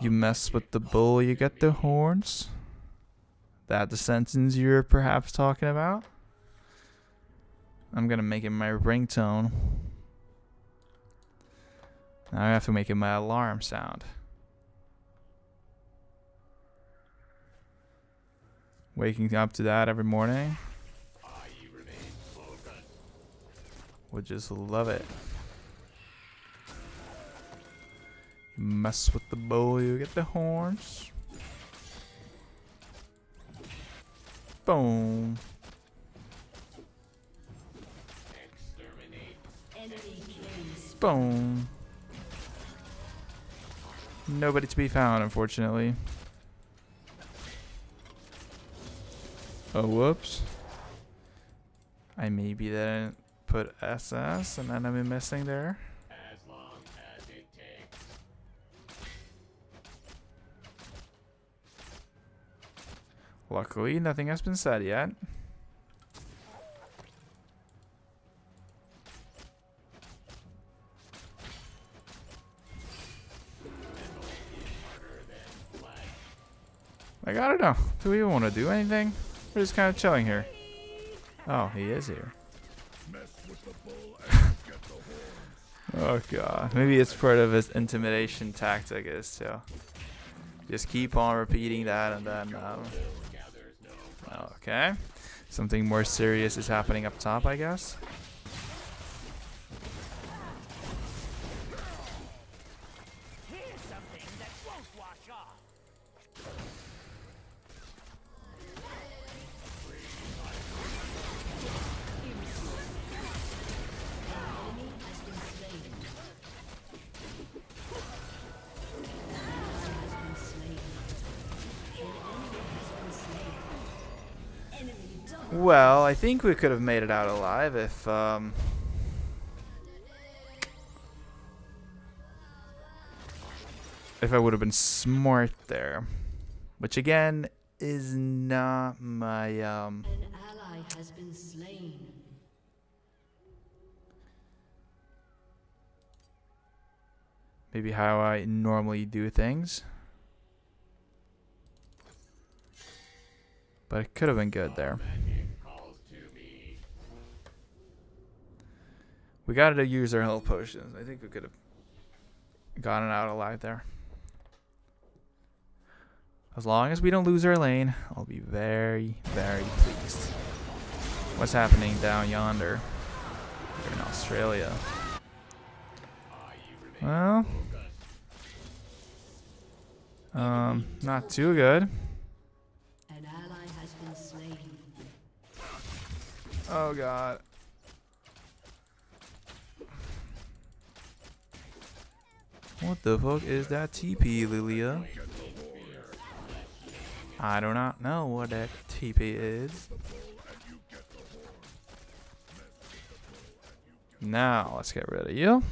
You mess with the bull, you get the horns. That the sentence you're perhaps talking about? I'm gonna make it my ringtone. Now I have to make it my alarm sound. Waking up to that every morning. Would just love it. You mess with the bowl, you get the horns. Boom. Boom. Nobody to be found, unfortunately. Oh, whoops. I maybe didn't put SS, an enemy missing there. As long as it takes. Luckily, nothing has been said yet. Like, I don't know. Do we even want to do anything? We're just kind of chilling here. Oh, he is here. Oh god. Maybe it's part of his intimidation tactic is to just keep on repeating that and then okay. Something more serious is happening up top, I guess. Well, I think we could have made it out alive if I would have been smart there, which again is not my An ally has been slain. Maybe how I normally do things, but it could have been good there. We gotta use our health potions. I think we could have gotten out alive there. As long as we don't lose our lane, I'll be very, very pleased. What's happening down yonder? We're in Australia. Well, not too good. Oh god. What the fuck is that TP, Lilia? I do not know what that TP is. Now, let's get rid of you.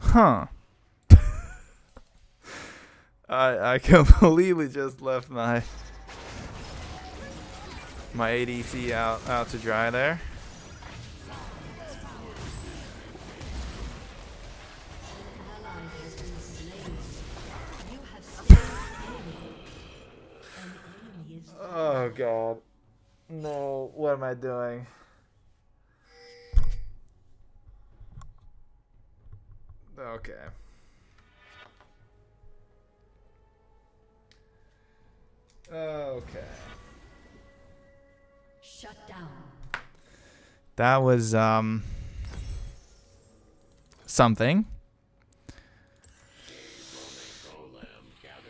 Huh. I completely just left my ADC out to dry there. Oh god. No, what am I doing? Okay. Okay. Shut down. That was something.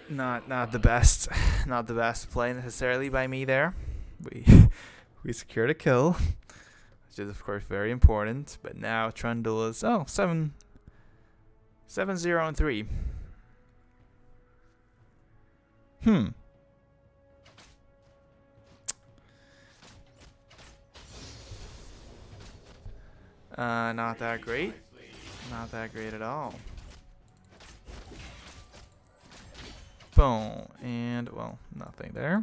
Not the best, not the best play necessarily by me there. We secured a kill, which is of course very important. But now Trundle is 7-0-3. Not that great. Not that great at all. Boom. And, well, nothing there.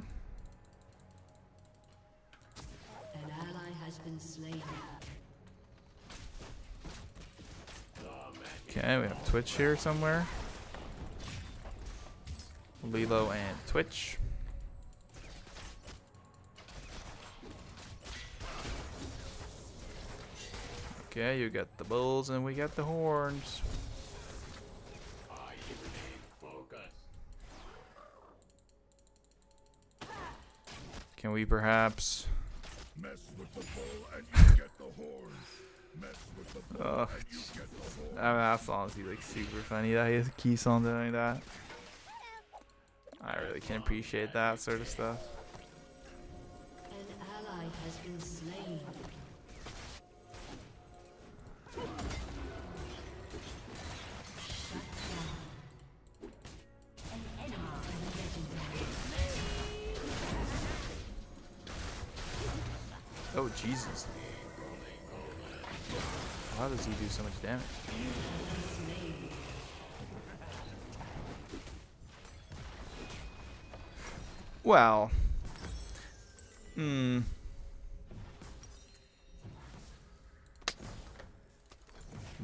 An ally has been slain. Okay, we have Twitch here somewhere. Lilo and Twitch. Okay, you got the bulls and we got the horns. Can we perhaps mess with the bull and you get the horns? Mess with the bull and you get the horns. That's honestly like super funny that he keeps on doing that. I really can appreciate that sort of stuff. An ally has been slain. Oh Jesus. How does he do so much damage? Well.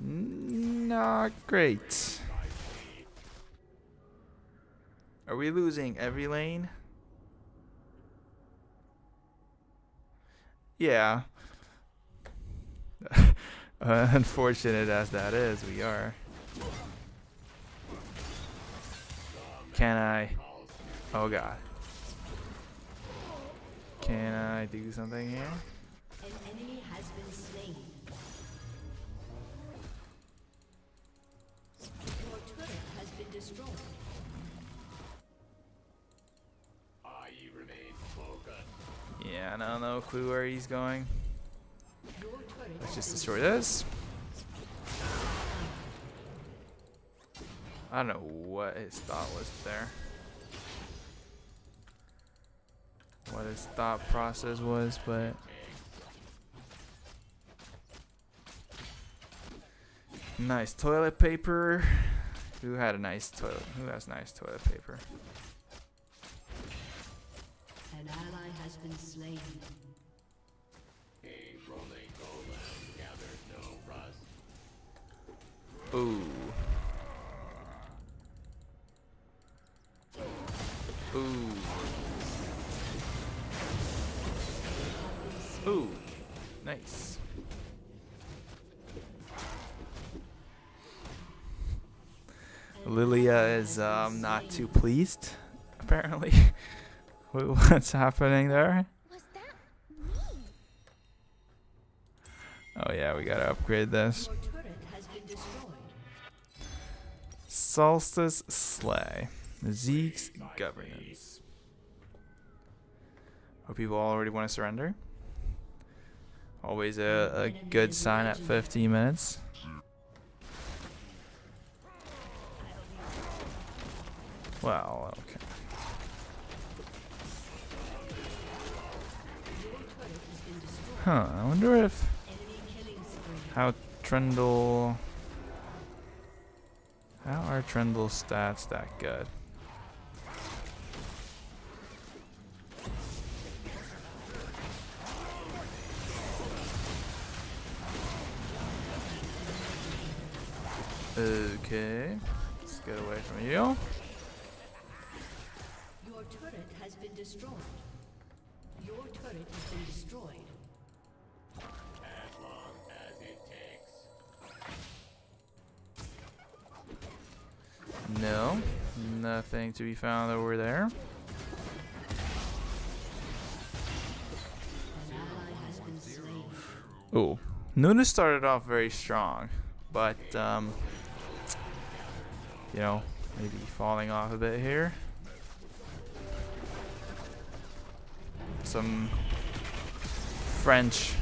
Not great. Are we losing every lane? Yeah. Unfortunate as that is, we are. Can I? Oh god. Can I do something here? An enemy has been slain. Your turret has been destroyed. Yeah, no clue where he's going. Let's just destroy this. I don't know what his thought was there. What his thought process was, but nice toilet paper. Who had a nice toilet? Who has nice toilet paper? An ally has been slain. A rolling golem gathered no rust. Ooh. Nice. Lilia is not too pleased, apparently. What's happening there? Was that me? Oh yeah, we gotta upgrade this. Your turret has been destroyed. Solstice Slay. Zeke's Governance. Hope people already want to surrender. Always a good sign at 15 minutes. Well, okay. Huh, I wonder if how Trundle, how are Trundle stats that good? Okay, let's get away from you. Your turret has been destroyed. Your turret has been destroyed. No, nothing to be found over there. Oh, Nunu started off very strong, but you know, maybe falling off a bit here. Some French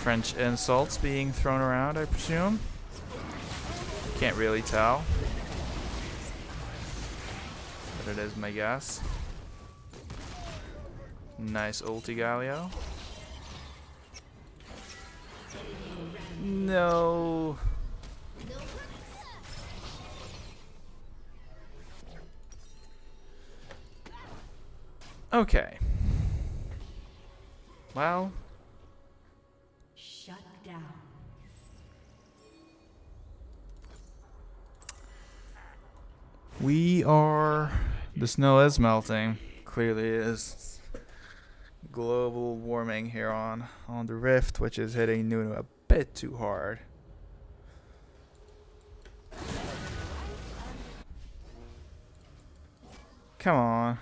French insults being thrown around, I presume. Can't really tell, but it is my guess. Nice ulti, Galio. No. Okay. Well. Shut down. We are. The snow is melting. Clearly is global warming here on the Rift, which is hitting Nunu a bit too hard. Come on.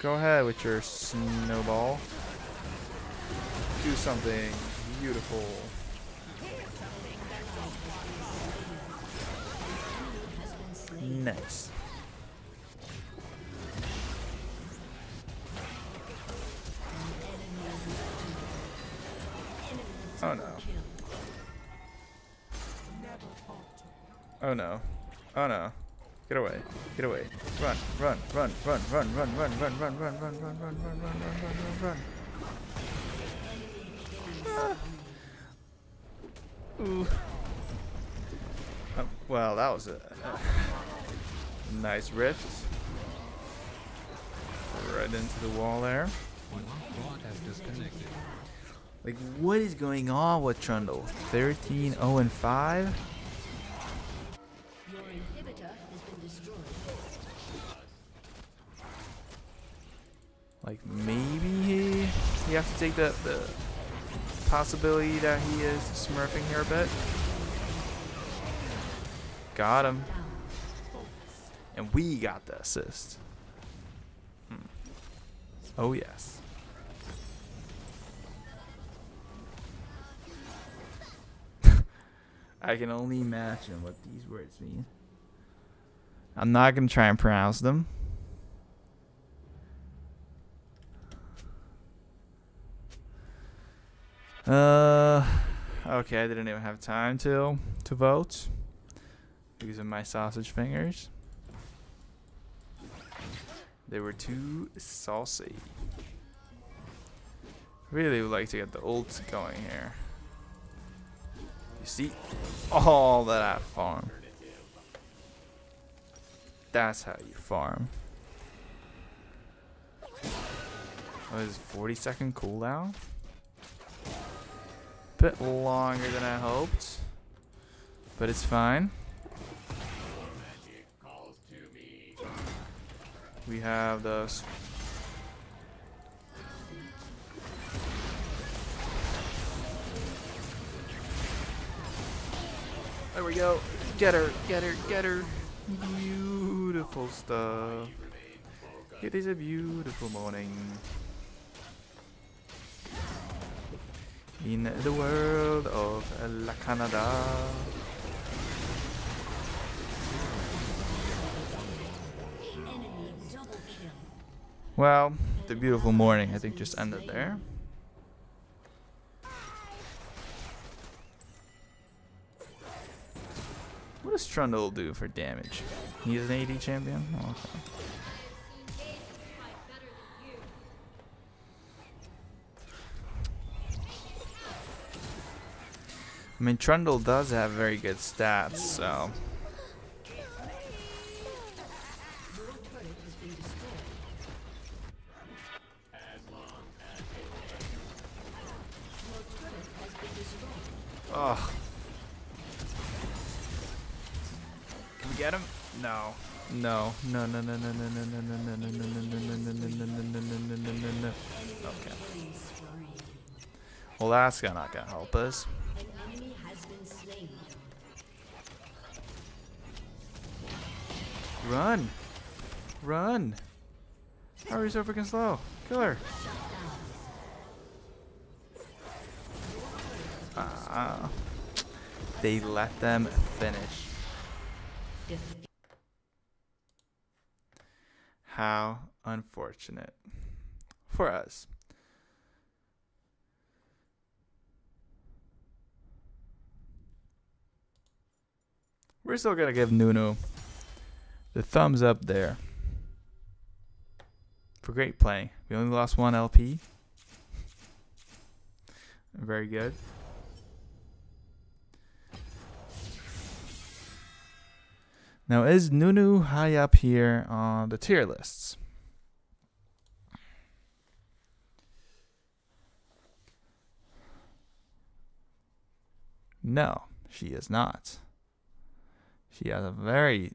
Go ahead with your snowball. Do something beautiful. Nice. Oh no. Oh no. Oh no. Get away. Get away. Run. Run. Run. Run. Run. Run. Run. Run. Run. Run. Run. Run. Run. Run. Run. Run. Run. Ooh. Well, that was a nice rift. Right into the wall there. Like, what is going on with Trundle? 13-0-5? Your inhibitor has been destroyed. Like, maybe you have to take the possibility that he is smurfing here a bit. Got him. And we got the assist. Hmm. Oh, yes. I can only imagine what these words mean. I'm not going to try and pronounce them. Okay, I didn't even have time to vote. Using my sausage fingers. They were too saucy. Really would like to get the ults going here. You see all that I farm. That's how you farm. What is 40-second cooldown? Bit longer than I hoped, but it's fine. We have those. There we go. Get her, get her, get her. Beautiful stuff. It is a beautiful morning in the world of La Canada. Well, the beautiful morning, I think, just ended there. What does Trundle do for damage? He's an AD champion? Oh, okay. I mean, Trundle does have very good stats, so. Oh. Get him? No. No. No, no, no, no, no, no, no, no, no, no, no, no, no. Okay. Well, that's not gonna help us. Run. Run. How are you so freaking slow? Kill her. Ah. They let them finish. How unfortunate for us. We're still gonna give Nunu the thumbs up there for great play. We only lost one LP. Very good. Now, is Nunu high up here on the tier lists? No, she is not. She has a very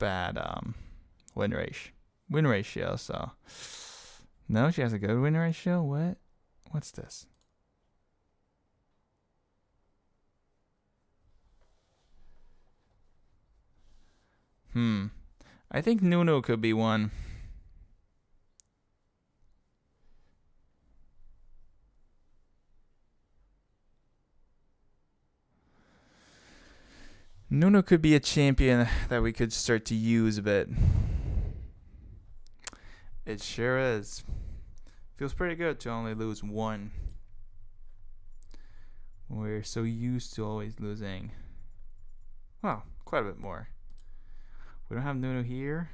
bad win ratio, so no, she has a good win ratio. What's this? I think Nunu could be one. Nunu could be a champion that we could start to use a bit. It sure is. Feels pretty good to only lose one. We're so used to always losing. Well, quite a bit more. We don't have Nunu here.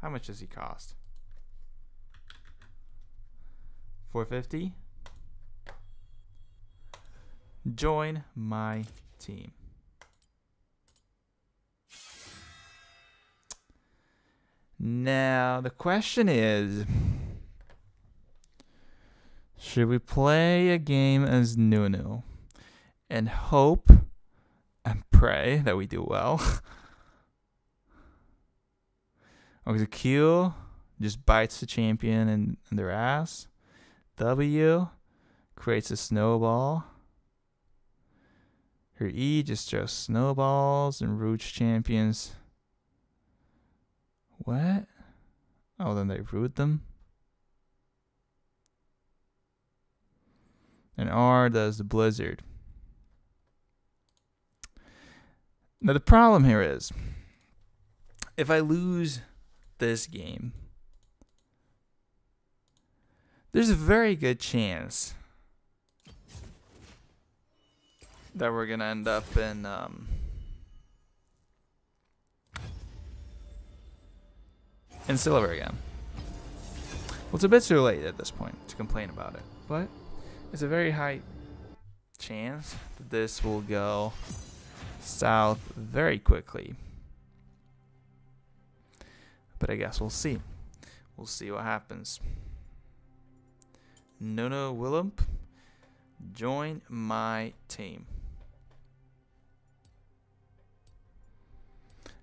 How much does he cost? 450. Join my team. Now, the question is, should we play a game as Nunu and hope and pray that we do well? Okay, the Q just bites the champion in their ass. W creates a snowball. Her E just throws snowballs and roots champions. What? Oh, then they root them. And R does the blizzard. Now the problem here is, if I lose this game, there's a very good chance that we're gonna end up in and silver again. Well, it's a bit too late at this point to complain about it, but it's a very high chance that this will go south very quickly. But I guess we'll see. We'll see what happens. Nunu Willump, join my team.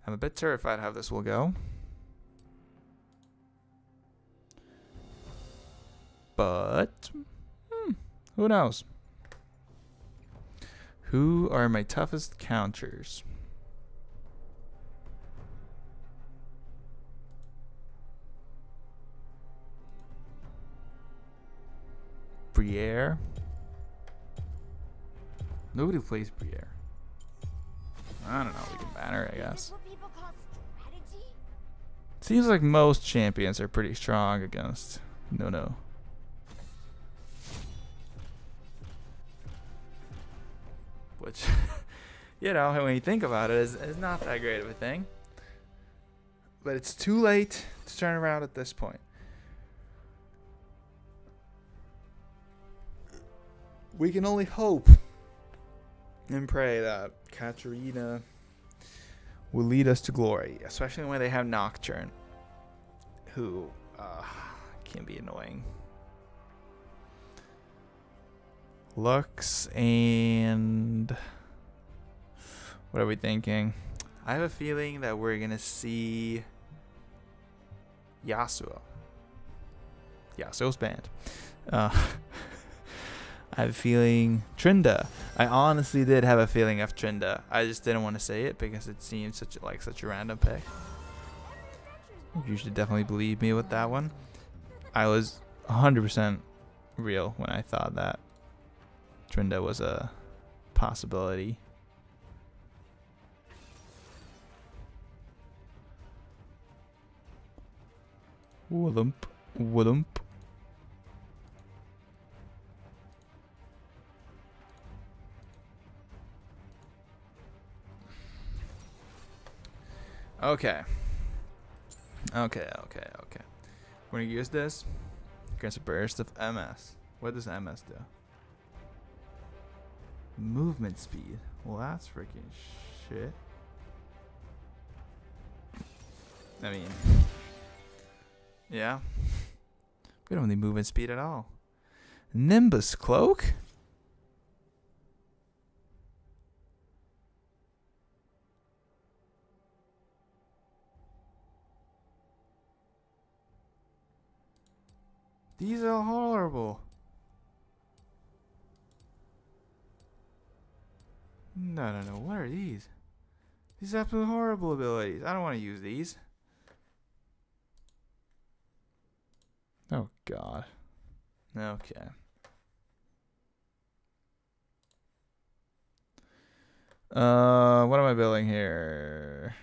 I'm a bit terrified how this will go. But who knows? Who are my toughest counters? Briere. Nobody plays Briere. I don't know. We can ban her, I guess. Seems like most champions are pretty strong against Nunu. Which, you know, when you think about it, is not that great of a thing. But it's too late to turn around at this point. We can only hope and pray that Katarina will lead us to glory, especially when they have Nocturne, who can be annoying. Lux and what are we thinking? I have a feeling that we're gonna see Yasuo. Yasuo's banned. I have a feeling Trinda. I honestly did have a feeling of Trinda. I just didn't want to say it because it seemed such a random pick. You should definitely believe me with that one. I was 100% real when I thought that Trinda was a possibility. Woolump, woolump. Okay. Okay. We're gonna use this. Grants a burst of MS. What does MS do? Movement speed. Well, that's freaking shit. I mean, yeah. We don't have any movement speed at all. Nimbus Cloak? These are horrible. No. What are these? These are absolutely horrible abilities. I don't want to use these. Oh, God. Okay. What am I building here?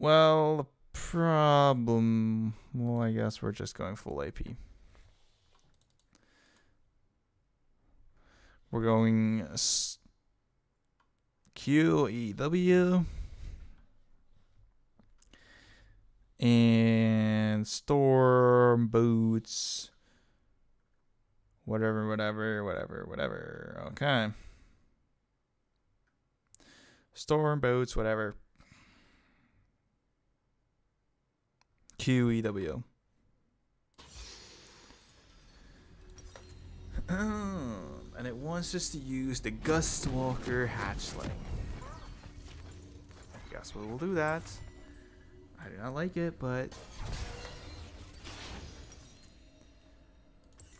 Well, the problem... Well, I guess we're just going full AP. We're going QEW and Storm Boots, whatever. Okay. Storm Boots, whatever. QEW. And it wants us to use the Gustwalker Hatchling. I guess we will do that. I do not like it, but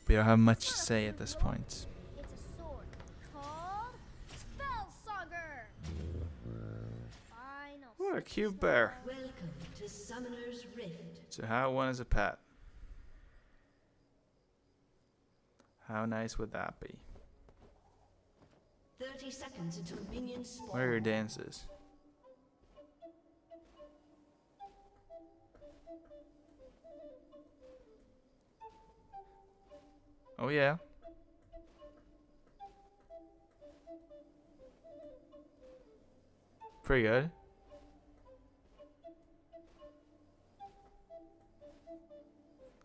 we don't have much to say at this point. It's a sword called Spellsauger. What a cute bear! Welcome to Summoner's Rift. So how one is a pet? How nice would that be? 30 seconds until minions spawn. Where are your dances? Oh, yeah. Pretty good.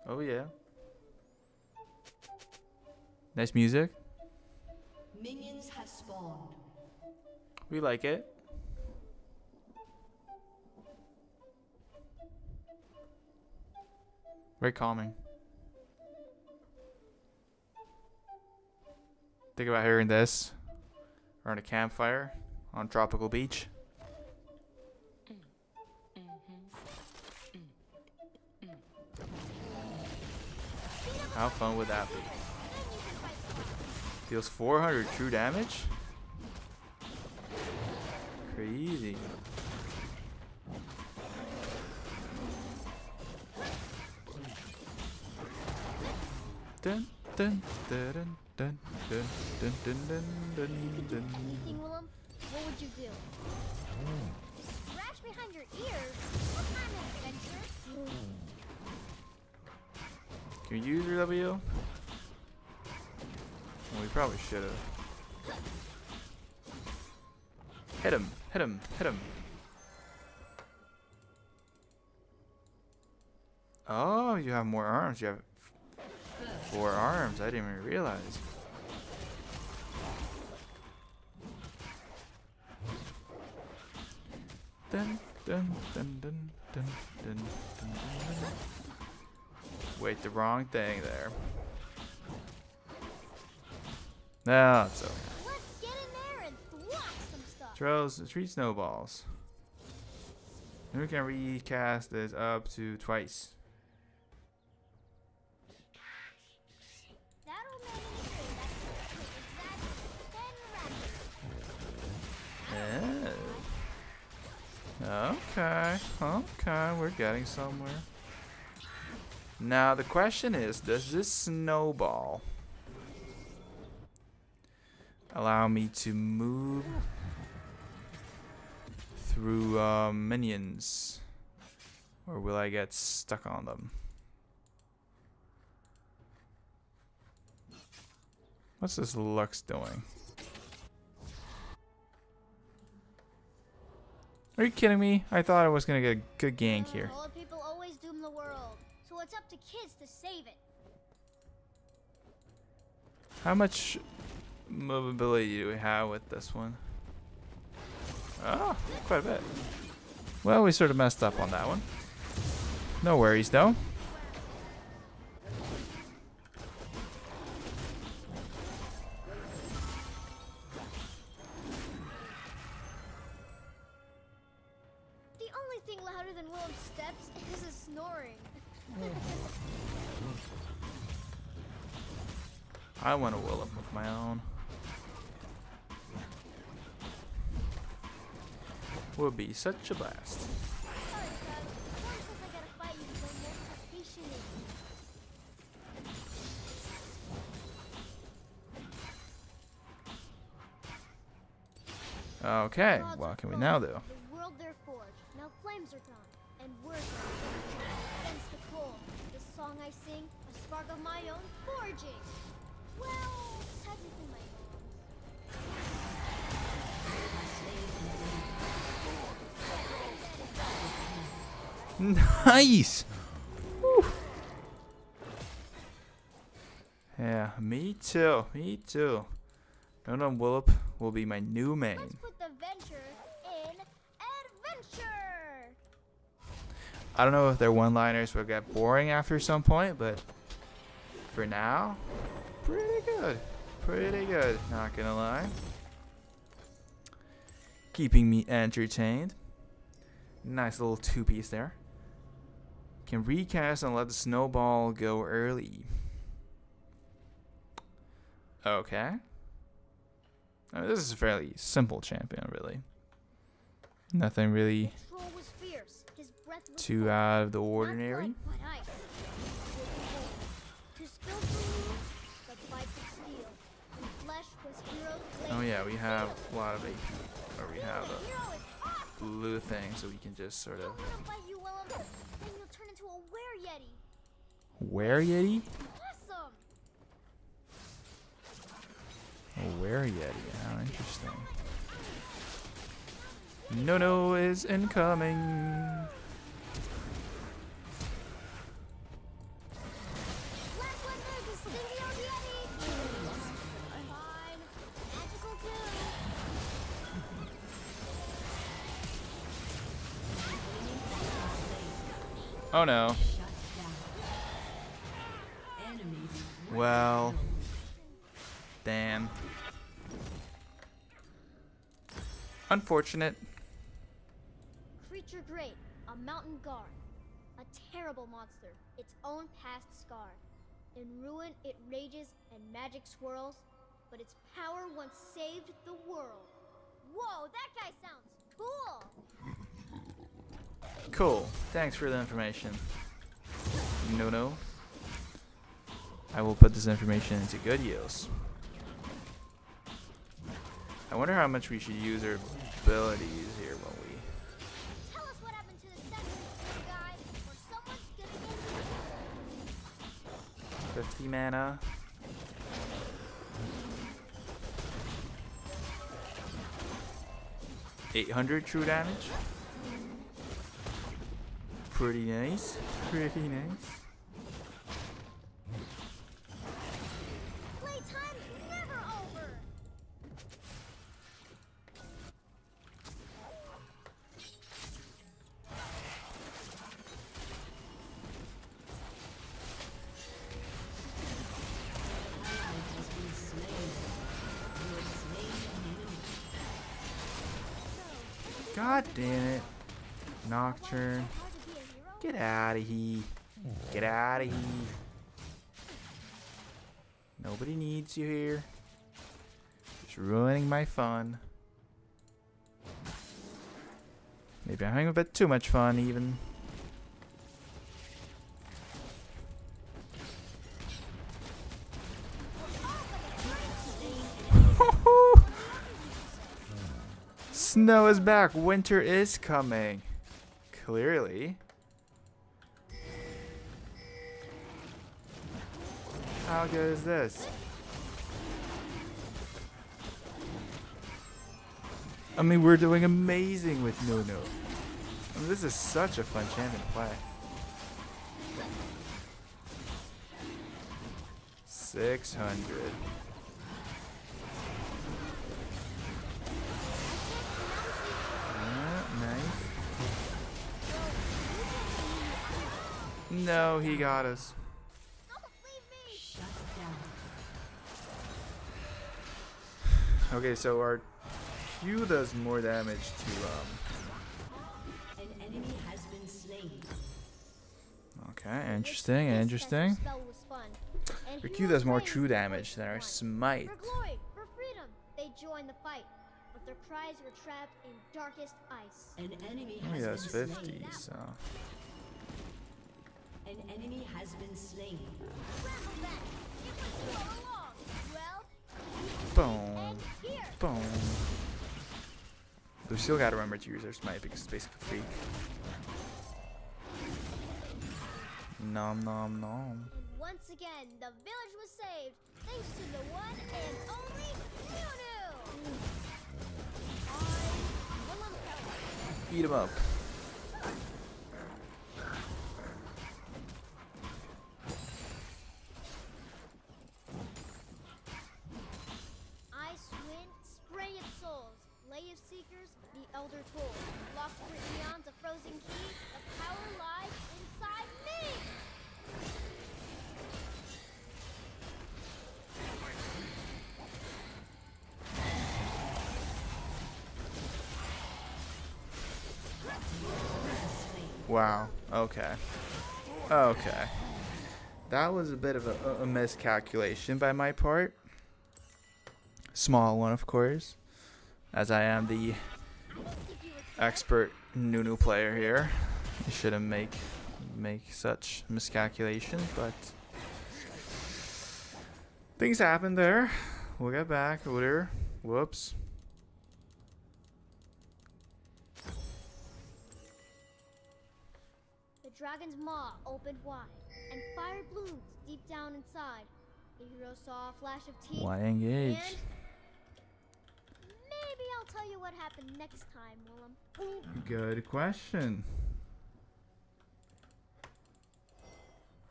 Oh, yeah. Nice music. Minions have spawned. We like it. Very calming. Think about hearing this around a campfire on a tropical beach. How fun would that be? Deals 400 true damage? Crazy. Dun dun dun dun dun dun dun dun dun dun. Anything, Willem? What would you do? Scratch behind your ears? What kind of adventure? Can you use your W? We probably should have. Hit him, hit him, hit him. Oh, you have more arms. You have 4 arms. I didn't even realize. Dun, dun, dun, dun, dun, dun, dun, dun. Wait, the wrong thing there. No, it's okay. Let's get in there and thwack some stuff. Throws three snowballs. And we can recast this up to twice. Yeah. Okay, we're getting somewhere. Now the question is, does this snowball allow me to move through minions, or will I get stuck on them? What's this Lux doing? Are you kidding me? I thought I was gonna get a good gank here. Old people always doom the world, so it's up to kids to save it. How much movability do we have with this one? Oh, quite a bit. Well, we sort of messed up on that one. No worries, though. The only thing louder than Willem's steps is his snoring. I want to will him with my own. Would be such a blast. Okay, what can we now do? The world they're forged. Now flames are gone, and we're gone. Against the cold, the song I sing, a spark of my own forging. Well, technically my own. Nice! Woo. Yeah, me too, me too. No, Willop will be my new main. Let's put the venture in adventure! I don't know if their one-liners will get boring after some point, but for now... pretty good. Pretty good, not gonna lie. Keeping me entertained. Nice little two-piece there. Can recast and let the snowball go early. Okay. I mean, this is a fairly simple champion, really. Nothing really too out of the ordinary. Oh yeah, we have a lot of AP, or we have a blue thing, so we can just sort of... Were-yeti? A were-yeti, how interesting. Nunu is incoming! Oh no. Well. Damn. Unfortunate. Creature great, a mountain guard. A terrible monster, its own past scarred. In ruin it rages and magic swirls, but its power once saved the world. Whoa, that guy sounds cool! Cool. Thanks for the information. No. I will put this information into good use. I wonder how much we should use our abilities here when we... Tell us what happened to the second guy, or someone's gonna get 50 mana. Mm-hmm. 800 true damage. Pretty nice, pretty nice. Playtime's never over. God damn it. Nocturne. Get out of here. Get out of here. Nobody needs you here. Just ruining my fun. Maybe I'm having a bit too much fun, even. Snow is back. Winter is coming. Clearly. How good is this? I mean, we're doing amazing with Nunu. I mean, this is such a fun champion to play. 600. Nice. No, he got us. Okay, so our Q does more damage to an enemy has been slain. Okay, interesting, interesting. Our Q does more true damage than our smite. For glory, for freedom, they join the fight, but their cries were trapped in darkest ice. An enemy has been 50, so. An enemy has been slain. Boom. Boom. We still gotta remember to use our smite because it's basically free. Nom nom nom. Once again, the village was saved thanks to the one and only Nunu. Beat him up. Wow, okay. Okay. That was a bit of a miscalculation by my part. Small one, of course, as I am the expert Nunu player here. You shouldn't make such miscalculations, but things happened there. We'll get back later. Whoops. Dragon's maw opened wide, and fire bloomed deep down inside. The hero saw a flash of teeth. Why engage? Maybe I'll tell you what happened next time, Willem. Good question.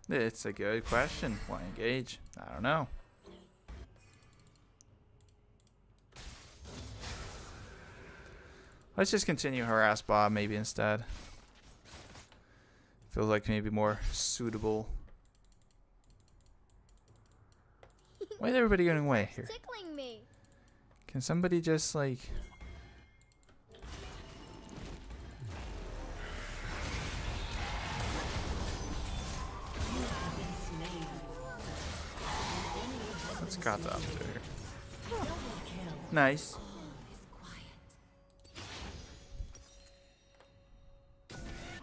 It's a good question. Why engage? I don't know. Let's just continue harass Bob maybe instead. Feels like maybe more suitable. Why is everybody getting away here? Tickling me. Can somebody just like... Let's got the up there. Nice.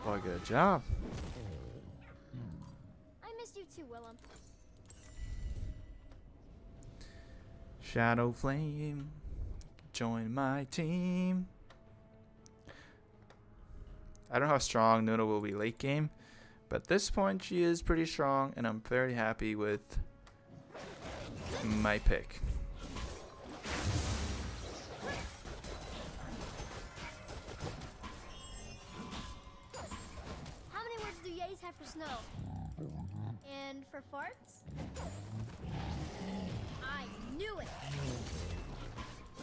Well, good job. I missed you too, Willem. Shadow Flame, join my team. I don't know how strong Nuna will be late game, but at this point she is pretty strong, and I'm very happy with my pick. For snow and for farts, I knew it.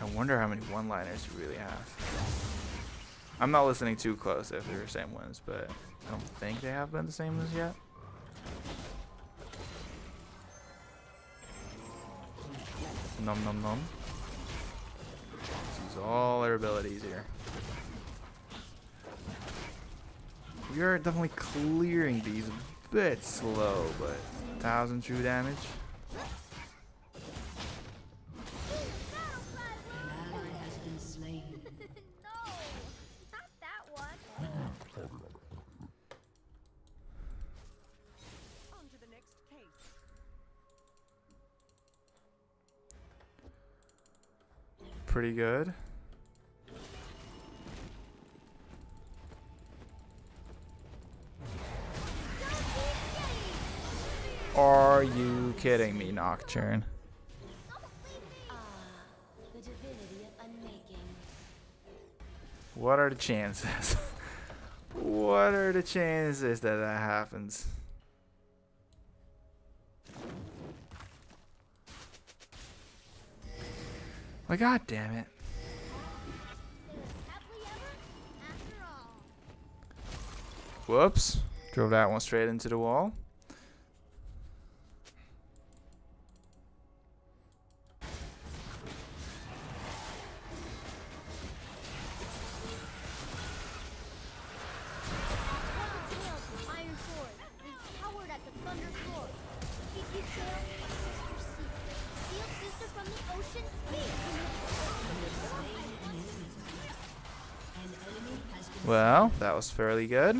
I wonder how many one-liners you really have. I'm not listening too close if they're the same ones, but I don't think they have been the same ones yet. Nom nom nom. Let's use all our abilities here. We are definitely clearing these a bit slow, but 1,000 true damage. No, not that one. On to the next case. Pretty good. Are you kidding me, Nocturne? The divinity of unmaking. What are the chances? What are the chances that that happens? Like, god damn it. Whoops. Drove that one straight into the wall. Well, that was fairly good.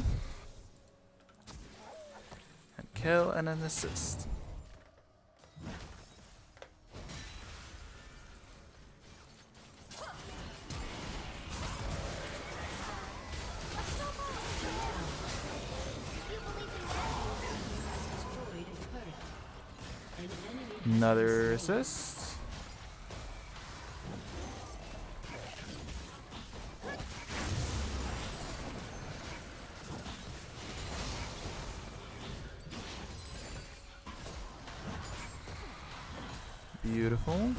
And kill and an assist. Another assist. Beautiful.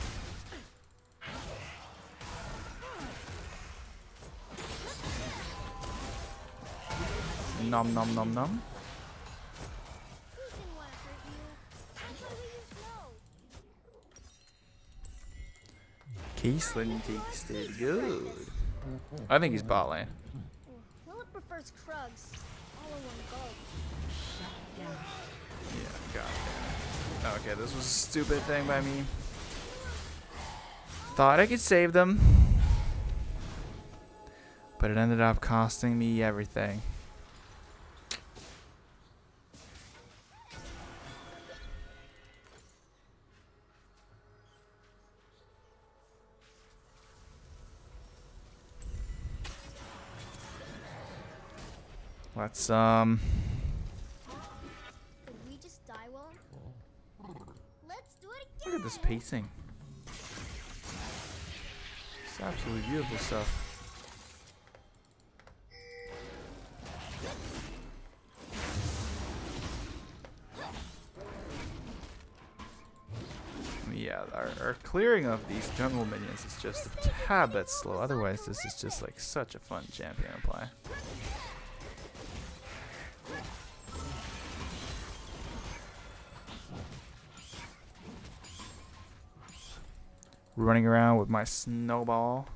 Nom nom nom nom. Keeslin takes the good. I think he's bot lane. Philip prefers Krugs. All in one gold. Yeah, goddamn. Okay, this was a stupid thing by me. Thought I could save them, but it ended up costing me everything. Let's did we just die well? Let's do it again. Look at this pacing. It's absolutely beautiful stuff. Yeah, our clearing of these jungle minions is just a tad bit slow. Otherwise, this is just like such a fun champion to play. Running around with my snowball,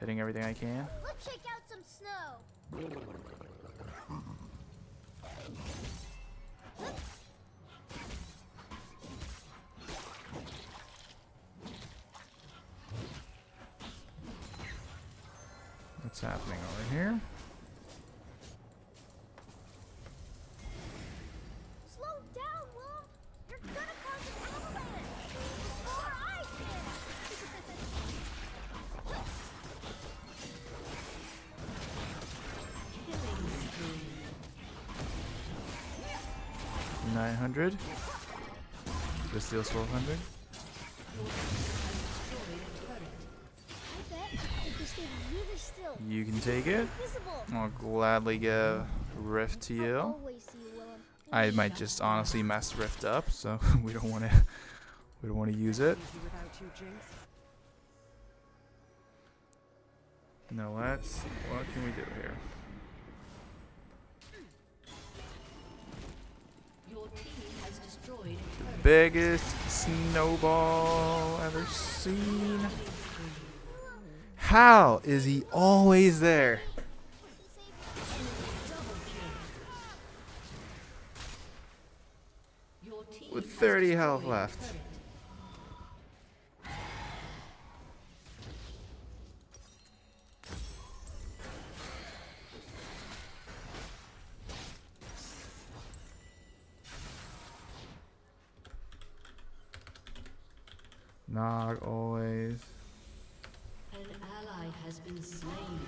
hitting everything I can. Let's check out some snow. What's happening over here? This deals 1200. You can take it. I'll gladly give Rift to you. I might just honestly mess Rift up, so we don't want to use it. Now let's see, what can we do here? The biggest snowball ever seen. How is he always there? With 30 health left. Nog always. An ally has been slain.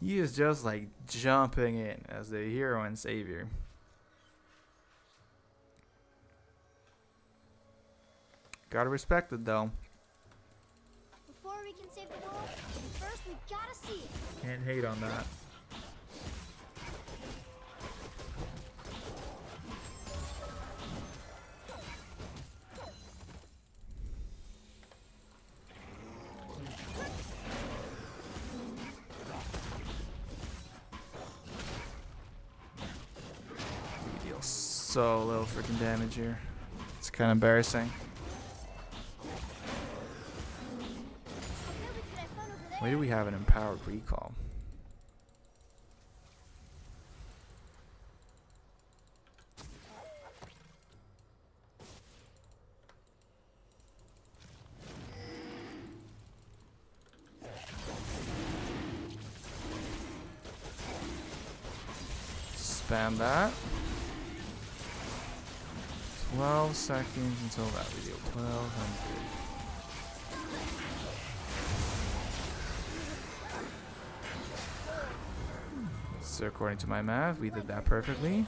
He is just like jumping in as the hero and savior. Gotta respect it though. Before we can save the world, first we gotta see it. Can't hate on that. So little freaking damage here. It's kind of embarrassing. Why do we have an empowered recall? Spam that. 12 seconds until that video. 1200. So according to my math, we did that perfectly.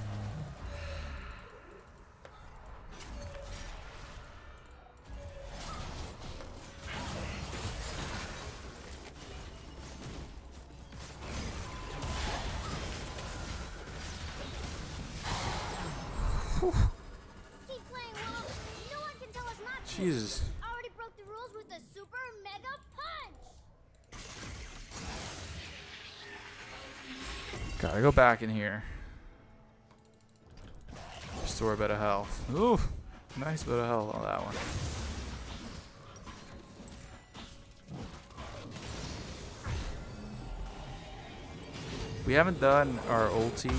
Jesus. Already broke the rules with a super mega punch. Gotta go back in here. Restore a bit of health. Ooh, nice bit of health on that one. We haven't done our ulti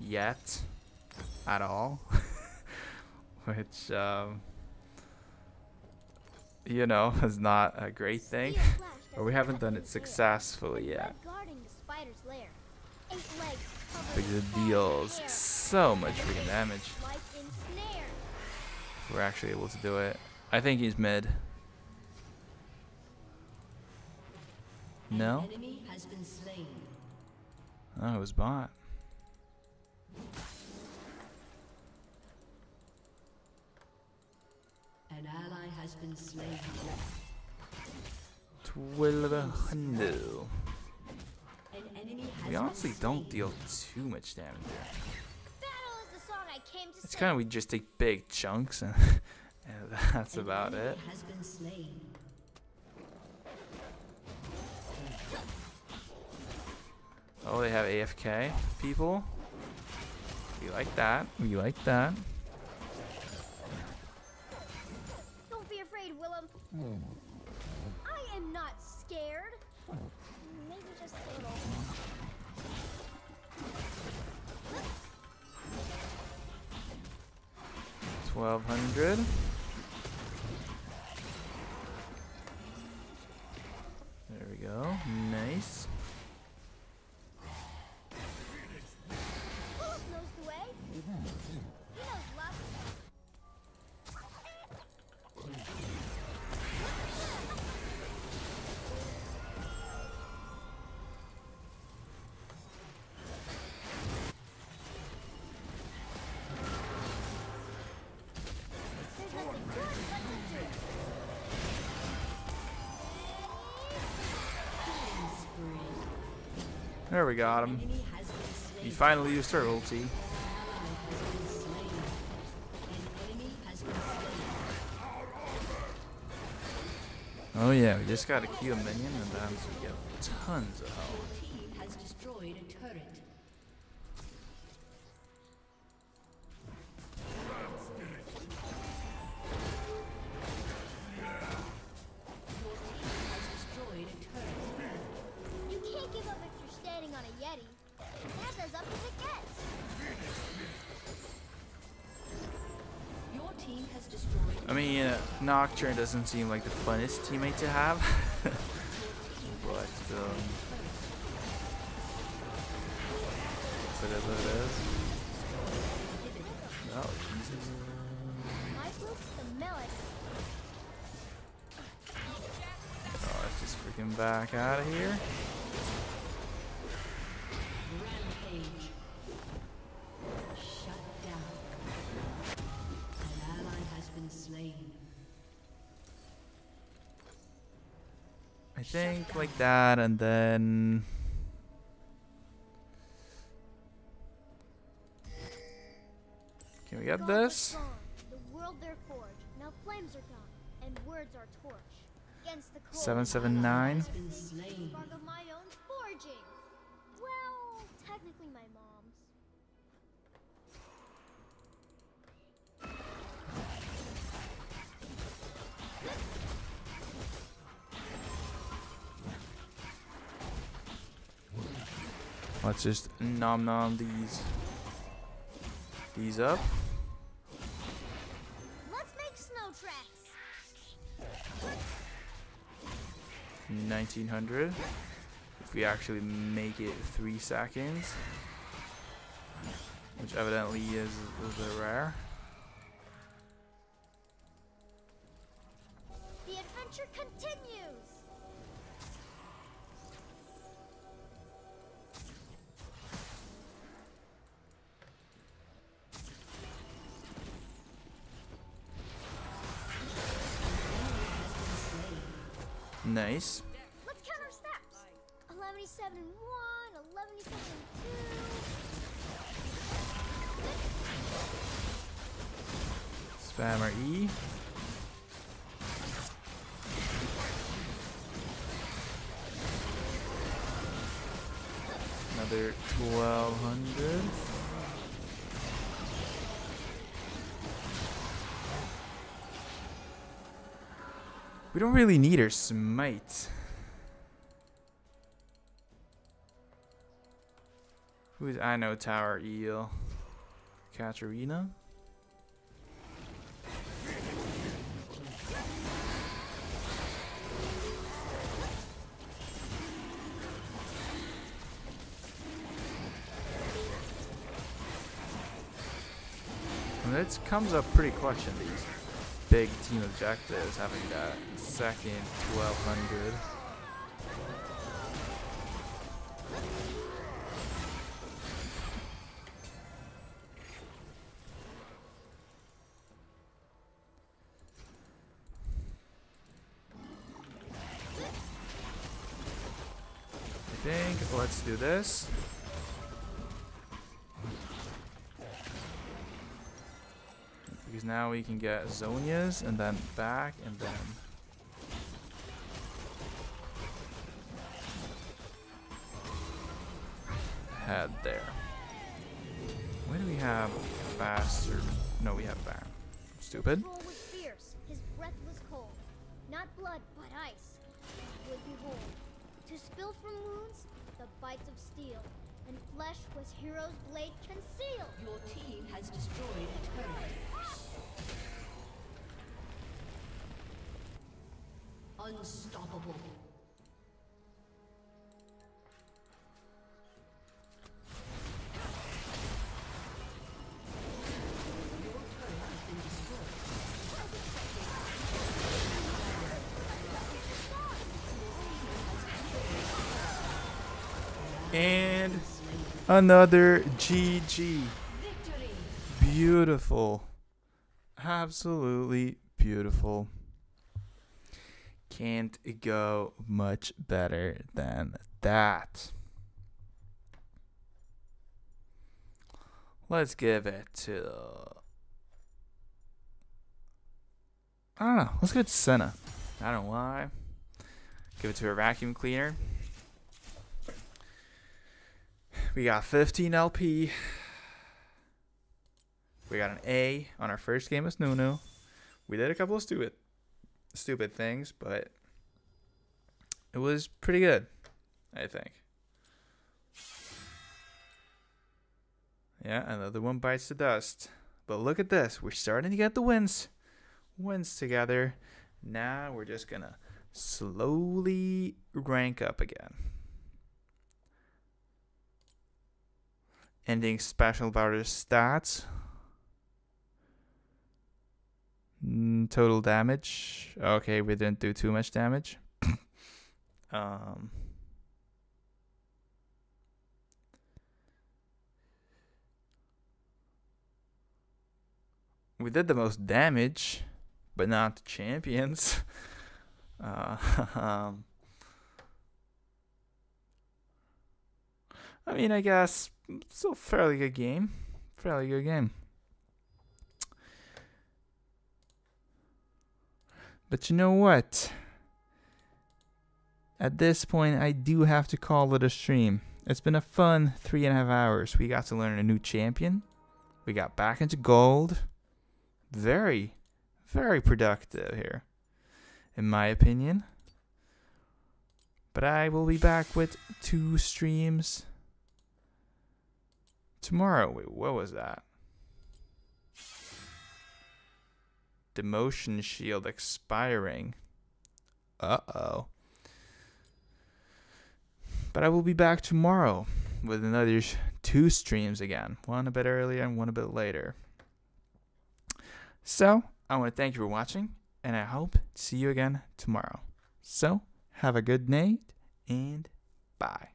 yet at all. Which, you know, is not a great thing. But we haven't done it successfully yet. Because it deals so much freaking damage. We're actually able to do it. I think he's mid. No? Oh, it was bot. An ally has been slain. 1200. We honestly don't deal too much damage there. It's kind of we just take big chunks and, that's about it. Oh, they have AFK people. We like that. We like that. I am not scared. Maybe just a little. Oops. 1200. There we go. Nice. Who else knows the way? He knows lots of things. There we got him. He finally used her ulti. Oh yeah, we just gotta kill a minion and then we get tons of health. I mean, Nocturne doesn't seem like the funnest teammate to have, but so it is what it is. Oh, Jesus. Oh, let's just freaking back out of here. Slay. I think like that, and then can we get this? $779. Well, technically my mom's. Let's just nom these up. Let's make snow tracks. 1900. If we actually make it 3 seconds, which evidently is a rare. The adventure continues. Nice. Let's count our steps. 1171, 1172. Spam our E. Another 1200. We don't really need her smite. Who is I know Tower Eel? Katarina? And it comes up pretty clutch in these big team objectives, having that second 1200. I think let's do this. Because now we can get Zonias and then back and then. Head there. Why do we have faster? No, we have Baron. Stupid. His roar was fierce. His breath was cold. Not blood, but ice. He would behold. To spill from wounds, the bites of steel. And flesh was hero's blade concealed. Your team has destroyed a turret. Unstoppable. And another GG. Victory. Beautiful. Absolutely beautiful. Can't go much better than that. Let's give it to, I don't know. Let's give it to Senna. I don't know why. Give it to a vacuum cleaner. We got 15 LP. We got an A on our first game as Nunu. We did a couple of stupid things, but it was pretty good, I think. Yeah, another one bites the dust. But look at this. We're starting to get the wins together. Now we're just going to slowly rank up again. Anything special about his stats? Total damage. Okay, we didn't do too much damage. We did the most damage, but not the champions. I mean, I guess still fairly good game. Fairly good game. But you know what? At this point, I do have to call it a stream. It's been a fun 3.5 hours. We got to learn a new champion. We got back into Gold. Very, very productive here, in my opinion. But I will be back with 2 streams tomorrow. Wait, what was that? Demotion shield expiring. Uh-oh. But I will be back tomorrow with another 2 streams again. One a bit earlier and one a bit later. So, I want to thank you for watching, and I hope to see you again tomorrow. So, have a good night, and bye.